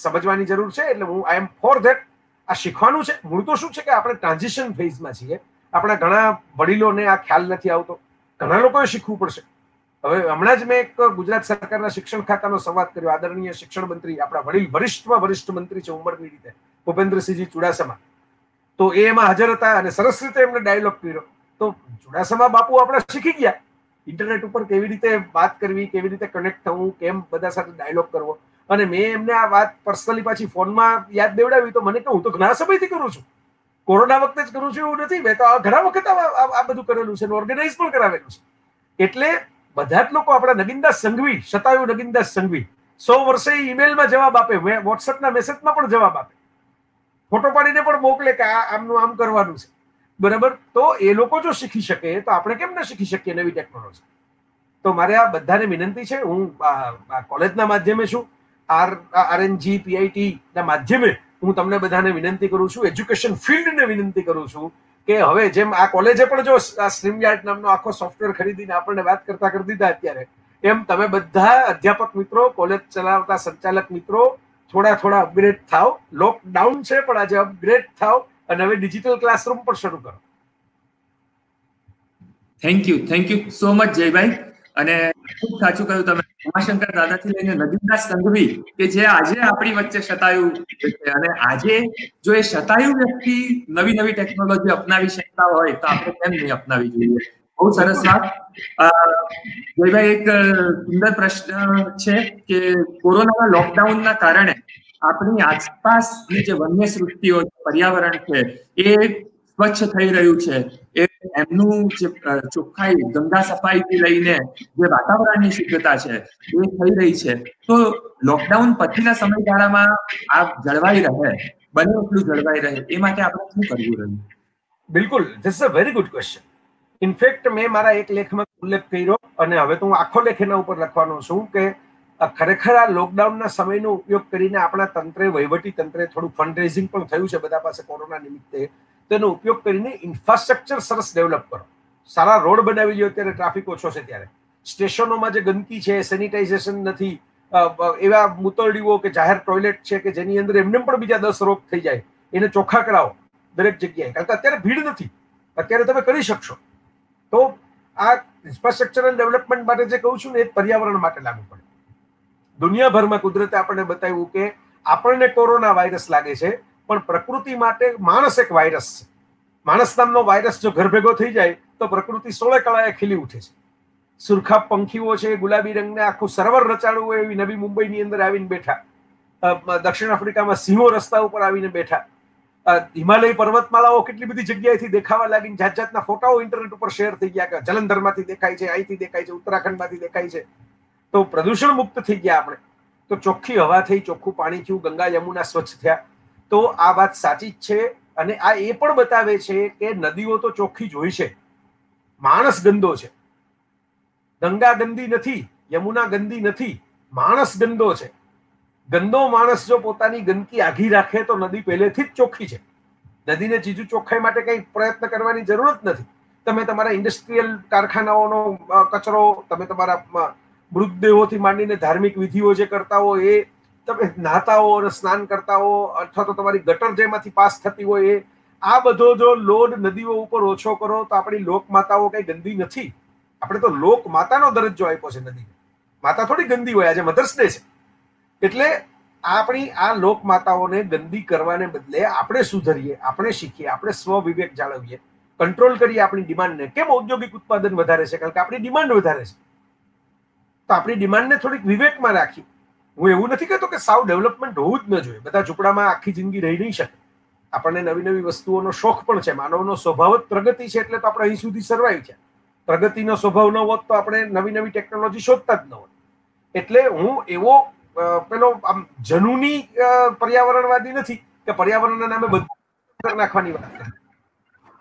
સમજવાની જરૂર છે। એટલે હું આઈ એમ ફોર ધેટ, આ શીખવાનું છે। મૂળ તો શું છે કે આપણે ટ્રાન્ઝિશન ફેઝમાં છીએ, આપણા ઘણા વડીલોને આ ખ્યાલ નથી આવતો, ઘણા લોકોએ શીખવું પડશે। હવે હમણાં જ મેં એક ગુજરાત સરકારના શિક્ષણ ખાતાનો સંવાદ કર્યો, આદરણીય શિક્ષણ મંત્રી આપણા વડીલ વરિષ્ઠમાં વરિષ્ઠ મંત્રી છે ઉંમરની રીતે ભૂપેન્દ્રસિંહજી ચુડાસમા, તો એમાં હાજર હતા અને સરસ રીતે એમને ડાયલોગ કર્યો। तो चुड़ासमा बापू अपने शीखी गया इंटरनेट पर केवी रीते बात करवी, केवी रीते कनेक्ट थवुं, केम बधा साथे डायलॉग करवो। अने मैं एमने आ वात पर्सनली पाछी फोन में याद देवडावी तो मने के हूँ तो घणा समयथी करूं छुं, कोरोना वखते ज करूं छुं एवुं नथी, मैं तो घणा वखत आ बधुं करेलुं छे, ऑर्गेनाइज पण करावेलुं छे। एटले बधा ज लोको, आपणा नगिनदास संघवी, शतायु नगिनदास संघवी 100 वर्षे ईमेल में जवाब आपे, व्हाट्सएप ना मेसेज में पण जवाब आपे, फोटो पाडीने पण मोकले के आमनुं आम करवानुं छे, बराबर। तो ये लोग जो शीखी सके तो आपणे केम न शीखी सकीए नवी टेक्नोलॉजी। तो मारे आ बधाने विनंती है, हूँ कॉलेजना माध्यमे छूँ, RNG PIT ना माध्यमे हूँ तमने बधाने विनंती करूँ छूँ, एज्युकेशन फील्ड ने विनंती करूँ छूँ कि हवे जेम आ कॉलेजे पण जो स्ट्रीमयार्ड नामनो आखो सॉफ्टवेर खरीदीने आपणे वात करता कर दीधा अत्यारे, एम तमे बधा अध्यापक मित्रों, कॉलेज चलावता संचालक मित्रों, थोड़ा थोड़ा अपग्रेड थाओ। लॉकडाउन छे पण आज अपग्रेड थाओ અને હવે ડિજિટલ ક્લાસરૂમ પર શરૂ કરો। થેન્ક યુ સો મચ જયભાઈ, અને ખૂબ સાચું કહ્યું તમે। ઉમાશંકર દાદાથી લઈને નદીના સંઘવી કે જે આજે આપણી વચ્ચે શતાયુ છે, અને આજે જો એ શતાયુ વ્યક્તિ નવી ટેકનોલોજી અપનાવી શકતા હોય તો આપણે કેમ નહીં અપનાવી જોઈએ। બહુ સરસ વાત જયભાઈ। એક સુંદર પ્રશ્ન છે કે કોરોનાના લોકડાઉનના કારણે આપણી આસપાસની જે વન્ય સૃષ્ટિઓ, પર્યાવરણ છે એ સ્વચ્છ થઈ રહ્યું છે, એ એમનું ચોખ્ખાઈ ગંગા સફાઈથી લઈને જે વાતાવરણની શુદ્ધતા છે એ થઈ રહી છે તો લોકડાઉન પછીના સમયગાળામાં આ જળવાઈ રહે બને એટલું જળવાઈ રહે એ માટે આપણે શું કરવું રહ્યું બિલકુલ this a very good question in fact મેં મારા એક લેખમાં ઉલ્લેખ કર્યો અને હવે તો હું આખો લેખ એના ઉપર લખવાનો છું કે ખરેખર આ લોકડાઉનના સમયનો ઉપયોગ કરીને આપણા તંત્રે વહીવટી તંત્રે થોડું ફંડ રેઝિંગ પણ થયું છે બધા પાસે કોરોના નિમિત્તે તેનો ઉપયોગ કરીને ઇન્ફ્રાસ્ટ્રક્ચર સરસ ડેવલપ કરો સારા રોડ બનાવી લ્યો ત્યારે ટ્રાફિક ઓછો છે ત્યારે સ્ટેશનોમાં જે ગંદકી છે સેનિટાઇઝેશન નથી એવા મૂતરડીઓ કે જાહેર ટોયલેટ છે કે જેની અંદર એમને પણ બીજા 10 રોગ થઈ જાય એને ચોખ્ખા કરાવો દરેક જગ્યાએ કારણ કે અત્યારે ભીડ નથી અત્યારે તમે કરી શકશો તો આ ઇન્ફ્રાસ્ટ્રક્ચરલ ડેવલપમેન્ટ માટે જે કહું છું ને એ પર્યાવરણ માટે લાગુ પડે દુનિયાભરમાં કુદરતે આપણને બતાવ્યું કે આપણને કોરોના વાયરસ લાગે છે પણ પ્રકૃતિ માટે માણસ એક વાયરસ છે માણસ નામનો વાયરસ જો ઘર ભેગો થઈ જાય તો પ્રકૃતિ સોળે કળાએ ખીલી ઉઠે છે સુરખા પંખીઓ છે ગુલાબી રંગને આખું સરોવર રચાડવું હોય એવી નવી મુંબઈની અંદર આવીને બેઠા દક્ષિણ આફ્રિકામાં સિંહો રસ્તા ઉપર આવીને બેઠા હિમાલય પર્વતમાળાઓ કેટલી બધી જગ્યાએથી દેખાવા લાગીને જાત જાતના ફોટાઓ ઇન્ટરનેટ ઉપર શેર થઈ ગયા કે જલંધરમાંથી દેખાય છે અહીંથી દેખાય છે ઉત્તરાખંડમાંથી દેખાય છે તો પ્રદૂષણ મુક્ત થઈ ગયા આપણે તો ચોખ્ખી હવા થઈ ચોખ્ખું પાણી થયું ગંગા યમુના સ્વચ્છ થયા તો આ વાત સાચી જ છે અને આ એ પણ બતાવે છે કે નદીઓ તો ચોખ્ખી જોઈ છે માણસ ગંદો છે ગંગા ગંદી નથી યમુના ગંદી નથી માણસ ગંદો છે ગંદો માણસ જો પોતાની ગંદકી આઘી રાખે તો નદી પહેલેથી જ ચોખ્ખી છે નદીને જીજુ ચોખ્ખાઈ માટે કંઈ પ્રયત્ન કરવાની જરૂર જ નથી તમે તમારા ઇન્ડસ્ટ્રીયલ કારખાનાઓનો કચરો તમે તમારા મૃતદેહોથી માંડીને ધાર્મિક વિધિઓ જે કરતા હો એ તમે નાહતા હો અને સ્નાન કરતા હો અથવા તો તમારી ગટર જેમાંથી પાસ થતી હોય એ આ બધો જો લોડ નદીઓ ઉપર ઓછો કરો તો આપણી લોકમાતાઓ કંઈ ગંદી નથી આપણે તો લોકમાતાનો દરજ્જો આપ્યો છે નદીને માતા થોડી ગંદી હોય આજે મધર્સ ડે છે એટલે આપણી આ લોકમાતાઓને ગંદી કરવાને બદલે આપણે સુધરીએ આપણે શીખીએ આપણે સ્વ વિવેક જાળવીએ કંટ્રોલ કરીએ આપણી ડિમાન્ડને કેમ ઔદ્યોગિક ઉત્પાદન વધારે છે કારણ કે આપણી ડિમાન્ડ વધારે છે તો આપણી ડિમાન્ડને થોડીક વિવેકમાં રાખી હું એવું નથી કહેતો કે સાવ ડેવલપમેન્ટ હોવું જ ન જોઈએ બધા ઝૂંપડામાં આખી જિંદગી રહી નહીં શકે આપણને નવી નવી વસ્તુઓનો શોખ પણ છે માનવનો સ્વભાવ જ પ્રગતિ છે એટલે તો આપણે અહીં સુધી સર્વાઈવ છે પ્રગતિનો સ્વભાવ ન હોત તો આપણે નવી નવી ટેકનોલોજી શોધતા જ ન હોત એટલે હું એવો પેલો આમ જનૂની પર્યાવરણવાદી નથી કે પર્યાવરણના નામે બધું નાખવાની વાત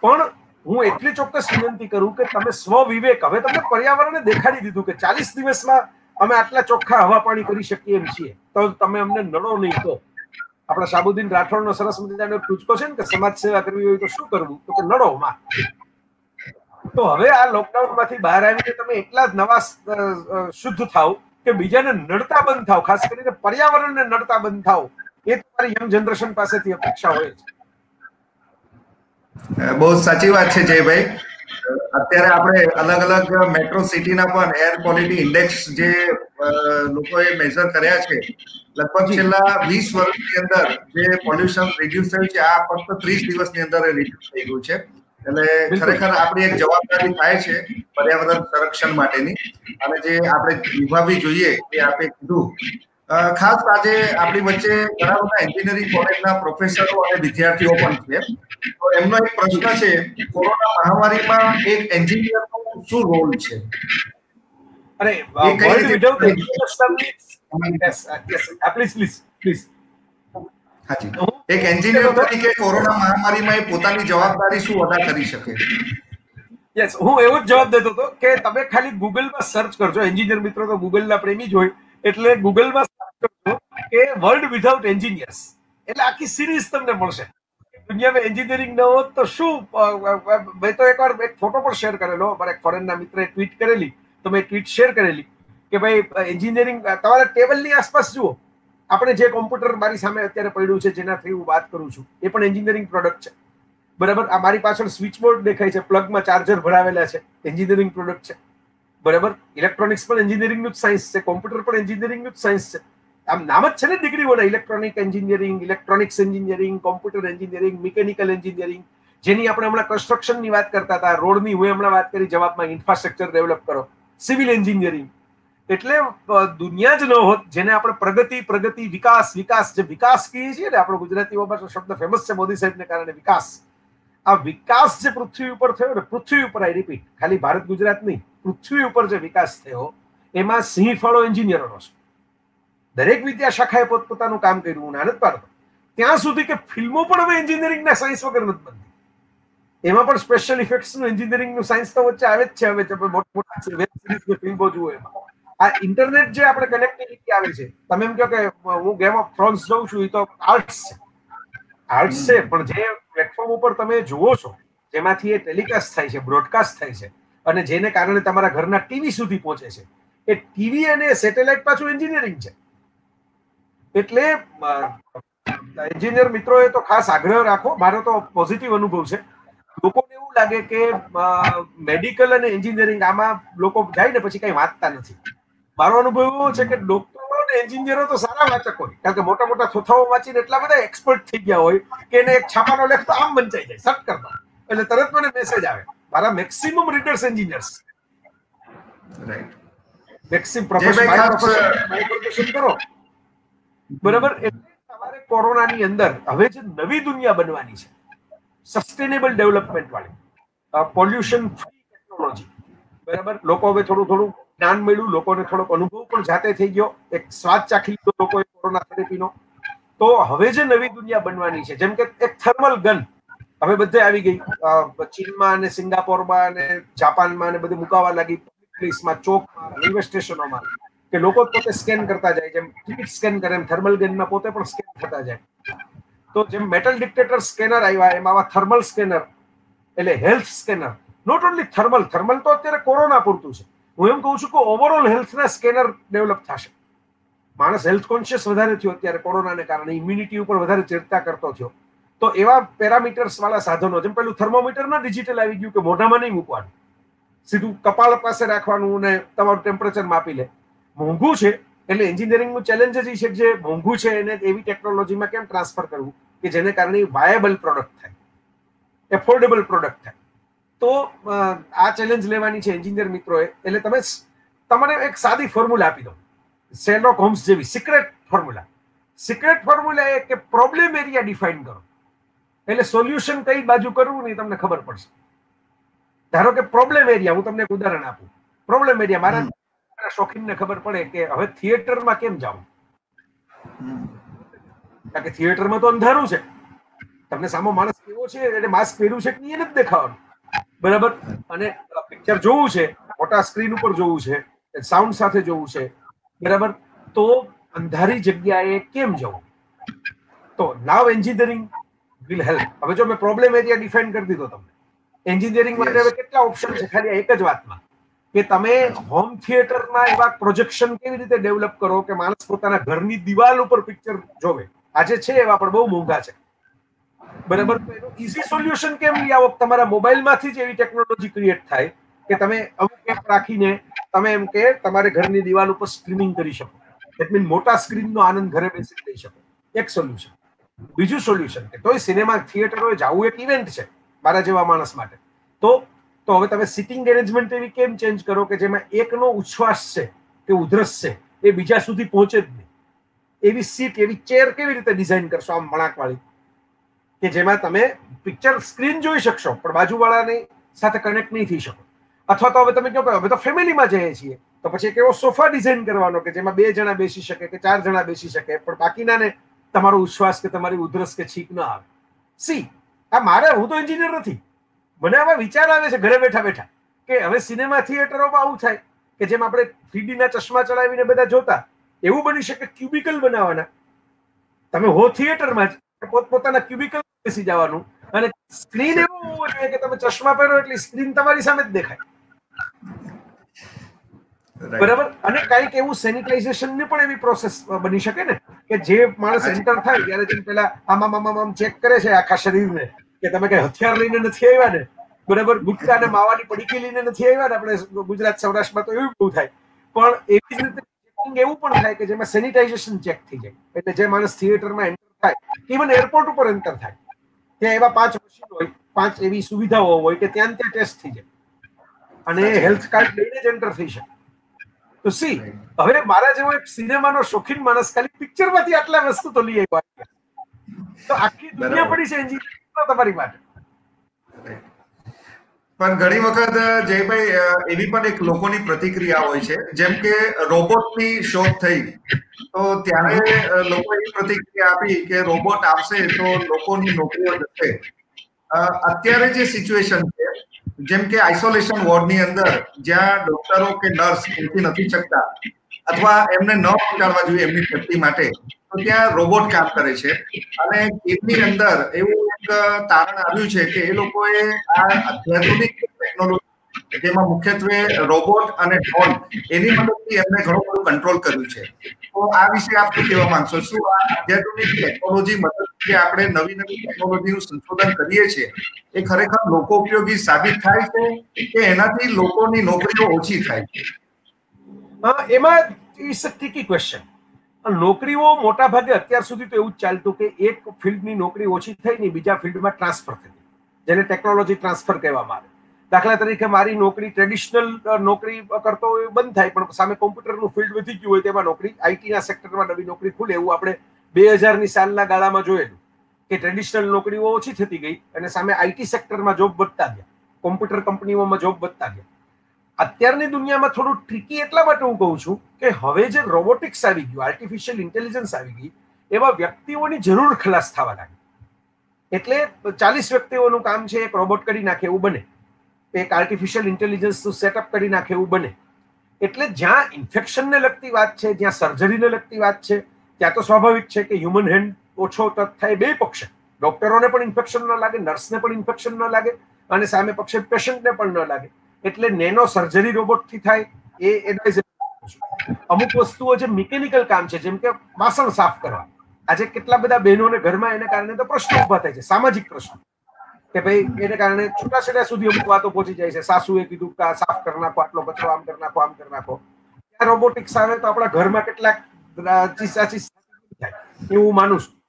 પણ હું એટલી ચોક્કસ વિનંતી કરું કે તમે સ્વ વિવેક હવે તમને પર્યાવરણને દેખાડી દીધું કે 40 દિવસમાં અમે આટલા ચોખ્ખા હવા પાણી કરી શકીએ એમ છીએ તો તમે અમને નડો નહીં તો આપણા સાબુદ્દીન રાઠોડનો સરસ મજાનો ટૂચકો છે ને કે સમાજ સેવા કરવી હોય તો શું કરવું તો કે નડો માં તો હવે આ લોકડાઉનમાંથી બહાર આવીને તમે એટલા જ નવા શુદ્ધ થાવ કે બીજાને નડતા બંધ થાવ ખાસ કરીને પર્યાવરણને નડતા બંધ થાવ એ તમારી યંગ જનરેશન પાસેથી અપેક્ષા હોય છે बहुत साची बात है जय भाई અત્યારે આપણે અલગ અલગ મેટ્રો સિટીના પણ એર ક્વોલિટી ઇન્ડેક્સ જે લોકોએ મેઝર કર્યા છે લગભગ છેલ્લા 20 વર્ષની અંદર જે પોલ્યુશન રિડ્યુસ થયું છે આ ફક્ત 30 દિવસની અંદર રિડ્યુસ થઈ ગયું છે એટલે ખરેખર આપણી એક જવાબદારી થાય છે પર્યાવરણ સંરક્ષણ માટેની અને જે આપણે નિભાવવી જોઈએ એ આપણે કીધું ખાસ આજે આપણી વચ્ચે ઘણા બધા એન્જિનિયરિંગ કોલેજના પ્રોફેસરો અને વિદ્યાર્થીઓ પણ છે તો એમનો એક પ્રશ્ન છે કોરોના મહામારીમાં એક એન્જિનિયરનો શું રોલ છે અરે વર્લ્ડ વિધાઉટ એન્જિનિયર પ્લીઝ હાજી એક એન્જિનિયર તરીકે કોરોના મહામારીમાં એ પોતાની જવાબદારી શું અદા કરી શકે યસ હું એવો જ જવાબ દેતો હતો કે તમે ખાલી ગૂગલમાં સર્ચ કરજો એન્જિનિયર મિત્રો તો ગૂગલના પ્રેમી જ હોય એટલે ગૂગલમાં કે વર્લ્ડ વિધાઉટ એન્જિનિયર્સ એટલે આખી સિરીઝ તમને મળશે દુનિયામાં એન્જિનિયરિંગ ન હોત તો શું મેં તો એકવાર એક ફોટો પણ શેર કરેલો મારા ફોરેનના મિત્રએ ટ્વીટ કરેલી તો મેં ટ્વીટ શેર કરેલી કે ભાઈ એન્જિનિયરિંગ તમારા ટેબલની આસપાસ જુઓ આપણે જે કોમ્પ્યુટર મારી સામે અત્યારે પડ્યું છે જેનાથી હું વાત કરું છું એ પણ એન્જિનિયરિંગ પ્રોડક્ટ છે બરાબર આ મારી પાછળ સ્વિચ બોર્ડ દેખાય છે પ્લગમાં ચાર્જર ભરાવેલા છે એન્જિનિયરિંગ પ્રોડક્ટ છે બરાબર ઇલેક્ટ્રોનિક્સ પણ એન્જિનિયરિંગનું જ સાયન્સ છે કોમ્પ્યુટર પણ એન્જિનિયરિંગનું જ સાયન્સ છે આમ નામ જ છે ને ડિગ્રીઓના electronic engineering electronics engineering computer engineering mechanical engineering જેની આપણે હમણાં કન્સ્ટ્રક્શનની વાત કરતા હતા રોડની હું હમણાં વાત કરી જવાબમાં ઇન્ફ્રાસ્ટ્રક્ચર ડેવલપ કરો સિવિલ એન્જિનિયરિંગ એટલે દુનિયા જ ન હોત જેને આપણે પ્રગતિ વિકાસ જે વિકાસ કહીએ છીએ ને આપણો ગુજરાતીઓમાં શબ્દ ફેમસ છે મોદી સાહેબને કારણે વિકાસ विकास जो पृथ्वी पर थयो ने पृथ्वी पर आई रिपीट खाली भारत गुजरात नहीं पृथ्वी पर जो विकास थयो एमां सिंहफाळो एंजिनियरोनो छे दरेक विद्या शाखाए पोतपोतानुं काम कर्युं ने आनंद पाड्यो त्यां सुधी के फिल्मों पण हवे एंजिनियरिंगना साइंस वगर नथी बनती एमां पण स्पेशल इफेक्ट्सनुं एंजिनियरिंगनुं साइंस तो वच्चे आवे ज छे हवे तो मोटा मोटा वेब सीरीज फिल्मो जुओ एमां आ इंटरनेट जे आपणे कनेक्टिविटी आवे छे तमे एम कहो के हुं गेम ऑफ थ्रोन्स जोउं छुं ई तो आर्ट्स छे आर्ट्स छे पण जे प्लेटफॉर्म ऊपर तमे जुओ छो जेमांथी ए टेलिकास्ट थाय छे ब्रॉडकास्ट थाय छे અને જેને કારણે તમારા ઘરના ટીવી સુધી પહોંચે છે એ ટીવી અને સેટેલાઇટ પાછું એન્જિનિયરિંગ છે એટલે એન્જિનિયર મિત્રોએ તો ખાસ આગ્રહ રાખો મારો તો પોઝિટિવ અનુભવ છે લોકોને એવું લાગે કે મેડિકલ અને એન્જિનિયરિંગ આમાં લોકો જાય ને પછી કંઈ વાંચતા નથી મારો અનુભવ એવો છે કે ડોક્ટરો અને એન્જિનિયરો તો સારા વાચક હોય કારણ કે મોટા મોટા થોથાઓ વાંચીને એટલા બધા એક્સપર્ટ થઈ ગયા હોય કે એને એક છાપાનો લેખ તો આમ બંચાઈ જાય સટ કરતા એટલે તરત મને મેસેજ આવે मारा maximum readers engineers right maximum profession करो बराबर हमारे कोरोना ની અંદર હવે જે નવી દુનિયા બનવાની છે સસ્ટેનેબલ ડેવલપમેન્ટ વાળી પોલ્યુશન ફ્રી ટેકનોલોજી બરાબર લોકો હવે થોડું થોડું જ્ઞાન મળ્યું લોકોને થોડો અનુભવ પણ જાતે થઈ ગયો એક સ્વાદ ચાખી લીધો લોકોએ કોરોના થેરેપીનો તો હવે જે નવી દુનિયા બનવાની છે જેમ કે એક થર્મલ ગન હવે બધે આવી ગઈ ચીનમાં અને સિંગાપોરમાં અને જાપાનમાં અને બધે મુકાવા લાગી પોલીસમાં ચોકમાં રેલવે સ્ટેશનોમાં કે લોકો પોતે સ્કેન કરતા જાય જેમ ટિકિટ સ્કેન કરે એમ થર્મલ ગનમાં પોતે પણ સ્કેન થતા જાય તો જેમ મેટલ ડિટેક્ટર સ્કેનર આવ્યા એમ આવા થર્મલ સ્કેનર એટલે health scanner not only thermal તો અત્યારે કોરોના પૂરતું છે હું એમ કહું છું કે ઓવરઓલ હેલ્થના સ્કેનર ડેવલપ થશે માણસ હેલ્થ કોન્શિયસ વધારે થયો અત્યારે કોરોનાને કારણે ઇમ્યુનિટી ઉપર વધારે ચર્ચા કરતો થયો तो एवा पेरामीटर्स वाला साधनों जम पहलू थर्मोमीटर ना डिजिटल आई गयु के मोढ़ा में नहीं मूकवानुं सीधू कपाल पासे राखवानुं ने तमारुं टेम्परेचर मापी ले मोंघू छे એટલે એન્જિનિયરિંગ નું ચેલેન્જ જ છે જે મોંઘુ છે એને એવી ટેકનોલોજી માં કેમ ટ્રાન્સફર કરવું કે જેને કારણે વાયેબલ પ્રોડક્ટ થાય એફોર્ડેબલ પ્રોડક્ટ થાય તો આ ચેલેન્જ લેવાની છે એન્જિનિયર મિત્રોએ એટલે તમે તમને એક સાદી ફોર્મ્યુલા આપી દઉં સેલોક હોમ્સ જેવી સિક્રેટ ફોર્મ્યુલા એ કે પ્રોબ્લેમ એરિયા ડિફાઇન કરો એટલે સોલ્યુશન કઈ બાજુ કરવું ને તમને ખબર પડશે ધારો કે પ્રોબ્લેમ એરિયા હું તમને એક ઉદાહરણ આપું પ્રોબ્લેમ એરિયા મારા શોખીનને ખબર પડે કે હવે થિયેટરમાં કેમ જાવું કારણ કે થિયેટરમાં તો અંધારું છે તમને સામો માણસ કેવો છે એટલે માસ્ક પહેર્યું છે કે નહીં એને જ દેખાવાનું બરાબર અને પિક્ચર જોવું છે મોટા સ્ક્રીન ઉપર જોવું છે સાઉન્ડ સાથે જોવું છે બરાબર તો અંધારી જગ્યાએ કેમ જવું તો નાવ એન્જિનિયરિંગ will help હવે જો મે પ્રોબ્લેમ એરિયા ડિફાઇન કરી દીધો તમને એન્જિનિયરિંગ માં હવે કેટલા ઓપ્શન છે ખાલી એક જ વાતમાં કે તમે હોમ થિયેટર માં એવા પ્રોજેક્શન કેવી રીતે ડેવલપ કરો કે માણસ પોતાના ઘરની દીવાલ ઉપર પિક્ચર જોવે આજે છે એવા પણ બહુ મોંઘા છે બરાબર તો એનો ઈઝી સોલ્યુશન કેમ લઈ આવો તમારા મોબાઈલ માંથી જ એવી ટેકનોલોજી ક્રિએટ થાય કે તમે અમુક એપ રાખીને તમે એમ કે તમારા ઘરની દીવાલ ઉપર સ્ટ્રીમિંગ કરી શકો ધેટ મીન મોટા સ્ક્રીન નો આનંદ ઘરે બેસી લઈ શકો એક સોલ્યુશન બીજું સોલ્યુશન કે તોય સિનેમા થિયેટરો જાવું એક ઇવેન્ટ છે મારા જેવા માણસ માટે તો હવે તમે સિટિંગ અરેન્જમેન્ટ એવી કેમ ચેન્જ કરો કે જેમાં એકનો ઉચ્છવાસ છે કે ઉધરસ છે એ બીજા સુધી પહોંચે જ નહીં એવી સીટ એવી ચેર કેવી રીતે ડિઝાઇન કરશો આમ વળાંકવાળી કે જેમાં તમે પિક્ચર સ્ક્રીન જોઈ શકશો પણ બાજુવાળાની સાથે કનેક્ટ નહીં થઈ શકો અથવા તો હવે તમે કહો કે હવે તો ફેમિલીમાં જઈએ છીએ તો પછી એક એવો સોફા ડિઝાઇન કરવાનો કે જેમાં 2 જણા બેસી શકે કે 4 જણા બેસી શકે પણ બાકીનાને તમારો ઉચ્છવાસ કે તમારી ઉધરસ કે છીક ન આવે સી આ મારે હું તો એન્જિનિયર નથી મને આવા વિચાર આવે છે ઘરે બેઠા બેઠા કે હવે સિનેમા થિયેટરોમાં આવું થાય કે જેમ આપણે 3D ના ચશ્મા ચડાવીને બધા જોતા એવું બની શકે ક્યુબિકલ બનાવવાના તમે હો થિયેટરમાં જ પોતપોતાના ક્યુબિકલ બેસી જવાનું અને સ્ક્રીન એવો હોવો જોઈએ કે તમે ચશ્મા પહેરો એટલે સ્ક્રીન તમારી સામે જ દેખાય બરાબર અને કઈક એવું સેનિટાઇઝેશન ની પણ એવી પ્રોસેસ બની શકે ને કે જે માણસ એન્ટર થાય ત્યારે જેમ પેલા આમ ચેક કરે છે આખા શરીરને કે તમે કઈ હથિયાર લઈને નથી આવ્યા ને બરાબર ગુટકા અને માવાની પડીકી લઈને નથી આવ્યા ને આપણે ગુજરાત સૌરાષ્ટ્રમાં તો એવું બહુ થાય પણ એવી જ રીતે ચેકિંગ એવું પણ થાય કે જેમાં સેનિટાઇઝેશન ચેક થઈ જાય એટલે જે માણસ થિયેટરમાં એન્ટર થાય ઇવન એરપોર્ટ ઉપર એન્ટર થાય ત્યાં એવા 5 મશીન હોય 5 એવી સુવિધાઓ હોય કે ત્યાં ટેસ્ટ થઈ જાય અને હેલ્થ કાર્ડ લઈને જ એન્ટર થઈ શકે તો સી હવે મારા જેવો એક સિનેમાનો શોખીન માણસ ખાલી પિક્ચરમાંથી આટલા વસ્તુ તો લઈ આવ્યો તો આખી દુનિયા પડી છે એન્જિનિયરિંગ તમારી માટે પણ ઘણી વખત જયભાઈ એવી પણ એક લોકોની પ્રતિક્રિયા હોય છે, જેમ કે રોબોટની શોધ થઈ તો ત્યારે લોકો એવી પ્રતિક્રિયા આપી કે રોબોટ આવશે તો લોકોની નોકરીઓ જશે. અત્યારે જે સિચ્યુએશન છે, જેમ કે આઇસોલેશન વોર્ડની અંદર જ્યાં ડોક્ટરો કે નર્સ પહોંચી નથી શકતા અથવા એમને ન પહોંચાડવા જોઈએ એમની સેફ્ટી માટે, તો ત્યાં રોબોટ કામ કરે છે. અને એમની અંદર એવું તારણ આવ્યું છે કે એ લોકોએ આ આધુનિક ટેકનોલોજી, જેમાં મુખ્યત્વે રોબોટ અને ડ્રોન, એની મદદથી એમને ઘણું બધું કંટ્રોલ કર્યું છે. તો આ વિશે આપ શું કહેવા માંગશો? શું આ આધુનિક ટેકનોલોજી મદદથી આપણે નવી નવી ટેકનોલોજીનું સંશોધન કરીએ છીએ એ ખરેખર લોકો ઉપયોગી સાબિત થાય છે કે એનાથી લોકોની નોકરીઓ ઓછી થાય છે? એમાં ઇટ્સ અ ટ્રિકી ક્વેશ્ચન. नौकरीओ मोटा भागे अत्यार सुधी तो एवं चालतुं के एक फील्ड नी नौकरी ओछी थई ने बीजा फील्ड में ट्रांसफर थई, जेने टेक्नोलॉजी ट्रांसफर कहेवामां आवे। दाखला तरीके मारी नौकरी ट्रेडिशनल नौकरी करतो होय बंद थाय, पण सामे कम्प्यूटर नुं फील्ड वधी गयुं होय तेमां नौकरी आईटी ना सेक्टर में नवी नौकरी खुले, एवुं आपणे 2000 नी सालना गाळामां जोएलुं के ट्रेडिशनल नौकरीओ ओछी थती गई अने सामे आईटी सेक्टर में जॉब वधता गया, कम्प्यूटर कंपनीओमां जॉब वधता गया. અત્યારની દુનિયામાં થોડું ટ્રિકી એટલા માટે હું કહું છું કે હવે જે રોબોટિક્સ આવી ગયું, આર્ટિફિશિયલ ઇન્ટેલિજન્સ આવી ગઈ, એમાં વ્યક્તિઓની જરૂર ખલાસ થવા લાગી. એટલે 40 વ્યક્તિઓનું કામ છે એક રોબોટ કરી નાખે એવું બને, એક આર્ટિફિશિયલ ઇન્ટેલિજન્સનું સેટઅપ કરી નાખે એવું બને. એટલે જ્યાં ઇન્ફેક્શનને લગતી વાત છે, જ્યાં સર્જરીને લગતી વાત છે, ત્યાં તો સ્વાભાવિક છે કે હ્યુમન હેન્ડ ઓછો તક થાય. બે પક્ષે ડોક્ટરોને પણ ઇન્ફેક્શન ન લાગે, નર્સને પણ ઇન્ફેક્શન ન લાગે, અને સામે પક્ષે પેશન્ટને પણ ન લાગે. એટલે નેનો સર્જરી રોબોટથી થાય એ એડવાઇઝ. અમુક વસ્તુઓ જે મિકેનિકલ કામ છે, જેમ કે વાસણ સાફ કરવા, આજે કેટલા બધા બહેનોને ઘરમાં એને કારણે તો પ્રશ્નો ઊભા થાય છે, સામાજિક પ્રશ્નો, કે ભાઈ એને કારણે છૂટાછેડા સુધી અમુક વાતો પહોંચી જાય છે. સાસુએ કીધું કે સાફ કરી નાખો, આટલો કચરો આમ કરી નાખો, આમ કરી નાખો. આ રોબોટિક્સ આવે તો આપણા ઘરમાં કેટલાક ચીસાચીસ થાય એવું માનું છું.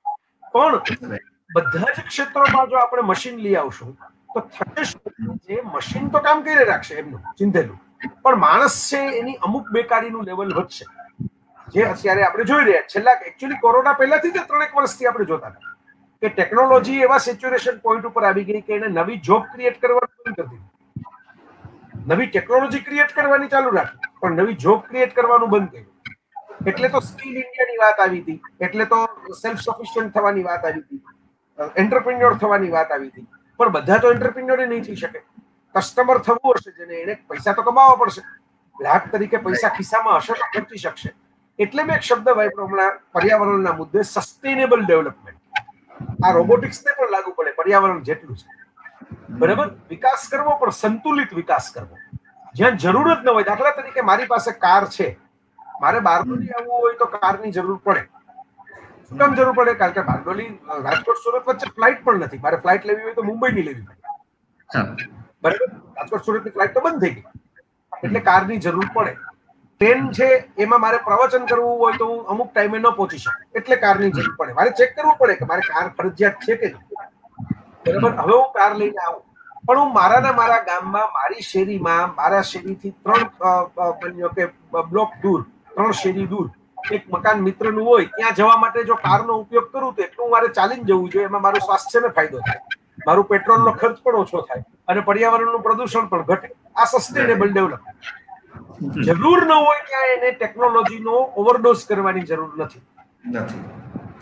પણ બધા જ ક્ષેત્રોમાં જો આપણે મશીન લઈ આવશું તો થશે શું? જે મશીન તો કામ કરી રાખશે એમનું ચિંધેલું, પણ માણસ છે એની અમુક બેકારીનું લેવલ વધશે, જે અત્યારે આપણે જોઈ રહ્યા. છેલ્લા એકચ્યુઅલી કોરોના પહેલાથી જ 3 વર્ષથી આપણે જોતા હતા કે ટેકનોલોજી એવા સેચ્યુરેશન પોઈન્ટ ઉપર આવી ગઈ કે એને નવી જોબ ક્રિએટ કરવાનું બંધ કરી દીધું. નવી ટેકનોલોજી ક્રિએટ કરવાની ચાલુ રાખી, પણ નવી જોબ ક્રિએટ કરવાનું બંધ કર્યું. એટલે તો સ્કિલ ઇન્ડિયાની વાત આવી હતી, એટલે તો સેલ્ફ સફિશિયન્ટ થવાની વાત આવી હતી, એન્ટરપ્રિન્યોર થવાની વાત આવી હતી. પણ બધા તો એન્ટરપ્રિન્યોર નહીં થઈ શકે. કસ્ટમર થવું હશે જેને એને પૈસા તો કમાવવા પડશે, ગ્રાહક તરીકે પૈસા ખિસ્સામાં હશે તો ખર્ચી શકશે. એટલે મેં એક શબ્દ વાપર્યો હમણાં પર્યાવરણના મુદ્દે, સસ્ટેનેબલ ડેવલપમેન્ટ. આ રોબોટિક્સને પણ લાગુ પડે, પર્યાવરણ જેટલું છે બરાબર. વિકાસ કરવો પણ સંતુલિત વિકાસ કરવો, જ્યાં જરૂર જ ન હોય. દાખલા તરીકે મારી પાસે કાર છે, મારે બારડોલી આવવું હોય તો કારની જરૂર પડે. શું કામ જરૂર પડે? કારણ કે બારડોલી રાજકોટ સુરત વચ્ચે ફ્લાઇટ પણ નથી. મારે ફ્લાઇટ લેવી હોય તો મુંબઈની લેવી પડે બરાબર. રાજકોટ સુરતની ફ્લાઇટ તો બંધ થઈ ગઈ, એટલે કારની જરૂર પડે. ટ્રેન છે, એમાં મારે પ્રવચન કરવું હોય તો હું અમુક ટાઈમે ન પહોંચી શકું, એટલે કારની જરૂર પડે. મારે ચેક કરવું પડે કે મારે કાર ફરજિયાત છે કે નહીં બરાબર. હવે હું કાર લઈને આવું, પણ હું મારા ગામમાં, મારી શેરીમાં, મારા શેરીથી 3 બ્લોક દૂર 3 શેરી દૂર એક મકાન મિત્રનું હોય, ત્યાં જવા માટે જો કારનો ઉપયોગ કરું તો એટલું મારે ચાલીને જવું જોઈએ. એમાં મારું સ્વાસ્થ્યને ફાયદો થાય, મારું પેટ્રોલનો ખર્ચ પણ ઓછો થાય અને પર્યાવરણનું પ્રદૂષણ પણ ઘટે. આ સસ્ટેનેબલ ડેવલપમેન્ટ. જરૂર ન હોય ત્યાં એને ટેકનોલોજીનો ઓવરડોઝ કરવાની જરૂર નથી.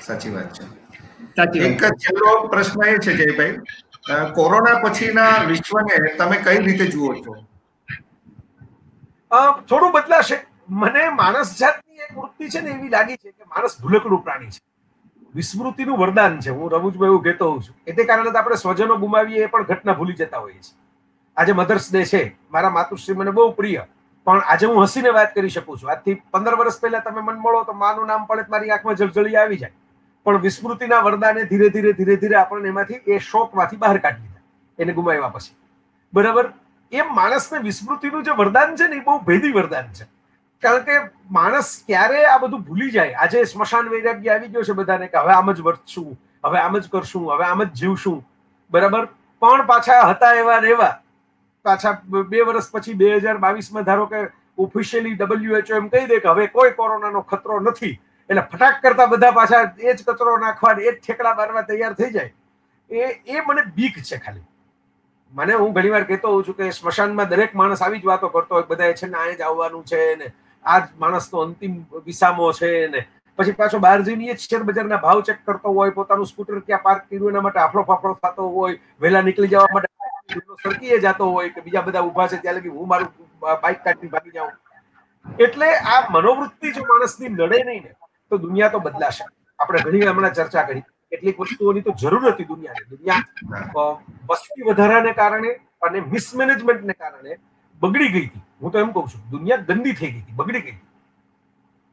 સાચી વાત છે. એક છેલ્લો પ્રશ્ન એ છે જયભાઈ, કોરોના પછીના વિશ્વને તમે કઈ રીતે જુઓ છો? થોડું બદલાશે. મને માણસ જાતની એક વૃત્તિ છે ને એવી લાગી છે કે માણસ ભૂલકડું પ્રાણી છે, વિસ્મૃતિનું વરદાન છે. હું રમુજભાઈ એવું કહેતો હોઉં છું. એને કારણે આપણે સ્વજનો ગુમાવીએ એ પણ ઘટના ભૂલી જતા હોઈએ છીએ. આજે મધર્સ ડે છે, મારા માતુશ્રી મને બહુ પ્રિય, પણ આજે હું હસીને વાત કરી શકું છું. આજથી 15 વર્ષ પહેલા તમે મને મળો તો માનું નામ પડે મારી આંખમાં જળજળી આવી જાય. પણ વિસ્મૃતિના વરદાને ધીરે ધીરે આપણને એમાંથી, એ શોકમાંથી બહાર કાઢી દીધા એને ગુમાવ્યા પછી બરાબર. એ માણસને વિસ્મૃતિનું જે વરદાન છે ને એ બહુ ભેદી વરદાન છે, કારણ કે માણસ ક્યારે આ બધું ભૂલી જાય. આજે સ્મશાન વૈરાગ્ય આવી ગયો છે બધાને કે હવે આમ જ વર્તશું, હવે આમ જ કરશું, હવે આમ જ જીવશું બરાબર. પણ પાછા હતા એવા રેવા. પાછા 2 વર્ષ પછી 2022માં ધારો કે ઓફિશિયલી WHO એમ કહી દે કે હવે કોઈ કોરોનાનો ખતરો નથી, એટલે ફટાક કરતા બધા પાછા એ જ કચરો નાખવા, એ જ ઠેકડા મારવા તૈયાર થઈ જાય. એ મને બીક છે ખાલી. मैंने हूँ घनी वार कहते हो कि स्मशान में दरेक मानस आ बातों करते बधाए आज आज मानस तो अंतिम विसामो है पछी पाछो बहार जईने शेर बजारना भाव चेक करतो होय पोतानुं स्कूटर क्या पार्क कर्युं एना माटे आफड़ो फाफड़ो थतो होय वेला नीकळी जवा माटे सरकीए जातो होय के बीजा बधा ऊभा छे त्यारे हुं मारुं बाइक काढीने भागी जाऊं एटले आ मनोवृत्ति जो माणसनी लड़े नहीं ने तो दुनिया तो बदलाशे। आपणे घणी हमणा चर्चा करी કેટલીક વસ્તુઓની તો જરૂર હતી દુનિયાને। દુનિયા વસ્તી વધારાને કારણે અને મિસમેનેજમેન્ટને કારણે બગડી ગઈ હતી। હું તો એમ કહું છું દુનિયા ગંદી થઈ ગઈ હતી, બગડી ગઈ।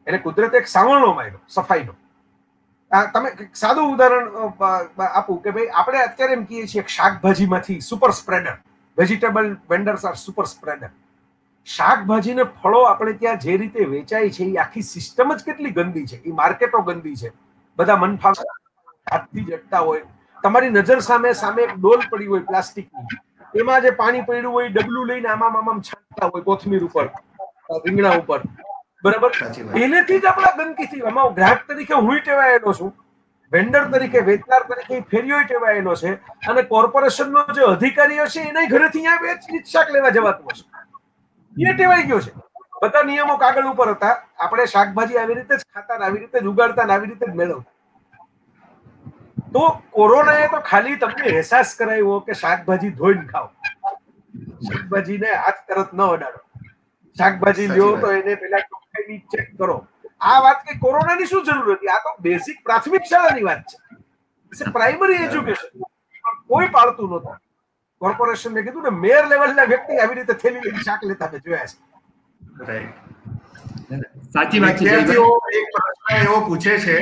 એટલે કુદરતે એક સાવરણો માર્યો સફાઈનો। આ તમે સાદું ઉદાહરણ આપું કે ભાઈ આપણે અત્યારે એમ કહીએ છીએ શાકભાજીમાંથી super spreader, vegetable vendors are super spreader. શાકભાજીને ફળો આપણે ત્યાં જે રીતે વેચાય છે એ આખી સિસ્ટમ જ કેટલી ગંદી છે, એ માર્કેટો ગંદી છે, બધા મનફાવ કોર્પોરેશન નો જે અધિકારીઓ છે એના ઘરેથી શાક લેવા જવાતું હશે, એ ટેવાઈ ગયો છે। બધા નિયમો કાગળ ઉપર હતા। આપણે શાકભાજી આવી રીતે જ ખાતા, આવી રીતે જ ઉગાડતા, આવી રીતે જ મેળવતા। तो कोरोना तो खाली तमने एहसास करायो कि शाकभाजी धोईने खाओ, शाकभाजी ने हाथ तरत न अडाडो, शाकभाजी लियो तो एने पहेला टोकाईनी चेक करो। आ बात के कोरोना नी शू जरूर हती? आ तो बेसिक प्राथमिक शाळानी वात छे, इट्स प्राइमरी एज्युकेशन। कोई पाळतुं नहोतो। कॉर्पोरेशन ने कीधुं ने मेयर लेवलना व्यक्ति आवी रीते थेली लईने शाक लेता મે જોયા છે। રાઈટ, સાચી વાત છે। એક પ્રશ્ન એવો પૂછે છે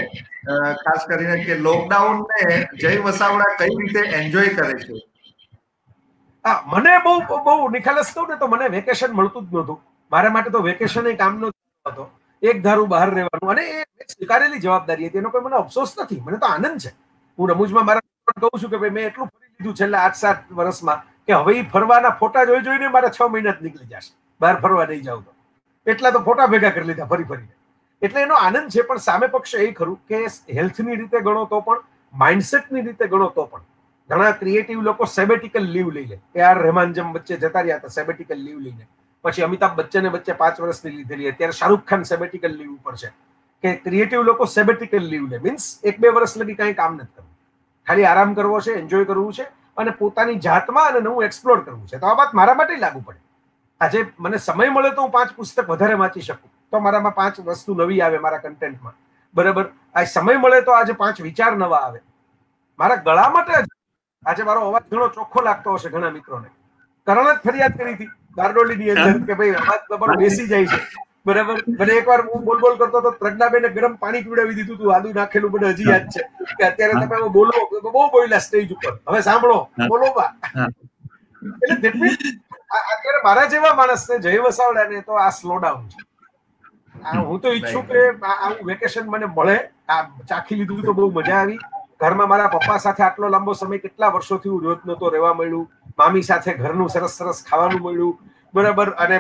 खास कर लॉकडाउन ने जय वसावड़ा कई रीते एन्जॉय करे छे। मने बहु बहु निखालस कहूं ने तो मने वेकेशन मळतुं ज नहोतुं। मारे माटे तो वेकेशन ए काम नहोतुं हतो। एक धारू बहार रहेवानुं अने ए स्वीकारेली जवाबदारी हती, एनो कोई मने अफसोस नथी। मने तो आनंद छे। हूँ रमूजमां मारा कहूं छुं के भाई मैं एटलुं फरी लीधुं छेल्ला 8-7 वर्षमां के हवे ई फरवाना फोटा जोई जोईने मारा 6 महीना ज नीकळी जशे। बहार फरवा नहीं जाऊं तो एटला तो फोटा भेगा करी लीधा फरी। એટલે એનો આનંદ છે, પણ સામે પક્ષ એ ખરું કે હેલ્થની રીતે ગણો તો પણ, માઇન્ડસેટની રીતે ગણો તો પણ ઘણા ક્રિએટિવ લોકો સેબેટિકલ લીવ લઈ લે। આર રહેમાન જેમ વચ્ચે જતા રહ્યા હતા સેબેટિકલ લીવ લઈને, પછી અમિતાભ બચ્ચને વચ્ચે 5 વર્ષની લીધેલી, અત્યારે શાહરુખ ખાન સેબેટિકલ લીવ ઉપર છે। કે ક્રિએટિવ લોકો સેબેટિકલ લીવ લે મીન્સ 1-2 વર્ષ લગી કાંઈ કામ નથી કરવું, ખાલી આરામ કરવો છે, એન્જોય કરવું છે અને પોતાની જાતમાં અને નવું એક્સપ્લોર કરવું છે। તો આ વાત મારા માટે લાગુ પડે। આજે મને સમય મળે તો હું 5 પુસ્તક વધારે વાંચી શકું तो मारा 5 वस्तु नवी आवे मारा कंटेंट में बराबर। आ समय मळे तो आज 5 विचार नवा आवे मारा गळा माटे। आज मारो अवाज घणो चोखो लागतो हशे घणा मित्रोने। करण फरियाद करी थी बारडोली नी अंदर के भाई अवाज बरोबर बेसी जाय छे बराबर। મને એકવાર હું બોલ કરતો તો પ્રજ્ઞા બેને ગરમ પાણી પીવડાવી દીધું તું। આદુ નાખેલું બને હજી યાદ છે કે અત્યારે તમે બોલો બહુ બોલ્યા સ્ટેજ ઉપર, હવે સાંભળો બોલો બા। એટલે ધેટ મીન્સ અત્યારે મારા જેવા માણસને જય વસાવડાને તો આ સ્લો ડાઉન છે। હું તો ઈચ્છું કે આ વેકેશન મને મળે। આ ચાખી લીધું તો બહુ મજા આવી। ઘરમાં મારા પપ્પા સાથે આટલો લાંબો સમય, કેટલા વર્ષોથી હું રોજ નતો રહેવા મળ્યું। મામી સાથે ઘરનું સરસ સરસ ખાવાનું મળ્યું બરાબર, અને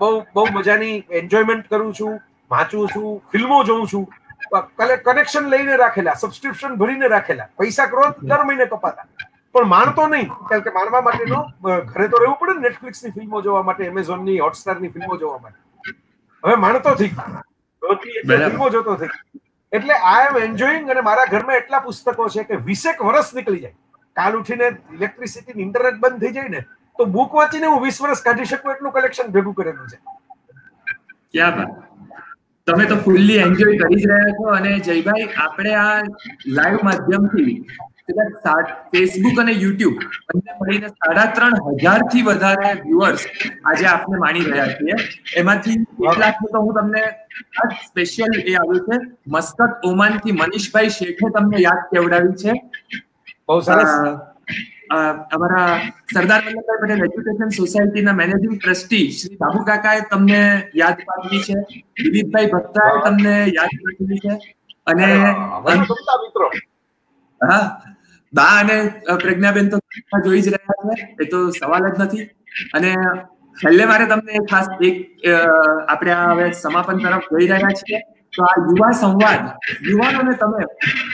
બહુ બહુ મજાની એન્જોયમેન્ટ કરું છું, વાંચું છું, ફિલ્મો જોઉં છું। કનેક્શન લઈને રાખેલા, સબસ્ક્રિપ્શન ભરીને રાખેલા, પૈસા કરો દર મહિને કપાતા, પણ માણતો નહીં, કારણ કે માણવા માટેનો ઘરે તો રહેવું પડે ને। નેટફ્લિક્સની ફિલ્મો જોવા માટે, એમેઝોનની હોટસ્ટારની ફિલ્મો જોવા માટે હવે માણતો થઈ ગયો જોતો થઈ। એટલે આઈ એમ એન્જોયિંગ। અને મારા ઘરમાં એટલા પુસ્તકો છે કે 20 વર્ષ નીકળી જાય। કાલ ઉઠીને ઇલેક્ટ્રિસિટી, ઇન્ટરનેટ બંધ થઈ જાય ને તો બુક વાંચીને હું 20 વર્ષ કાઢી શકું એટલું કલેક્શન ભેગું કરેલું છે। ક્યાં વાત, તમે તો ફૂલ્લી એન્જોય કરી જ રહ્યા છો। અને જયભાઈ, આપણે આ લાઈવ માધ્યમથી ફેસબુક અને યુટ્યુબ બંને મળીને 3,500 થી વધારે વ્યુઅર્સ આજે આપણે માણી રહ્યા છીએ। એમાંથી કેટલાકને તો હું તમને સ્પેશિયલ એ આવ્યું છે મસ્કત ઓમાન થી મનીષભાઈ શેખે તમને યાદ કેવડાવી છે। બહુ સરસ। અમારા સરદાર વલ્લભભાઈ પટેલ એજ્યુકેશન સોસાયટીના મેનેજિંગ ટ્રસ્ટી શ્રી બાબુ કાકાએ તમને યાદ પાડવી છે, દિલીપભાઈ ભટ્ટાએ તમને યાદ પાડવી છે, અને અનુભવતા મિત્રો હા બા અને પ્રજ્ઞાબેન તો જોઈ જ રહ્યા છે, એ તો સવાલ જ નથી। અને છેલ્લે મારે તમને ખાસ એક આપણે હવે સમાપન તરફ જઈ રહ્યા છીએ युवा संवाद युवाओं ने तमे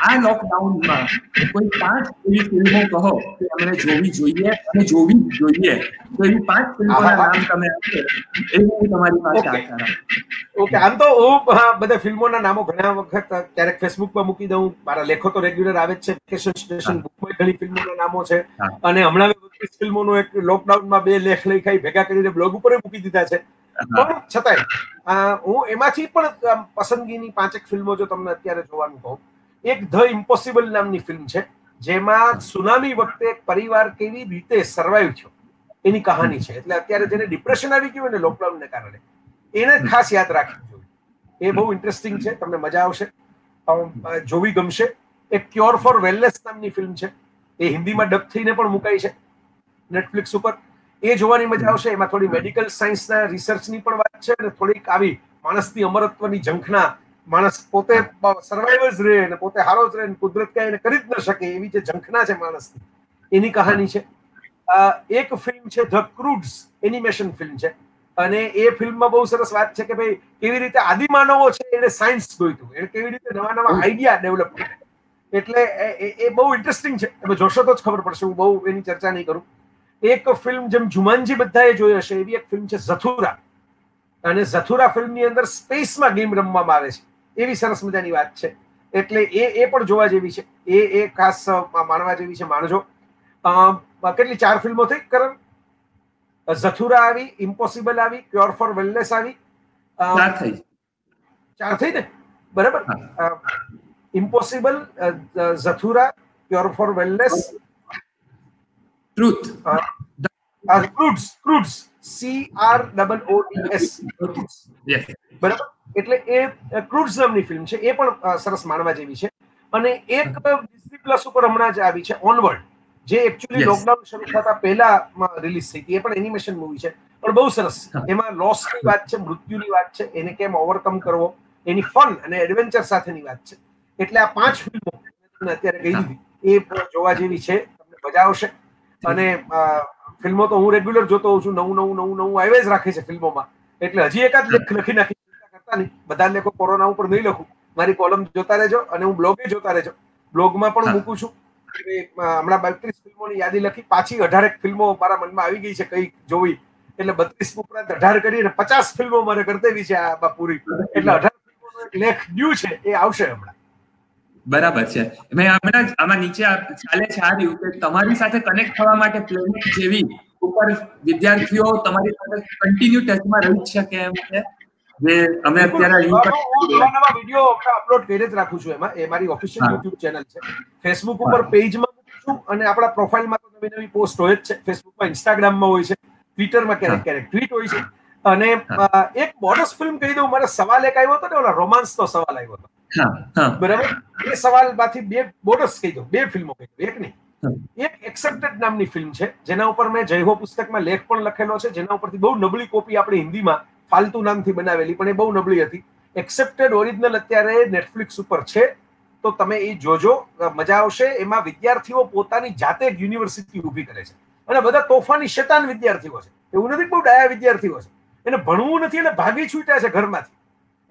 आ लॉकडाउन में कोई पांच एवी फिल्मों कहो कि हमने जोवी જોઈએ तो ये पांच फिल्मों का नाम तमे આપો એ હું તમારી પાસે આશા રાખું ઓકે આમ તો બધા ફિલ્મોના નામો ઘણા વખત ક્યારેક Facebook પર મૂકી દઉં મારા લેખો તો રેગ્યુલર આવે જ છે વેકેશન સ્ટેશન બુકમાં ઘણી ફિલ્મોના નામો છે અને હમણાં મેં ફિલ્મોનો એક લોકડાઉન માં બે લેખ લખાઈ ભેગા કરીને બ્લોગ ઉપર મૂકી દીધા છે પણ છતાંય હું એમાંથી પણ પસંદગીની પાંચેક ફિલ્મો જો તમને અત્યારે જોવાનું કહું એક ધ ઇમ્પોસિબલ નામની ફિલ્મ છે જેમાં સુનામી વખતે પરિવાર કેવી રીતે સર્વાઈવ થયો એની કહાની છે એટલે અત્યારે જેને ડિપ્રેશન આવી ગયું ને લોકડાઉનને કારણે એને ખાસ યાદ રાખવી જોઈએ એ બહુ ઇન્ટરેસ્ટિંગ છે તમને મજા આવશે જોવી ગમશે એક ક્યોર ફોર વેલનેસ નામની ફિલ્મ છે એ હિન્દીમાં ડબ થઈને પણ મુકાઈ છે નેટફ્લિક્સ ઉપર એ જોવાની મજા આવશે એમાં થોડી મેડિકલ સાયન્સના રિસર્ચની પણ વાત છે અને થોડીક આવી માણસની અમરત્વની ઝંખના માણસ પોતે સર્વાઈવર્સ રહે અને પોતે હારો જ રહે અને કુદરત કાંઈ એને કરી જ ન શકે એવી જે ઝંખના છે માણસની એની કહાની છે એક ફિલ્મ છે ધ ક્રૂડ્સ એનિમેશન ફિલ્મ છે અને એ ફિલ્મમાં બહુ સરસ વાત છે કે ભાઈ કેવી રીતે આદિમાનવો છે એને સાયન્સ જોઈતું એને કેવી રીતે નવા નવા આઈડિયા ડેવલપ કરે એટલે એ બહુ ઇન્ટરેસ્ટિંગ છે તમે જોશો તો જ ખબર પડશે હું બહુ એની ચર્ચા નહીં કરું एक फिल्म जम जुमानजी बधाए जोई हशे एवी एक फिल्म छे जथुरा अने जथुरा फिल्मनी अंदर स्पेस में गेम रमवामां आवे छे एवी सरस मजानी वात छे एटले ए पण जोवा जेवी छे ए खास मानवा जेवी छे मानजो કેટલી ચાર ફિલ્મો થઈ કરણ જથુરા આવી ઇમ્પોસિબલ આવી ક્યોર ફોર વેલનેસ આવી ચાર થઈ ને બરાબર impossible Zathura cure for wellness Truth. Truths. CROOTS. Yes. બરાબર એટલે એ Truths નામની ફિલ્મ છે એ પણ સરસ માનવા જેવી છે અને એક Disney Plus ઉપર હમણાં જ આવી છે Onward જે એક્ચ્યુઅલી લોકડાઉન શરૂ થતા પહેલા રિલીઝ થઈ હતી એ પણ એનિમેશન મૂવી છે પણ બહુ સરસ એમાં લોસની વાત છે મૃત્યુની વાત છે એને કેમ ઓવરકમ કરવો એની ફન અને એડવેન્ચર સાથેની વાત છે એટલે આ પાંચ ફિલ્મો તમને અત્યારે કહી દીધી એ જોવા જેવી છે તમને મજા આવશે અને ફિલ્મો તો હું રેગ્યુલર જોતો હોઉં છું નવું આવે જ રાખે છે ફિલ્મોમાં એટલે હજી એકાદ લેખ લખી નાખી કરતા નહીં બધા લેખો કોરોના ઉપર નહીં લખું મારી કોલમ જોતા રહેજો અને હું બ્લોગે જોતા રહેજો બ્લોગમાં પણ મૂકું છું હમણાં 32 ફિલ્મોની યાદી લખી પાછી 18 ફિલ્મો મારા મનમાં આવી ગઈ છે કઈ જોવી એટલે 32 ઉપરાંત 18 કરીને 50 ફિલ્મો મારે કરી દેવી છે આ બાપુરી એટલે 18 ફિલ્મોનો એક લેખ ન્યુ છે એ આવશે હમણાં બરાબર છે મેં હમણાં આમાં નીચે ચાલે છે આ રહ્યું કે તમારી સાથે કનેક્ટ થવા માટે પ્લેનેટ જેવી ઉપર વિદ્યાર્થીઓ તમારી સાથે કન્ટિન્યુ ટચમાં રહી શકે એમ છે જે અમે અત્યારે નવા વિડિયો અપલોડ કરી જ રાખું છું એમાં એ મારી ઓફિશિયલ YouTube ચેનલ છે Facebook ઉપર પેજમાં મૂકું છું અને આપણા પ્રોફાઇલમાં તો નવી નવી પોસ્ટ હોય જ છે Facebookમાં Instagramમાં હોય છે Twitterમાં ક્યારેક ટ્વીટ હોય છે અને એક બોનસ ફિલ્મ કહી દઉં મારા સવાલ એક આવ્યો હતો ને ઓલા રોમાન્સનો સવાલ આવ્યો હતો बराबर सवाल बाथी बे बोनस कही दो बे फिल्मों कही एक नहीं एक एक्सेप्टेड नामनी फिल्म छे जेना ऊपर मैं जय हो पुस्तक में लेख पण લખેલો છે જેના ઉપરથી બહુ નબળી કોપી આપણે હિન્દીમાં ફालतू નામથી બનાવેલી પણ એ બહુ નબળી હતી એક્સેપ્ટેડ ઓરિજિનલ અત્યારે નેટફ્લિક્સ ઉપર છે તો તમે એ જોજો મજા આવશે એમાં વિદ્યાર્થીઓ પોતાની જાતે જ યુનિવર્સિટી ઊભી કરે છે અને બધા તોફાની શેતાન વિદ્યાર્થીઓ છે એવું નથી બહુ ડાયા વિદ્યાર્થીઓ છે એને ભણવું નથી એટલે ભાગી છૂટ્યા છે ઘરમાંથી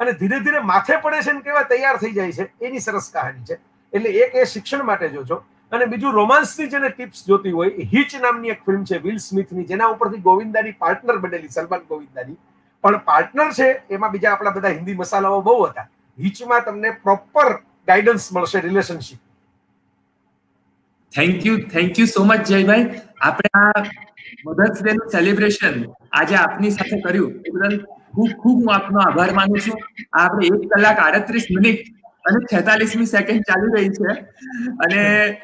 અને ધીરે ધીરે માથે પડે છે ને કેવા તૈયાર થઈ જાય છે એની સરસ કહાની છે એટલે એક એ શિક્ષણ માટે જોજો અને બીજું રોમાન્સની જેને ટિપ્સ જોતી હોય હિચ નામની એક ફિલ્મ છે વિલ સ્મિથની જેના ઉપરથી ગોવિંદાની પાર્ટનર બનેલી સલમાન ગોવિંદાની પણ પાર્ટનર છે એમાં બીજા આપણા બધા હિન્દી મસાલાઓ બહુ હતા હિચમાં તમને પ્રોપર ગાઈડન્સ મળશે relationship thank you so much જયભાઈ આપણે આ મધર્સ ડે નું સેલિબ્રેશન આજે આપની સાથે કર્યું એ બદલ ખૂબ ખૂબ હું આપનો આભાર માનું છું આપણે 1 કલાક 38 મિનિટ અને 46મી સેકન્ડ ચાલી રહી છે અને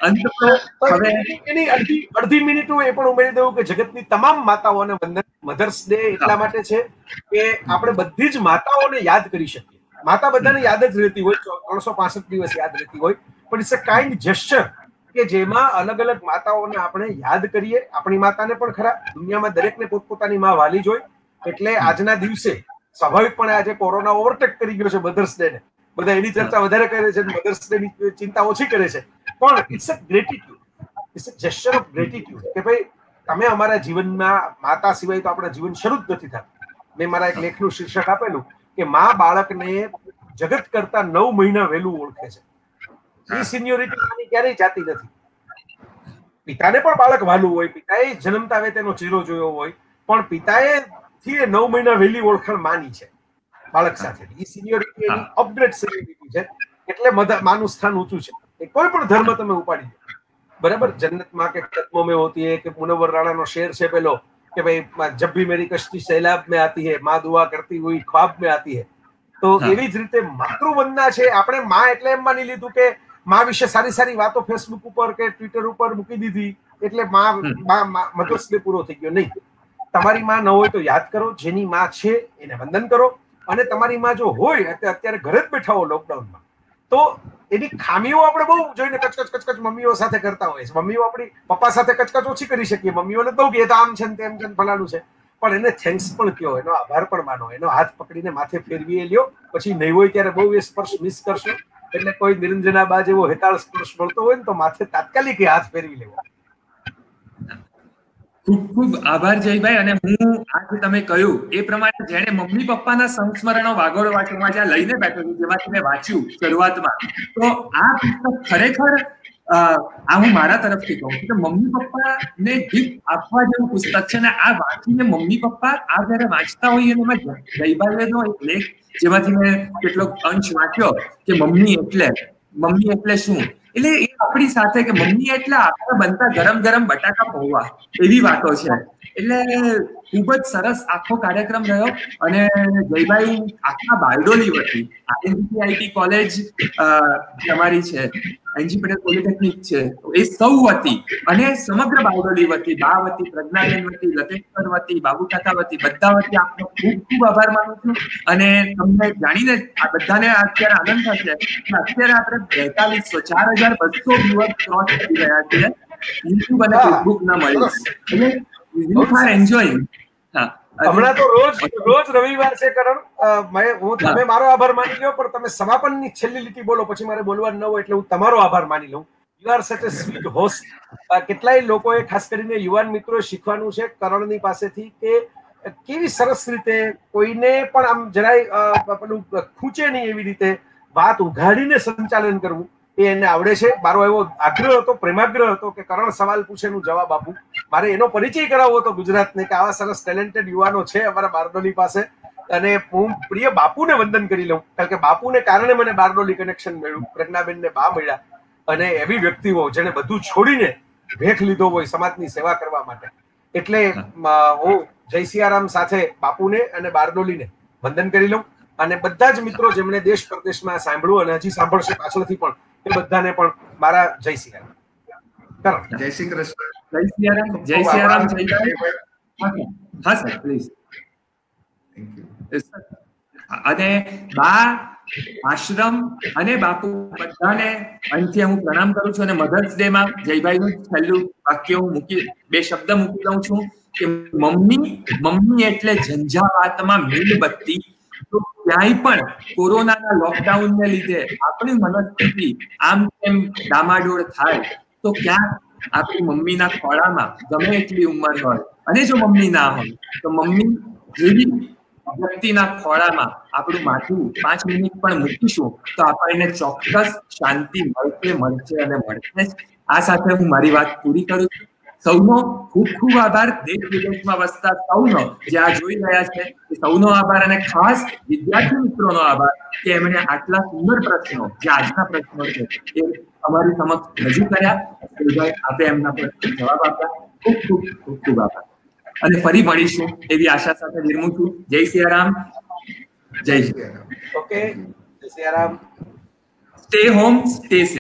અંતમાં હવે એની અડધી મિનિટ હું એ પણ ઉમેરી દઉં કે જગતની તમામ માતાઓને વંદન મધર્સ ડે એટલા માટે છે કે આપણે બધી જ માતાઓને યાદ કરી શકીએ માતા બધાને યાદ જ રહેતી હોય 365 દિવસ યાદ રહેતી હોય પણ ઇટ્સ અ કાઇન્ડ જેસ્ચર કે જેમાં અલગ અલગ માતાઓને આપણે યાદ કરીએ આપણી માતાને પણ ખરા દુનિયામાં દરેકને પોતપોતાની માં વાલી જોઈએ એટલે આજના દિવસે સ્વાભાવિકપણે આજે કોરોના ઓવરટેક કરી ગયો છે મધર્સ ડે ને બધા એની ચર્ચા વધારે કરે છે મધર્સ ડે ની ચિંતા ઓછી કરે છે પણ it's a gratitude it's a gesture of gratitude કે ભાઈ તમે અમારા જીવનમાં માતા સિવાય તો આપણા જીવન શરૂ જ નથી થતું મેં મારા એક લેખનું શીર્ષક આપેલું કે મા બાળકને जगत करता 9 महीना वेलू ओळखे छे। ई सीनियोरिटी आनी क्यारे जाती नथी। पिताने पण बाळक वालू होय, पिताए जन्मता वे तेनो चेहरो जोयो होय, पण पिताए थी 9 महीना वेली ओळखण मानी छे बाळक साथे। ई सीनियोरिटी एनी अपग्रेड सीनियोरिटी छे એટલે માનું સ્થાન ઊંચું છે। એ કોઈ પણ ધર્મ તમે ઉપાડી દો, બરાબર, જન્નતમાં કે કદમોં મેં હોતી હે, કે મુનવ્વર રાણાનો શેર છે પેલો કે ભાઈ જબ ભી મેરી કશ્તી સહેલાબ મેં આતી હે, માં દુઆ કરતી હુઈ ખ્વાબ મેં આતી હે। તો એવી જ રીતે માતૃવંદના છે। આપણે માં એટલે એમ માની લીધું કે માં વિશે સારી સારી વાતો ફેસબુક ઉપર કે ટ્વિટર ઉપર મૂકી દીધી એટલે માં મધુસ લે પૂરો થઈ ગયો। નહીં, તમારી માં ન હોય તો યાદ કરો, જેની માં છે એને વંદન કરો। અને તમારી માં જો હોય અત્યારે ઘરે જ બેઠા હો લોકડાઉનમાં, तो एनी खामीओ आपणे बहु जोईने कचकच कचकच मम्मीओ साथे करता होय। मम्मीओ आपणी पप्पा साथे कचकच ओછી કરી શકીએ, મમ્મીઓને તો કે આમ છે ને તેમ છે ને ફલાણું છે, પણ એને થેન્ક્સ પણ કયો, એનો આભાર પણ માનો, એનો હાથ પકડીને માથે ફેરવીએ લ્યો। પછી નહીં હોય ત્યારે બહુ એ સ્પર્શ મિસ કરશો, એટલે કોઈ નિરંજના બા જેવો હેતાળ સ્પર્શ મળતો હોય ને તો માથે તાત્કાલિક હાથ ફેરવી લેવો। ખૂબ ખૂબ આભાર જયભાઈ। અને હું આજે તમે કહ્યું એ પ્રમાણે જેને મમ્મી પપ્પાના સંસ્મરણો વાગોળ વાંચવા જે લઈને બેઠો છું, જેમાંથી મેં વાંચ્યું શરૂઆતમાં, તો આ પુસ્તક ખરેખર આ હું મારા તરફથી કહું છું કે મમ્મી પપ્પાને ગિફ્ટ આપવા જેવું પુસ્તક છે। ને આ વાંચીને મમ્મી પપ્પા આ જયારે વાંચતા હોઈએ, એમાં જયભાઈનો એક લેખ જેમાંથી મેં કેટલોક અંશ વાંચ્યો કે મમ્મી એટલે શું, એટલે એ આપણી સાથે કે મમ્મી એટલે આપણે બનતા ગરમ ગરમ બટાકા પૌવા, એવી વાતો છે। એટલે ખૂબ જ સરસ આખો કાર્યક્રમ રહ્યો। અને જયભાઈ, આખા બારડોલી વતી આઈઆઈટી કોલેજ તમારી છે, એનજી પટેલ પોલિટેકનિક છે, એ સૌ વતી અને સમગ્ર બારડોલી વતી, બા વતી, પ્રજ્ઞાબેન વતી, લતેશ્વર વતી, બાબુકાકા વતી, બધા વતી આપનો ખૂબ ખૂબ આભાર માનું છું। અને તમને જાણીને આ બધાને અત્યારે આનંદ થશે કે અત્યારે આપણે 4200 વ્યુઅર્સ ક્રોસ કરી રહ્યા છીએ YouTube અને Facebook ના મળે, એટલે યુ આર એન્જોયિંગ। હા, હમણાં તો રોજ રવિવાર છે કરણ, હું તમે મારો આભાર માની લ્યો, પણ તમે સમાપનની છેલ્લી લીટી બોલો, પછી મારે બોલવાનું ન હોય એટલે હું તમારો આભાર માની લઉં। યુ આર સચ અ સ્વીટ હોસ્ટ। કેટલાય લોકોએ, ખાસ કરીને યુવાન મિત્રોએ શીખવાનું છે કરણની પાસેથી કે કેવી સરસ રીતે કોઈને પણ આમ જરાય પેલું ખૂંચે નહીં એવી રીતે વાત ઉઘાડીને સંચાલન કરવું એ એને આવડે છે। મારો એવો આગ્રહ હતો, પ્રેમાગ્રહ હતો કે કરણ સવાલ પૂછે હું જવાબ આપું। મારે એનો પરિચય કરાવવો હતો ગુજરાતને કે આવા સરસ ટેલેન્ટેડ યુવાનો છે અમારા બારડોલી પાસે। અને હું પ્રિય બાપુને વંદન કરી લઉં, કારણ કે બાપુને કારણે મને બારડોલી કનેક્શન મળ્યું, પ્રજ્ઞાબેનને બા મળ્યા, અને એવી વ્યક્તિઓ જેને બધું છોડીને ભેખ લીધો હોય સમાજની સેવા કરવા માટે। એટલે હું જય સિયારામ સાથે બાપુને અને બારડોલીને વંદન કરી લઉં। અને બધા જ મિત્રો જેમણે દેશ પ્રદેશમાં સાંભળ્યું અને હજી સાંભળશે પાછળથી પણ, બધાને પણ મારા જય સિયારામ, જય શ્રી કૃષ્ણ, જય સિયારામ, જય સિયારામ, જય જય। હા સર, પ્લીઝ, થેન્ક યુ। અને બા, આશ્રમ અને બાપુ બધાને અંતે હું પ્રણામ કરું છું। અને મધર્સ ડે માં જયભાઈનું છેલ્લું વાક્ય હું બે શબ્દ મૂકી દઉં છું કે મમ્મી એટલે ઝંઝાવાતમાં મીણબત્તી। તો ક્યાંય પણ કોરોનાના લોકડાઉનને લીધે આપણી મનસ્થિતિ આમ તેમ ડામાડોળ થાય તો ક્યાંક આપણી મમ્મીના ખોળામાં ગમે એટલી ઉંમર હોય, અને જો મમ્મી ના હોય તો મમ્મી જેવી વ્યક્તિના ખોળામાં આપણું માથું 5 મિનિટ પણ મૂકીશું તો આપણને ચોક્કસ શાંતિ મળશે અને મળશે। આ સાથે હું મારી વાત પૂરી કરું છું। સૌનો ખૂબ ખૂબ આભાર, દેશ વિદેશમાં વસતા સૌનો, જે આ જોઈ રહ્યા છે સૌનો આભાર, અને ખાસ વિદ્યાર્થી મિત્રોનો આભાર કે એમણે આટલા સુંદર પ્રશ્નો, જે આજના પ્રશ્નો છે, એ અમારી સમક્ષ રજૂ કર્યા, આપે એમના પ્રશ્નો જવાબ આપ્યા। ખૂબ ખૂબ આભાર, અને ફરી મળીશું એવી આશા સાથે વિરમું છું। જય સિયારામ, જય સિયારામ। ઓકે, જય Siyaram, stay home, stay safe.